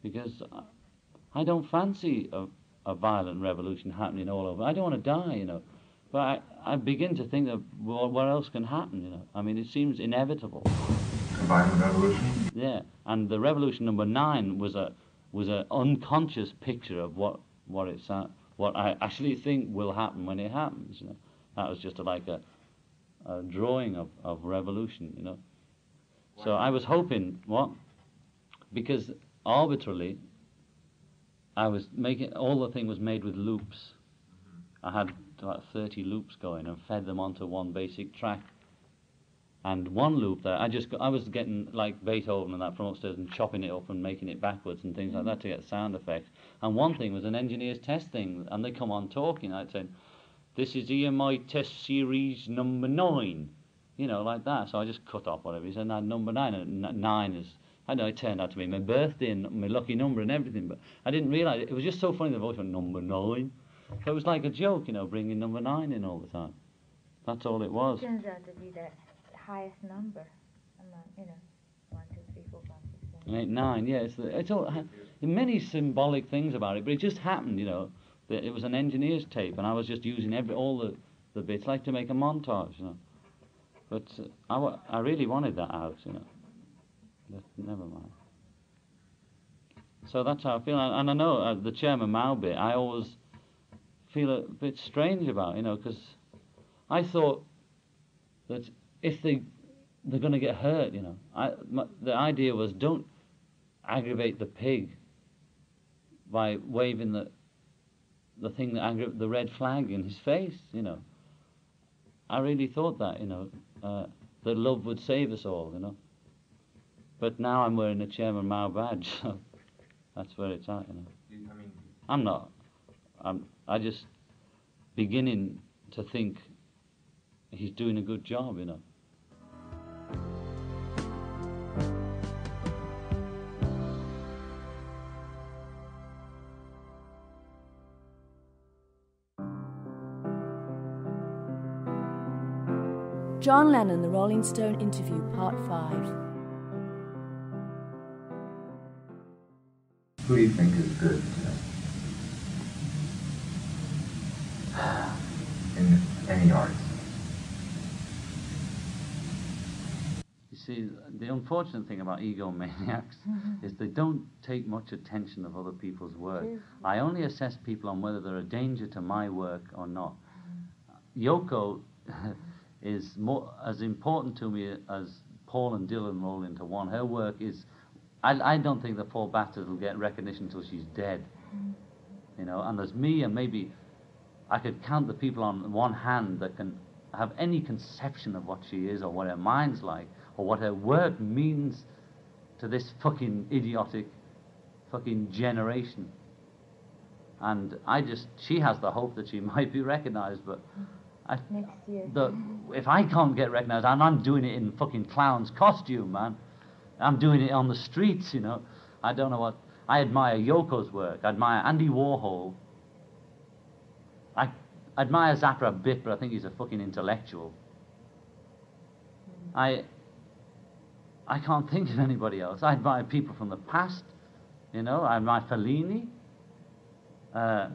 Because I don't fancy a, a violent revolution happening all over. I don't want to die, you know. But I, I begin to think that, well, what else can happen, you know. I mean, it seems inevitable. A violent revolution? Yeah. And the revolution number nine was a was an unconscious picture of what... what it's at, what I actually think will happen when it happens, you know. That was just a, like a, a drawing of, of revolution, you know. Wow. So I was hoping, what? Because arbitrarily, I was making, all the thing was made with loops. Mm-hmm. I had about thirty loops going and fed them onto one basic track. and one loop there, I just I was getting like Beethoven and that from upstairs and chopping it up and making it backwards and things like that to get sound effects. And one thing was an engineer's test thing, and they come on talking. I'd say, "This is E M I test series number nine," you know, like that. So I just cut off whatever he said, and I had number nine, and nine is, I know it turned out to be my birthday and my lucky number and everything, but I didn't realise it. It was just so funny, the voice went, "Number nine." So it was like a joke, you know, bringing number nine in all the time. That's all it was. It turns out to be that highest number, among, you know, one, two, three, four, five, six, seven, eight, nine. Yeah, it's, the, it's all, there are many symbolic things about it, but it just happened, you know. That it was an engineer's tape, and I was just using every all the the bits, like to make a montage, you know. But uh, I, w I really wanted that out, you know. But never mind. So that's how I feel, and I know uh, the Chairman Mao bit, I always feel a bit strange about, you know, because I thought that if they they're going to get hurt, you know, I my, the idea was, don't aggravate the pig by waving the the thing that aggra the red flag in his face, you know. I really thought that, you know, uh, that love would save us all, you know. But now I'm wearing a Chairman Mao badge, so that's where it's at, you know. I mean, I'm not. I'm. I just beginning to think he's doing a good job, you know. John Lennon, The Rolling Stone Interview, Part five. Who do you think is good today? In any art? You see, the unfortunate thing about egomaniacs mm-hmm. is they don't take much attention of other people's work. Mm-hmm. I only assess people on whether they're a danger to my work or not. Mm-hmm. Yoko is more as important to me as Paul and Dylan roll into one. Her work is... I, I don't think that Paul Batters will get recognition until she's dead, you know, and there's me, and maybe I could count the people on one hand that can have any conception of what she is or what her mind's like or what her work means to this fucking idiotic fucking generation. And I just... she has the hope that she might be recognised, but... I, Next year. The, if I can't get recognised, and I'm doing it in fucking clown's costume, man. I'm doing it on the streets, you know. I don't know what... I admire Yoko's work. I admire Andy Warhol. I admire Zappa a bit, but I think he's a fucking intellectual. Mm-hmm. I... I can't think of anybody else. I admire people from the past, you know. I admire Fellini. Uh...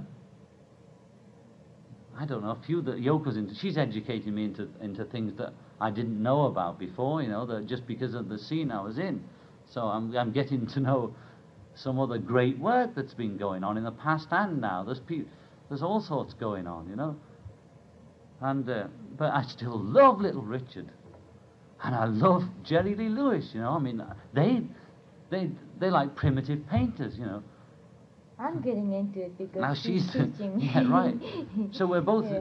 I don't know, a few that Yoko's into. She's educating me into into things that I didn't know about before, you know, that just because of the scene I was in. So I'm I'm getting to know some other great work that's been going on in the past and now. There's pe there's all sorts going on, you know. And uh, but I still love Little Richard, and I love Jerry Lee Lewis, you know. I mean, they they they like primitive painters, you know. I'm getting into it because now she's, she's teaching me. Yeah, right. So we're both yeah.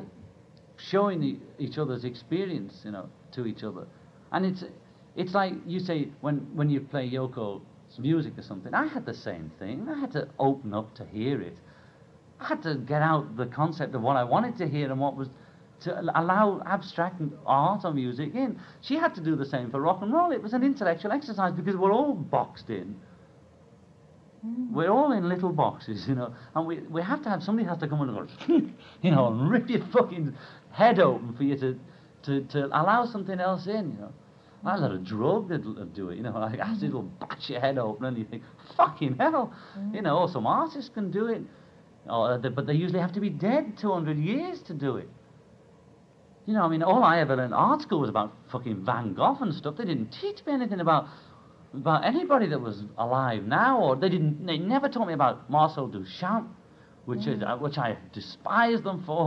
showing e each other's experience, you know, to each other. And it's it's like you say, when, when you play Yoko's music or something, I had the same thing. I had to open up to hear it. I had to get out the concept of what I wanted to hear and what was... to allow abstract art or music in. She had to do the same for rock and roll. It was an intellectual exercise because we're all boxed in. We're all in little boxes, you know, and we we have to have somebody has to come and go, you know, and rip your fucking head open for you to to to allow something else in, you know. I let a drug that'd do it, you know, like acid will bash your head open and you think, fucking hell, you know. Or some artists can do it, or they, but they usually have to be dead two hundred years to do it. You know, I mean, all I ever learned art school was about fucking Van Gogh and stuff. They didn't teach me anything about. About anybody that was alive now, or they didn't. They never taught me about Marcel Duchamp, which mm. is uh, which I despise them for,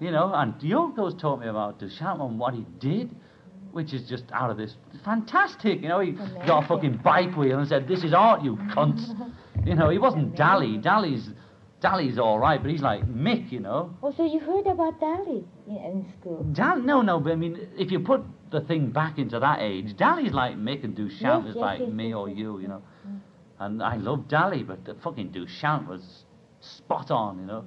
you know. And Yoko's taught me about Duchamp and what he did, which is just out of this fantastic. You know, he Amazing. got a fucking bike wheel and said, "This is art, you cunts." You know, he wasn't Amazing. Dali. Dali's Dali's all right, but he's like Mick, you know. Oh, so you heard about Dali in school? Dal no, no. But I mean, if you put the thing back into that age. Dally's like Mick and Duchamp yes, is yes, like yes, me yes, or you, you know. Yes. And I love Dally, but the fucking Duchamp was spot on, you know.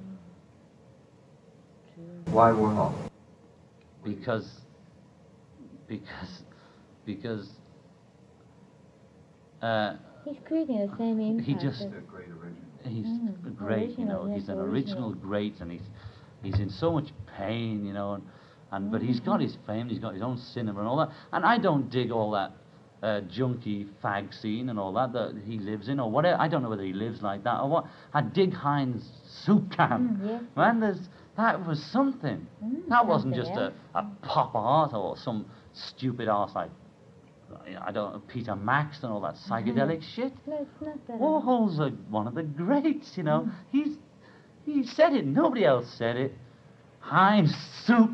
Why we're not? Because, because, because. Uh, he's creating the same impact. He just, a great original. he's mm, great, original, you know. Yes, he's an original, original great, and he's he's in so much pain, you know. And, and but he's got his fame, he's got his own cinema and all that. And I don't dig all that uh, junky fag scene and all that that he lives in or whatever. I don't know whether he lives like that or what. I dig Heinz Soup Camp. Mm, yes. Man, there's. That was something. Mm, that wasn't just a, a pop art or some stupid arse like, I don't know, Peter Max and all that psychedelic mm. shit. No, it's not that. Warhol's a, one of the greats, you know. Mm. He's He said it. Nobody else said it. Heinz Soup,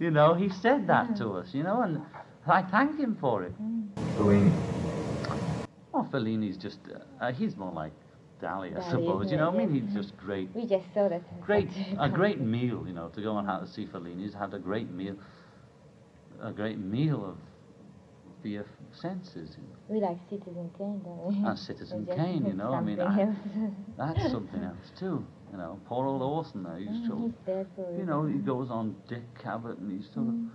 you know, he said that mm. to us, you know, and I thank him for it. Mm. Fellini. Oh, Fellini's just, uh, he's more like Dali, I suppose, Dali, you know, yeah. I mean, he's just great. We just saw that. Great, a great meal, you know, to go and have to see Fellini's, had a great meal, a great meal of the senses. You know. We like Citizen Kane, don't we? And Citizen Kane, you know, I mean, I, that's something else too, you know, poor old Orson there, he's, mm, still, he's there for you know, he goes on Dick Cavett and he's still, mm.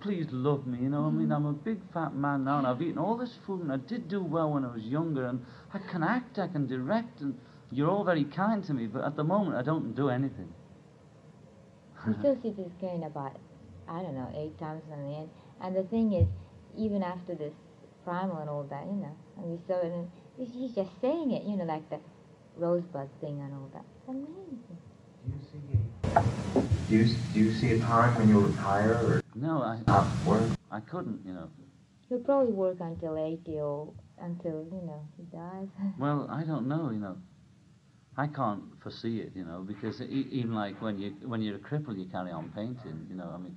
please love me, you know, I mean, I'm a big fat man now and I've eaten all this food and I did do well when I was younger and I can act, I can direct and you're all very kind to me, but at the moment I don't do anything. You still see this going about, I don't know, eight times on the end. And the thing is, even after this primal and all that, you know, and we saw it and he's just saying it, you know, like the Rosebud thing and all that. It's amazing. Do you see a, do you, do you see a time when you'll retire or no, I not work? I couldn't, you know. You'll probably work until eighty or until, you know, he dies. Well, I don't know, you know. I can't foresee it, you know, because it, even like when you when you're a cripple, you carry on painting, you know. I mean,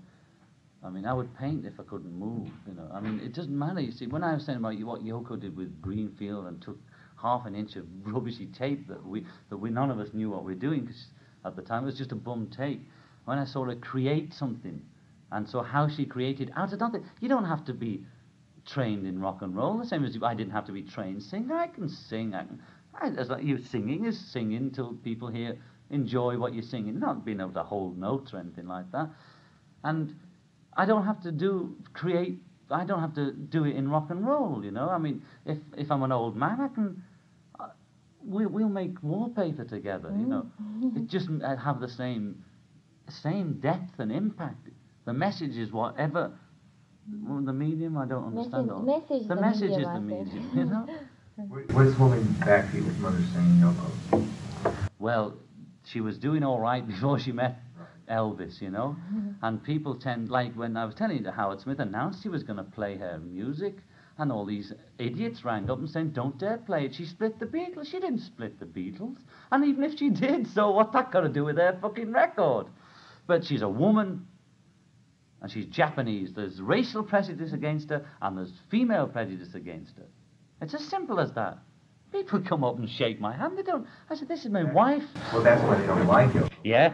I mean, I would paint if I couldn't move, you know. I mean, it doesn't matter. You see, when I was saying about what Yoko did with Greenfield and took half an inch of rubbishy tape that we that we none of us knew what we were doing because at the time it was just a bum tape. When I saw her create something, and so how she created out of nothing, you don't have to be trained in rock and roll. The same as I didn't have to be trained singer. I can sing. I can. I, it's like you singing is singing till people hear enjoy what you're singing, not being able to hold notes or anything like that. And I don't have to do create. I don't have to do it in rock and roll. You know. I mean, if if I'm an old man, I can. We, we'll make wallpaper together, you know. It just uh, have the same same depth and impact. The message is whatever... Well, the medium, I don't understand. Message, all. Message the, the message is the medium, you know. What's holding back you with Mother saying Yoko? Well, she was doing all right before she met Elvis, you know. And people tend... Like when I was telling you that Howard Smith announced he was going to play her music... And all these idiots rang up and said, don't dare play it. She split the Beatles. She didn't split the Beatles. And even if she did, so what's that got to do with their fucking record? But she's a woman, and she's Japanese. There's racial prejudice against her, and there's female prejudice against her. It's as simple as that. People come up and shake my hand. They don't. I said, this is my wife. Well, that's why they don't like you. Yeah.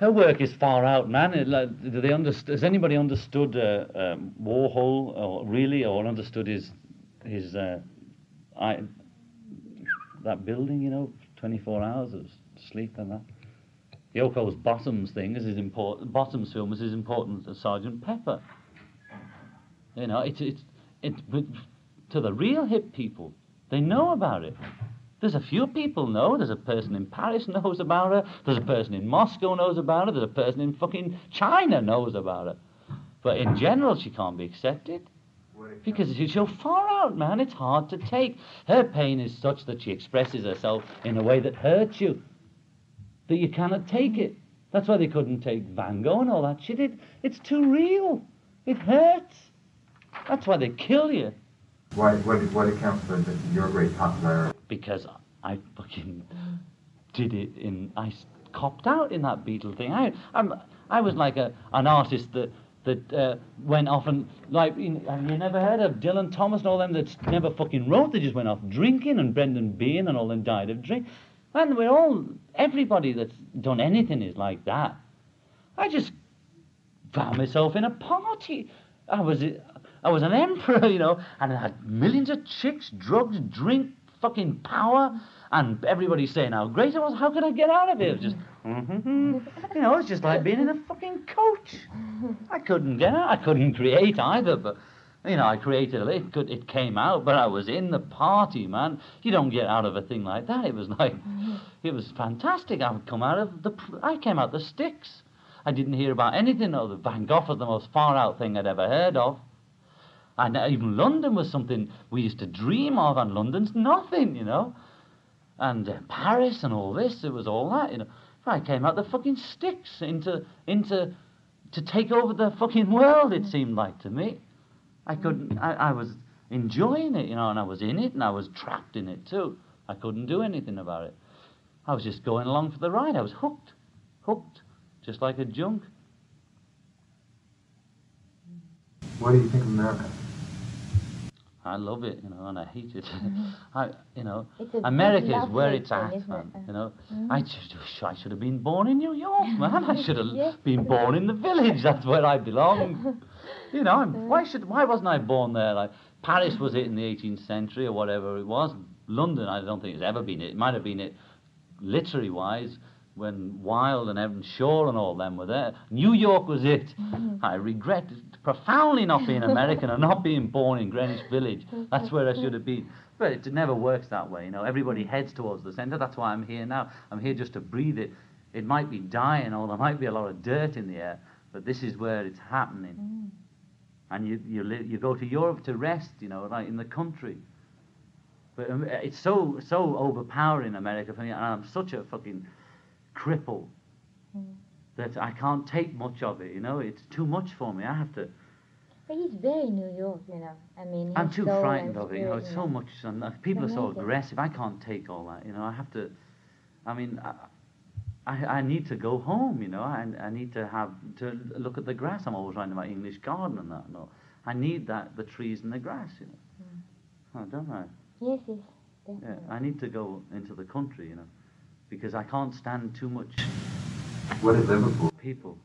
Her work is far out, man. It, like, do they underst- has anybody understood uh, um, Warhol or really, or understood his his uh, I, that building? You know, twenty-four hours of sleep and that. Yoko's Bottoms thing is his important. Bottoms film is as important as Sergeant Pepper. You know, it's it's it, it to the real hip people. They know about it. There's a few people know. There's a person in Paris knows about her. There's a person in Moscow knows about her. There's a person in fucking China knows about her. But in general, she can't be accepted. Because she's so far out, man. It's hard to take. Her pain is such that she expresses herself in a way that hurts you. That you cannot take it. That's why they couldn't take Van Gogh and all that shit. It, it's too real. It hurts. That's why they kill you. Why, what, what accounts for your great popularity? Because I fucking did it in... I copped out in that Beatle thing. I I'm, I was like a an artist that that uh, went off and... like in, Have you never heard of Dylan Thomas and all them that never fucking wrote? They just went off drinking, and Brendan Behan and all them died of drink. And we're all... Everybody that's done anything is like that. I just found myself in a party... I was I was an emperor, you know, and I had millions of chicks, drugs, drink, fucking power, and everybody saying how great I was. How could I get out of here? It was just, mm-hmm-hmm. You know, it's just like being in a fucking coach. I couldn't get out. I couldn't create either, but, you know, I created it. Could, it came out, but I was in the party, man. You don't get out of a thing like that. It was like, it was fantastic. I would come out of the, I came out the sticks. I didn't hear about anything other than Van Gogh was the most far-out thing I'd ever heard of. And even London was something we used to dream of, and London's nothing, you know. And uh, Paris and all this, it was all that, you know. I came out the fucking sticks into, into, to take over the fucking world, it seemed like to me. I couldn't, I, I was enjoying it, you know, and I was in it, and I was trapped in it too. I couldn't do anything about it. I was just going along for the ride. I was hooked, hooked. Just like a junk. What do you think of America? I love it, you know, and I hate it. I, you know, America is where it's at, it, man. It? You know, mm. I, I should have been born in New York, man. I should have yes, been born in the village. That's where I belong. You know, I'm, why should, why wasn't I born there? Like Paris was it in the eighteenth century or whatever it was. London, I don't think it's ever been it. It might have been it, literary wise. When Wilde and Evan Shaw and all them were there. New York was it. I regret profoundly not being American and not being born in Greenwich Village. That's where I should have been. But it never works that way, you know. Everybody heads towards the centre. That's why I'm here now. I'm here just to breathe it. It might be dying, or there might be a lot of dirt in the air, but this is where it's happening. Mm. And you, you, live, you go to Europe to rest, you know, like in the country. But it's so, so overpowering, America, for me, and I'm such a fucking... cripple mm. that I can't take much of it, you know. It's too much for me. I have to. But he's very New York, you know. I mean, I'm too so frightened of it, you know. It's so much. And people are so aggressive. I can't take all that, you know. I have to. I mean, I, I, I need to go home, you know. I, I need to have to look at the grass. I'm always writing about English garden and that. No, I need that, the trees and the grass, you know. Mm. Oh, don't I? Yes, yes, definitely. Yeah, I need to go into the country, you know. Because I can't stand too much. What is Liverpool? People.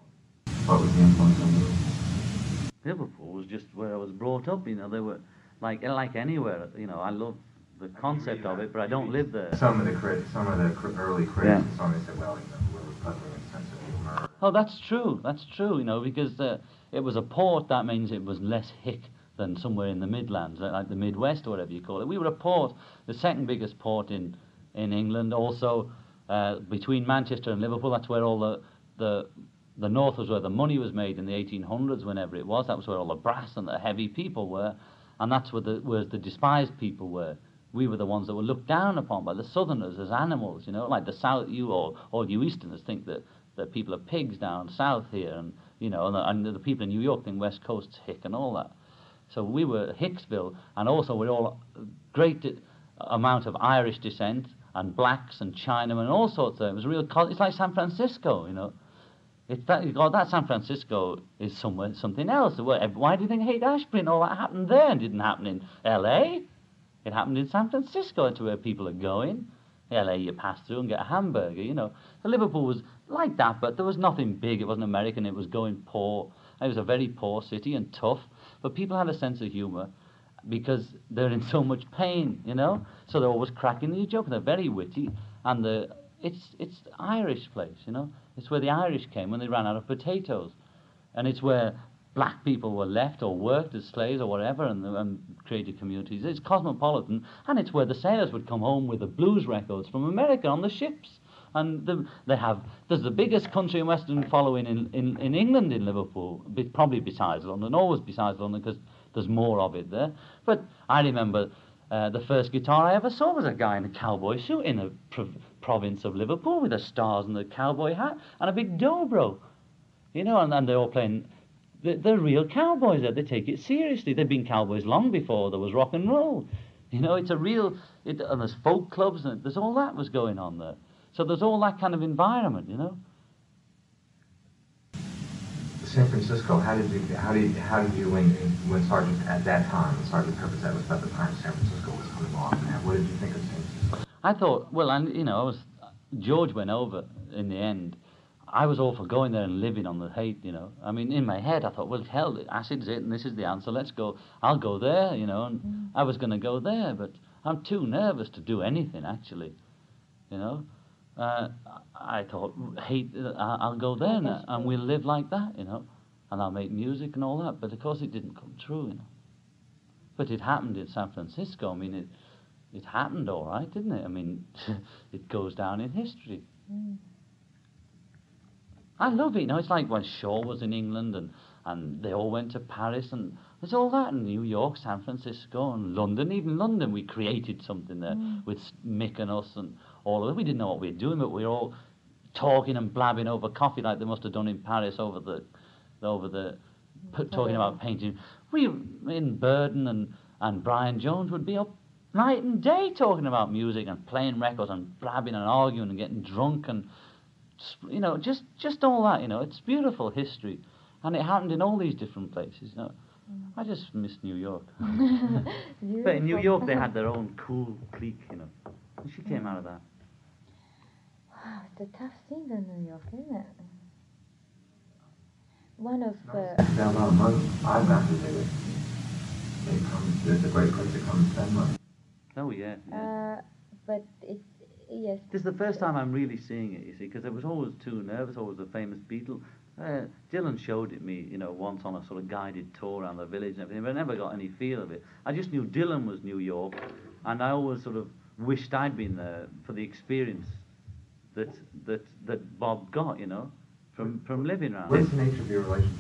What was the influence on Liverpool? Liverpool was just where I was brought up. You know, they were like like anywhere. You know, I love the concept of it, but I don't live there. Some of the crit, some of the cr early critics, yeah. Some said, well, you know, we were puzzling in sense of humor. Oh, that's true. That's true. You know, because uh, it was a port. That means it was less hick than somewhere in the Midlands, like the Midwest or whatever you call it. We were a port, the second biggest port in in England, also. Uh, between Manchester and Liverpool, that's where all the, the the north was where the money was made in the eighteen hundreds, whenever it was. That was where all the brass and the heavy people were, and that's where the, where the despised people were. We were the ones that were looked down upon by the southerners as animals, you know, like the south, you or all you easterners think that, that people are pigs down south here, and, you know, and the, and the people in New York think West Coast's hick and all that. So we were Hicksville, and also we're all a great amount of Irish descent, and blacks and Chinamen and all sorts of. It was a real. It's like San Francisco, you know. It's that you got that San Francisco is somewhere something else. Why do they hate Ashburn? All that happened there and didn't happen in L A. It happened in San Francisco. That's where people are going. L A you pass through and get a hamburger, you know. So Liverpool was like that, but there was nothing big. It wasn't American. It was going poor. It was a very poor city and tough, but people had a sense of humour. Because they're in so much pain, you know, so they're always cracking the joke. They're very witty, and the it's it's the Irish place, you know. It's where the Irish came when they ran out of potatoes, and it's where black people were left or worked as slaves or whatever, and, and created communities. It's cosmopolitan, and it's where the sailors would come home with the blues records from America on the ships, and the, they have there's the biggest country and western following in in in England in Liverpool, probably besides London, always besides London because. There's more of it there. But I remember uh, the first guitar I ever saw was a guy in a cowboy suit in the prov province of Liverpool with the stars and the cowboy hat and a big dobro. You know, and, and they're all playing. They're, they're real cowboys there. They take it seriously. They've been cowboys long before there was rock and roll. You know, it's a real. It, and there's folk clubs and there's all that was going on there. So there's all that kind of environment, you know. San Francisco. How did you? How did you? How did you? When, when Sergeant at that time, Sergeant Pepper's, that was about the time San Francisco was coming off. Man, what did you think of San Francisco? I thought, well, I, you know, I was. George went over in the end, I was all for going there and living on the hate, you know. I mean, in my head, I thought, well, hell, acid's it, and this is the answer, let's go. I'll go there, you know, and mm. I was going to go there, but I'm too nervous to do anything, actually, you know. Uh, I thought, hate, uh, I'll go there, and, and we'll live like that, you know, and I'll make music and all that, but of course it didn't come true, you know. But it happened in San Francisco. I mean, it, it happened all right, didn't it? I mean, it goes down in history. Mm. I love it, you know, it's like when Shaw was in England and, and they all went to Paris and there's all that in New York, San Francisco and London. Even London, we created something there mm. with Mick and us and all of it. We didn't know what we were doing, but we were all talking and blabbing over coffee like they must have done in Paris over the, over the, put, talking about painting. We, in Burden and, and Brian Jones would be up night and day talking about music and playing records and blabbing and arguing and getting drunk and, you know, just just all that, you know. It's beautiful history, and it happened in all these different places, you know. Mm. I just miss New York. But in New York they had their own cool clique, you know, and she came mm. out of that. Wow, it's a tough scene in New York, isn't it? One of the... No, no, no, I've got to do it. They come, there's a great place to come and spend money. Oh, yeah. yeah. Uh, but it's... Yes. This is the first time I'm really seeing it, you see, because I was always too nervous, always the famous Beatle. Uh, Dylan showed it me, you know, once on a sort of guided tour around the village and everything, but I never got any feel of it. I just knew Dylan was New York, and I always sort of wished I'd been there for the experience that that that Bob got, you know, from, from living around. What's the nature of your relationship?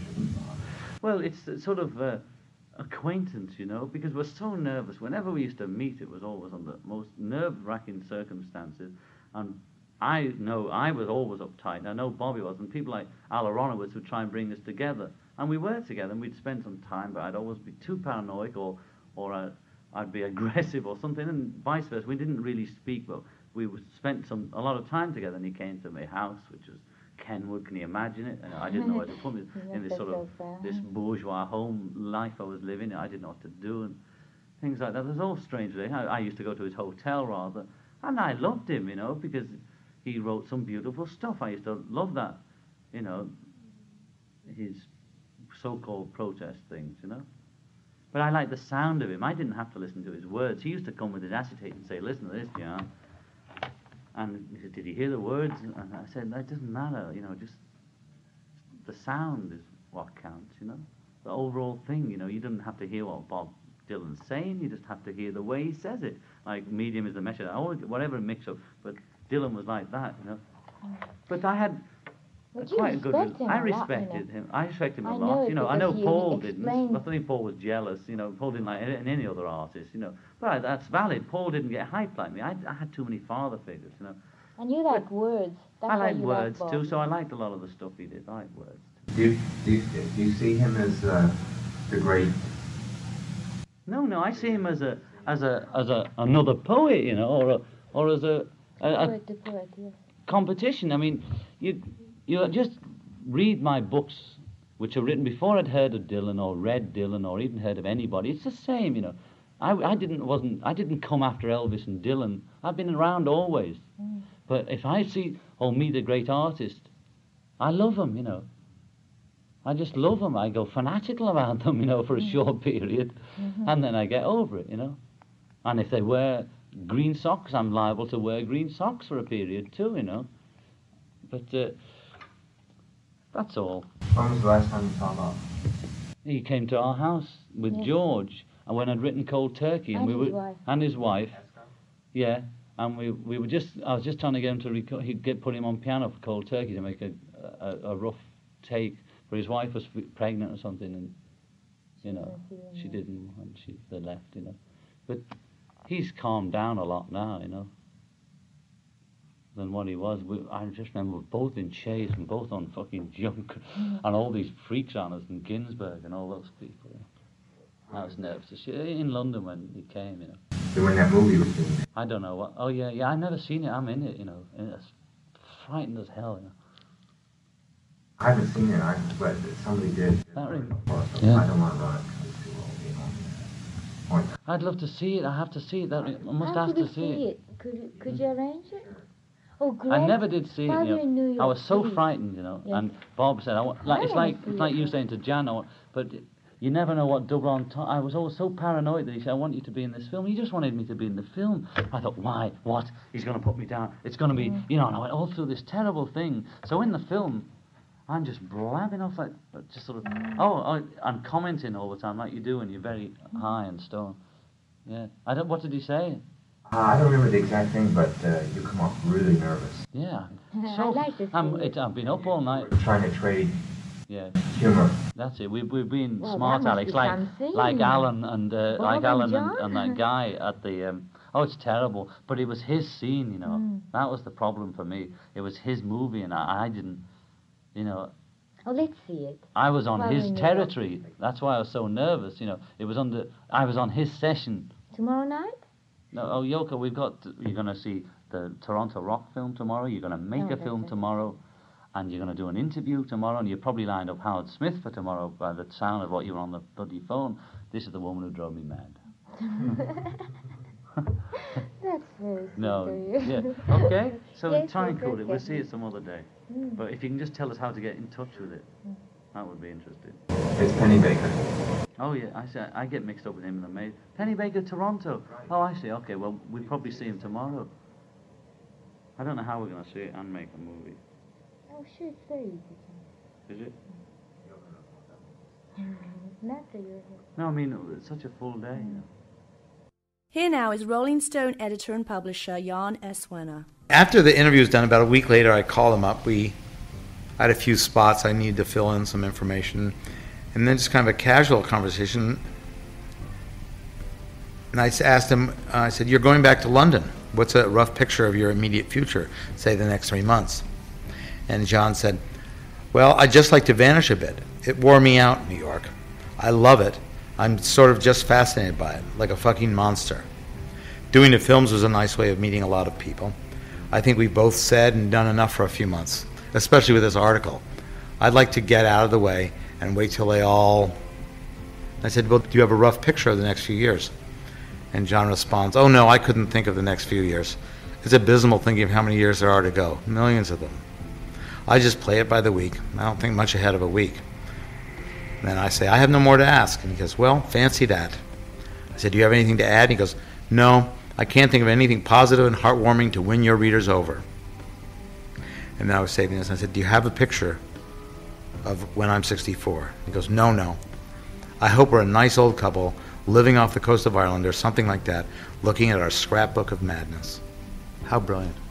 Well, it's, it's sort of uh, acquaintance, you know, because we're so nervous. Whenever we used to meet, it was always under the most nerve-wracking circumstances, and I know I was always uptight. I know Bobby was, and people like Al Aronowitz would try and bring us together, and we were together, and we'd spend some time, but I'd always be too paranoid, or or uh, I'd be aggressive or something, and vice versa. We didn't really speak, but we spent some a lot of time together, and he came to my house, which was Kenwood, can you imagine it? And I didn't know where to put me in this sort of this bourgeois home life I was living. I didn't know what to do and things like that. It was all strange. I, I used to go to his hotel rather, and I loved him, you know, because he wrote some beautiful stuff. I used to love that, you know, his so-called protest things, you know. But I liked the sound of him. I didn't have to listen to his words. He used to come with his acetate and say, "Listen to this, you know." And he said, "Did you hear the words?" And I said, "That doesn't matter, you know, just the sound is what counts, you know, the overall thing, you know. You don't have to hear what Bob Dylan's saying, you just have to hear the way he says it. Like, medium is the measure, always, whatever mix up, but Dylan was like that, you know." But I had but quite a good... I respected him. I respected him a lot, you know. I know Paul didn't. I think Paul was jealous, you know. Paul didn't like any, any other artist, you know. But that's valid. Paul didn't get hyped like me. I, I had too many father figures, you know. And you like words. That's I like words too, so I liked a lot of the stuff he did. I like words. Do you, do you, do you see him as uh, the great... No, no, I see him as a as a as a another poet, you know, or a, or as a, a, a poet to poet, yes. Competition. I mean, you. You know, just read my books, which are written before I'd heard of Dylan or read Dylan or even heard of anybody. It's the same, you know. I, I didn't wasn't I didn't come after Elvis and Dylan. I've been around always. Mm. But if I see oh meet a great artist, I love them, you know. I just love them. I go fanatical about them, you know, for a mm. short period, mm-hmm. and then I get over it, you know. And if they wear green socks, I'm liable to wear green socks for a period too, you know. But. Uh, That's all. When was the last time you saw Bob? He came to our house with yes. George, and when I'd written Cold Turkey, and, and we were his wife. and his wife, yeah, and we we were just I was just trying to get him to record. He'd get put him on piano for Cold Turkey to make a a, a rough take, but his wife was pregnant or something, and you know she, she didn't, and she they left, you know. But he's calmed down a lot now, you know. Than what he was. We, I just remember both in chase and both on fucking junk and all these freaks on us and Ginsberg and all those people. I was nervous as shit in London when he came, you know. So when that movie was doing it? I don't know what. Oh yeah, yeah, I've never seen it. I'm in it, you know. And it's frightened as hell, you know. I haven't seen it, I, but somebody did. That really? Yeah. I don't want to run it because it's too old, you know. Point. I'd love to see it. I have to see it. That I must How have to see it. it. Could, could you arrange it? Oh, I never did see it, you know. I was so City. frightened, you know. Yes. And Bob said, I want, like, I it's like it's like you saying to Jan, I want, but you never know what double on top. I was always so paranoid that he said, I want you to be in this film. He just wanted me to be in the film. I thought, why? What? He's going to put me down. It's going to be, yeah. you know, and I went all through this terrible thing. So in the film, I'm just blabbing off, like, just sort of, mm. oh, oh, I'm commenting all the time, like you do when you're very mm. high and stoned. Yeah. I don't, what did he say? Uh, I don't remember the exact thing, but uh, you come off really nervous. Yeah. So, I like this I'm, it, I've been up all night. We're trying to trade yeah. humor. That's it. We've, we've been well, smart, Alex, be like, like Alan, and, uh, like Alan and, and that guy at the... Um, oh, it's terrible. But it was his scene, you know. Mm. That was the problem for me. It was his movie, and I, I didn't, you know... Oh, let's see it. I was on well, his territory. That. That's why I was so nervous, you know. It was under... I was on his session. Tomorrow night? No, oh, Yoko, we've got, you're going to see the Toronto Rock film tomorrow, you're going to make oh, a film it. tomorrow, and you're going to do an interview tomorrow, and you're probably lined up Howard Smith for tomorrow by the sound of what you were on the bloody phone. This is the woman who drove me mad. That's very No, yeah. Okay, so yes, try and call it. We'll see it some other day. Mm. But if you can just tell us how to get in touch with it, mm. that would be interesting. It's Penny Baker. Oh, yeah, I see. I get mixed up with him and the maid. Penny Baker, Toronto. Oh, I see. Okay, well, we'll probably see him tomorrow. I don't know how we're going to see it and make a movie. Oh, sure, it's very easy. Is it? No, I mean, it's such a full day. You know. Here now is Rolling Stone editor and publisher Jan S. Wenner. After the interview was done, about a week later, I called him up. We I had a few spots I needed to fill in some information. And then just kind of a casual conversation. And I asked him, uh, I said, you're going back to London. What's a rough picture of your immediate future, say the next three months? And John said, well, I'd just like to vanish a bit. It wore me out, New York. I love it. I'm sort of just fascinated by it, like a fucking monster. Doing the films was a nice way of meeting a lot of people. I think we've both said and done enough for a few months, especially with this article. I'd like to get out of the way and wait till they all... I said, well, do you have a rough picture of the next few years? And John responds, oh no, I couldn't think of the next few years. It's abysmal thinking of how many years there are to go, millions of them. I just play it by the week. I don't think much ahead of a week. And then I say, I have no more to ask. And he goes, well, fancy that. I said, do you have anything to add? And he goes, no, I can't think of anything positive and heartwarming to win your readers over. And then I was saving this, and I said, do you have a picture of when I'm sixty-four? He goes, no, no. I hope we're a nice old couple living off the coast of Ireland or something like that, looking at our scrapbook of madness. How brilliant.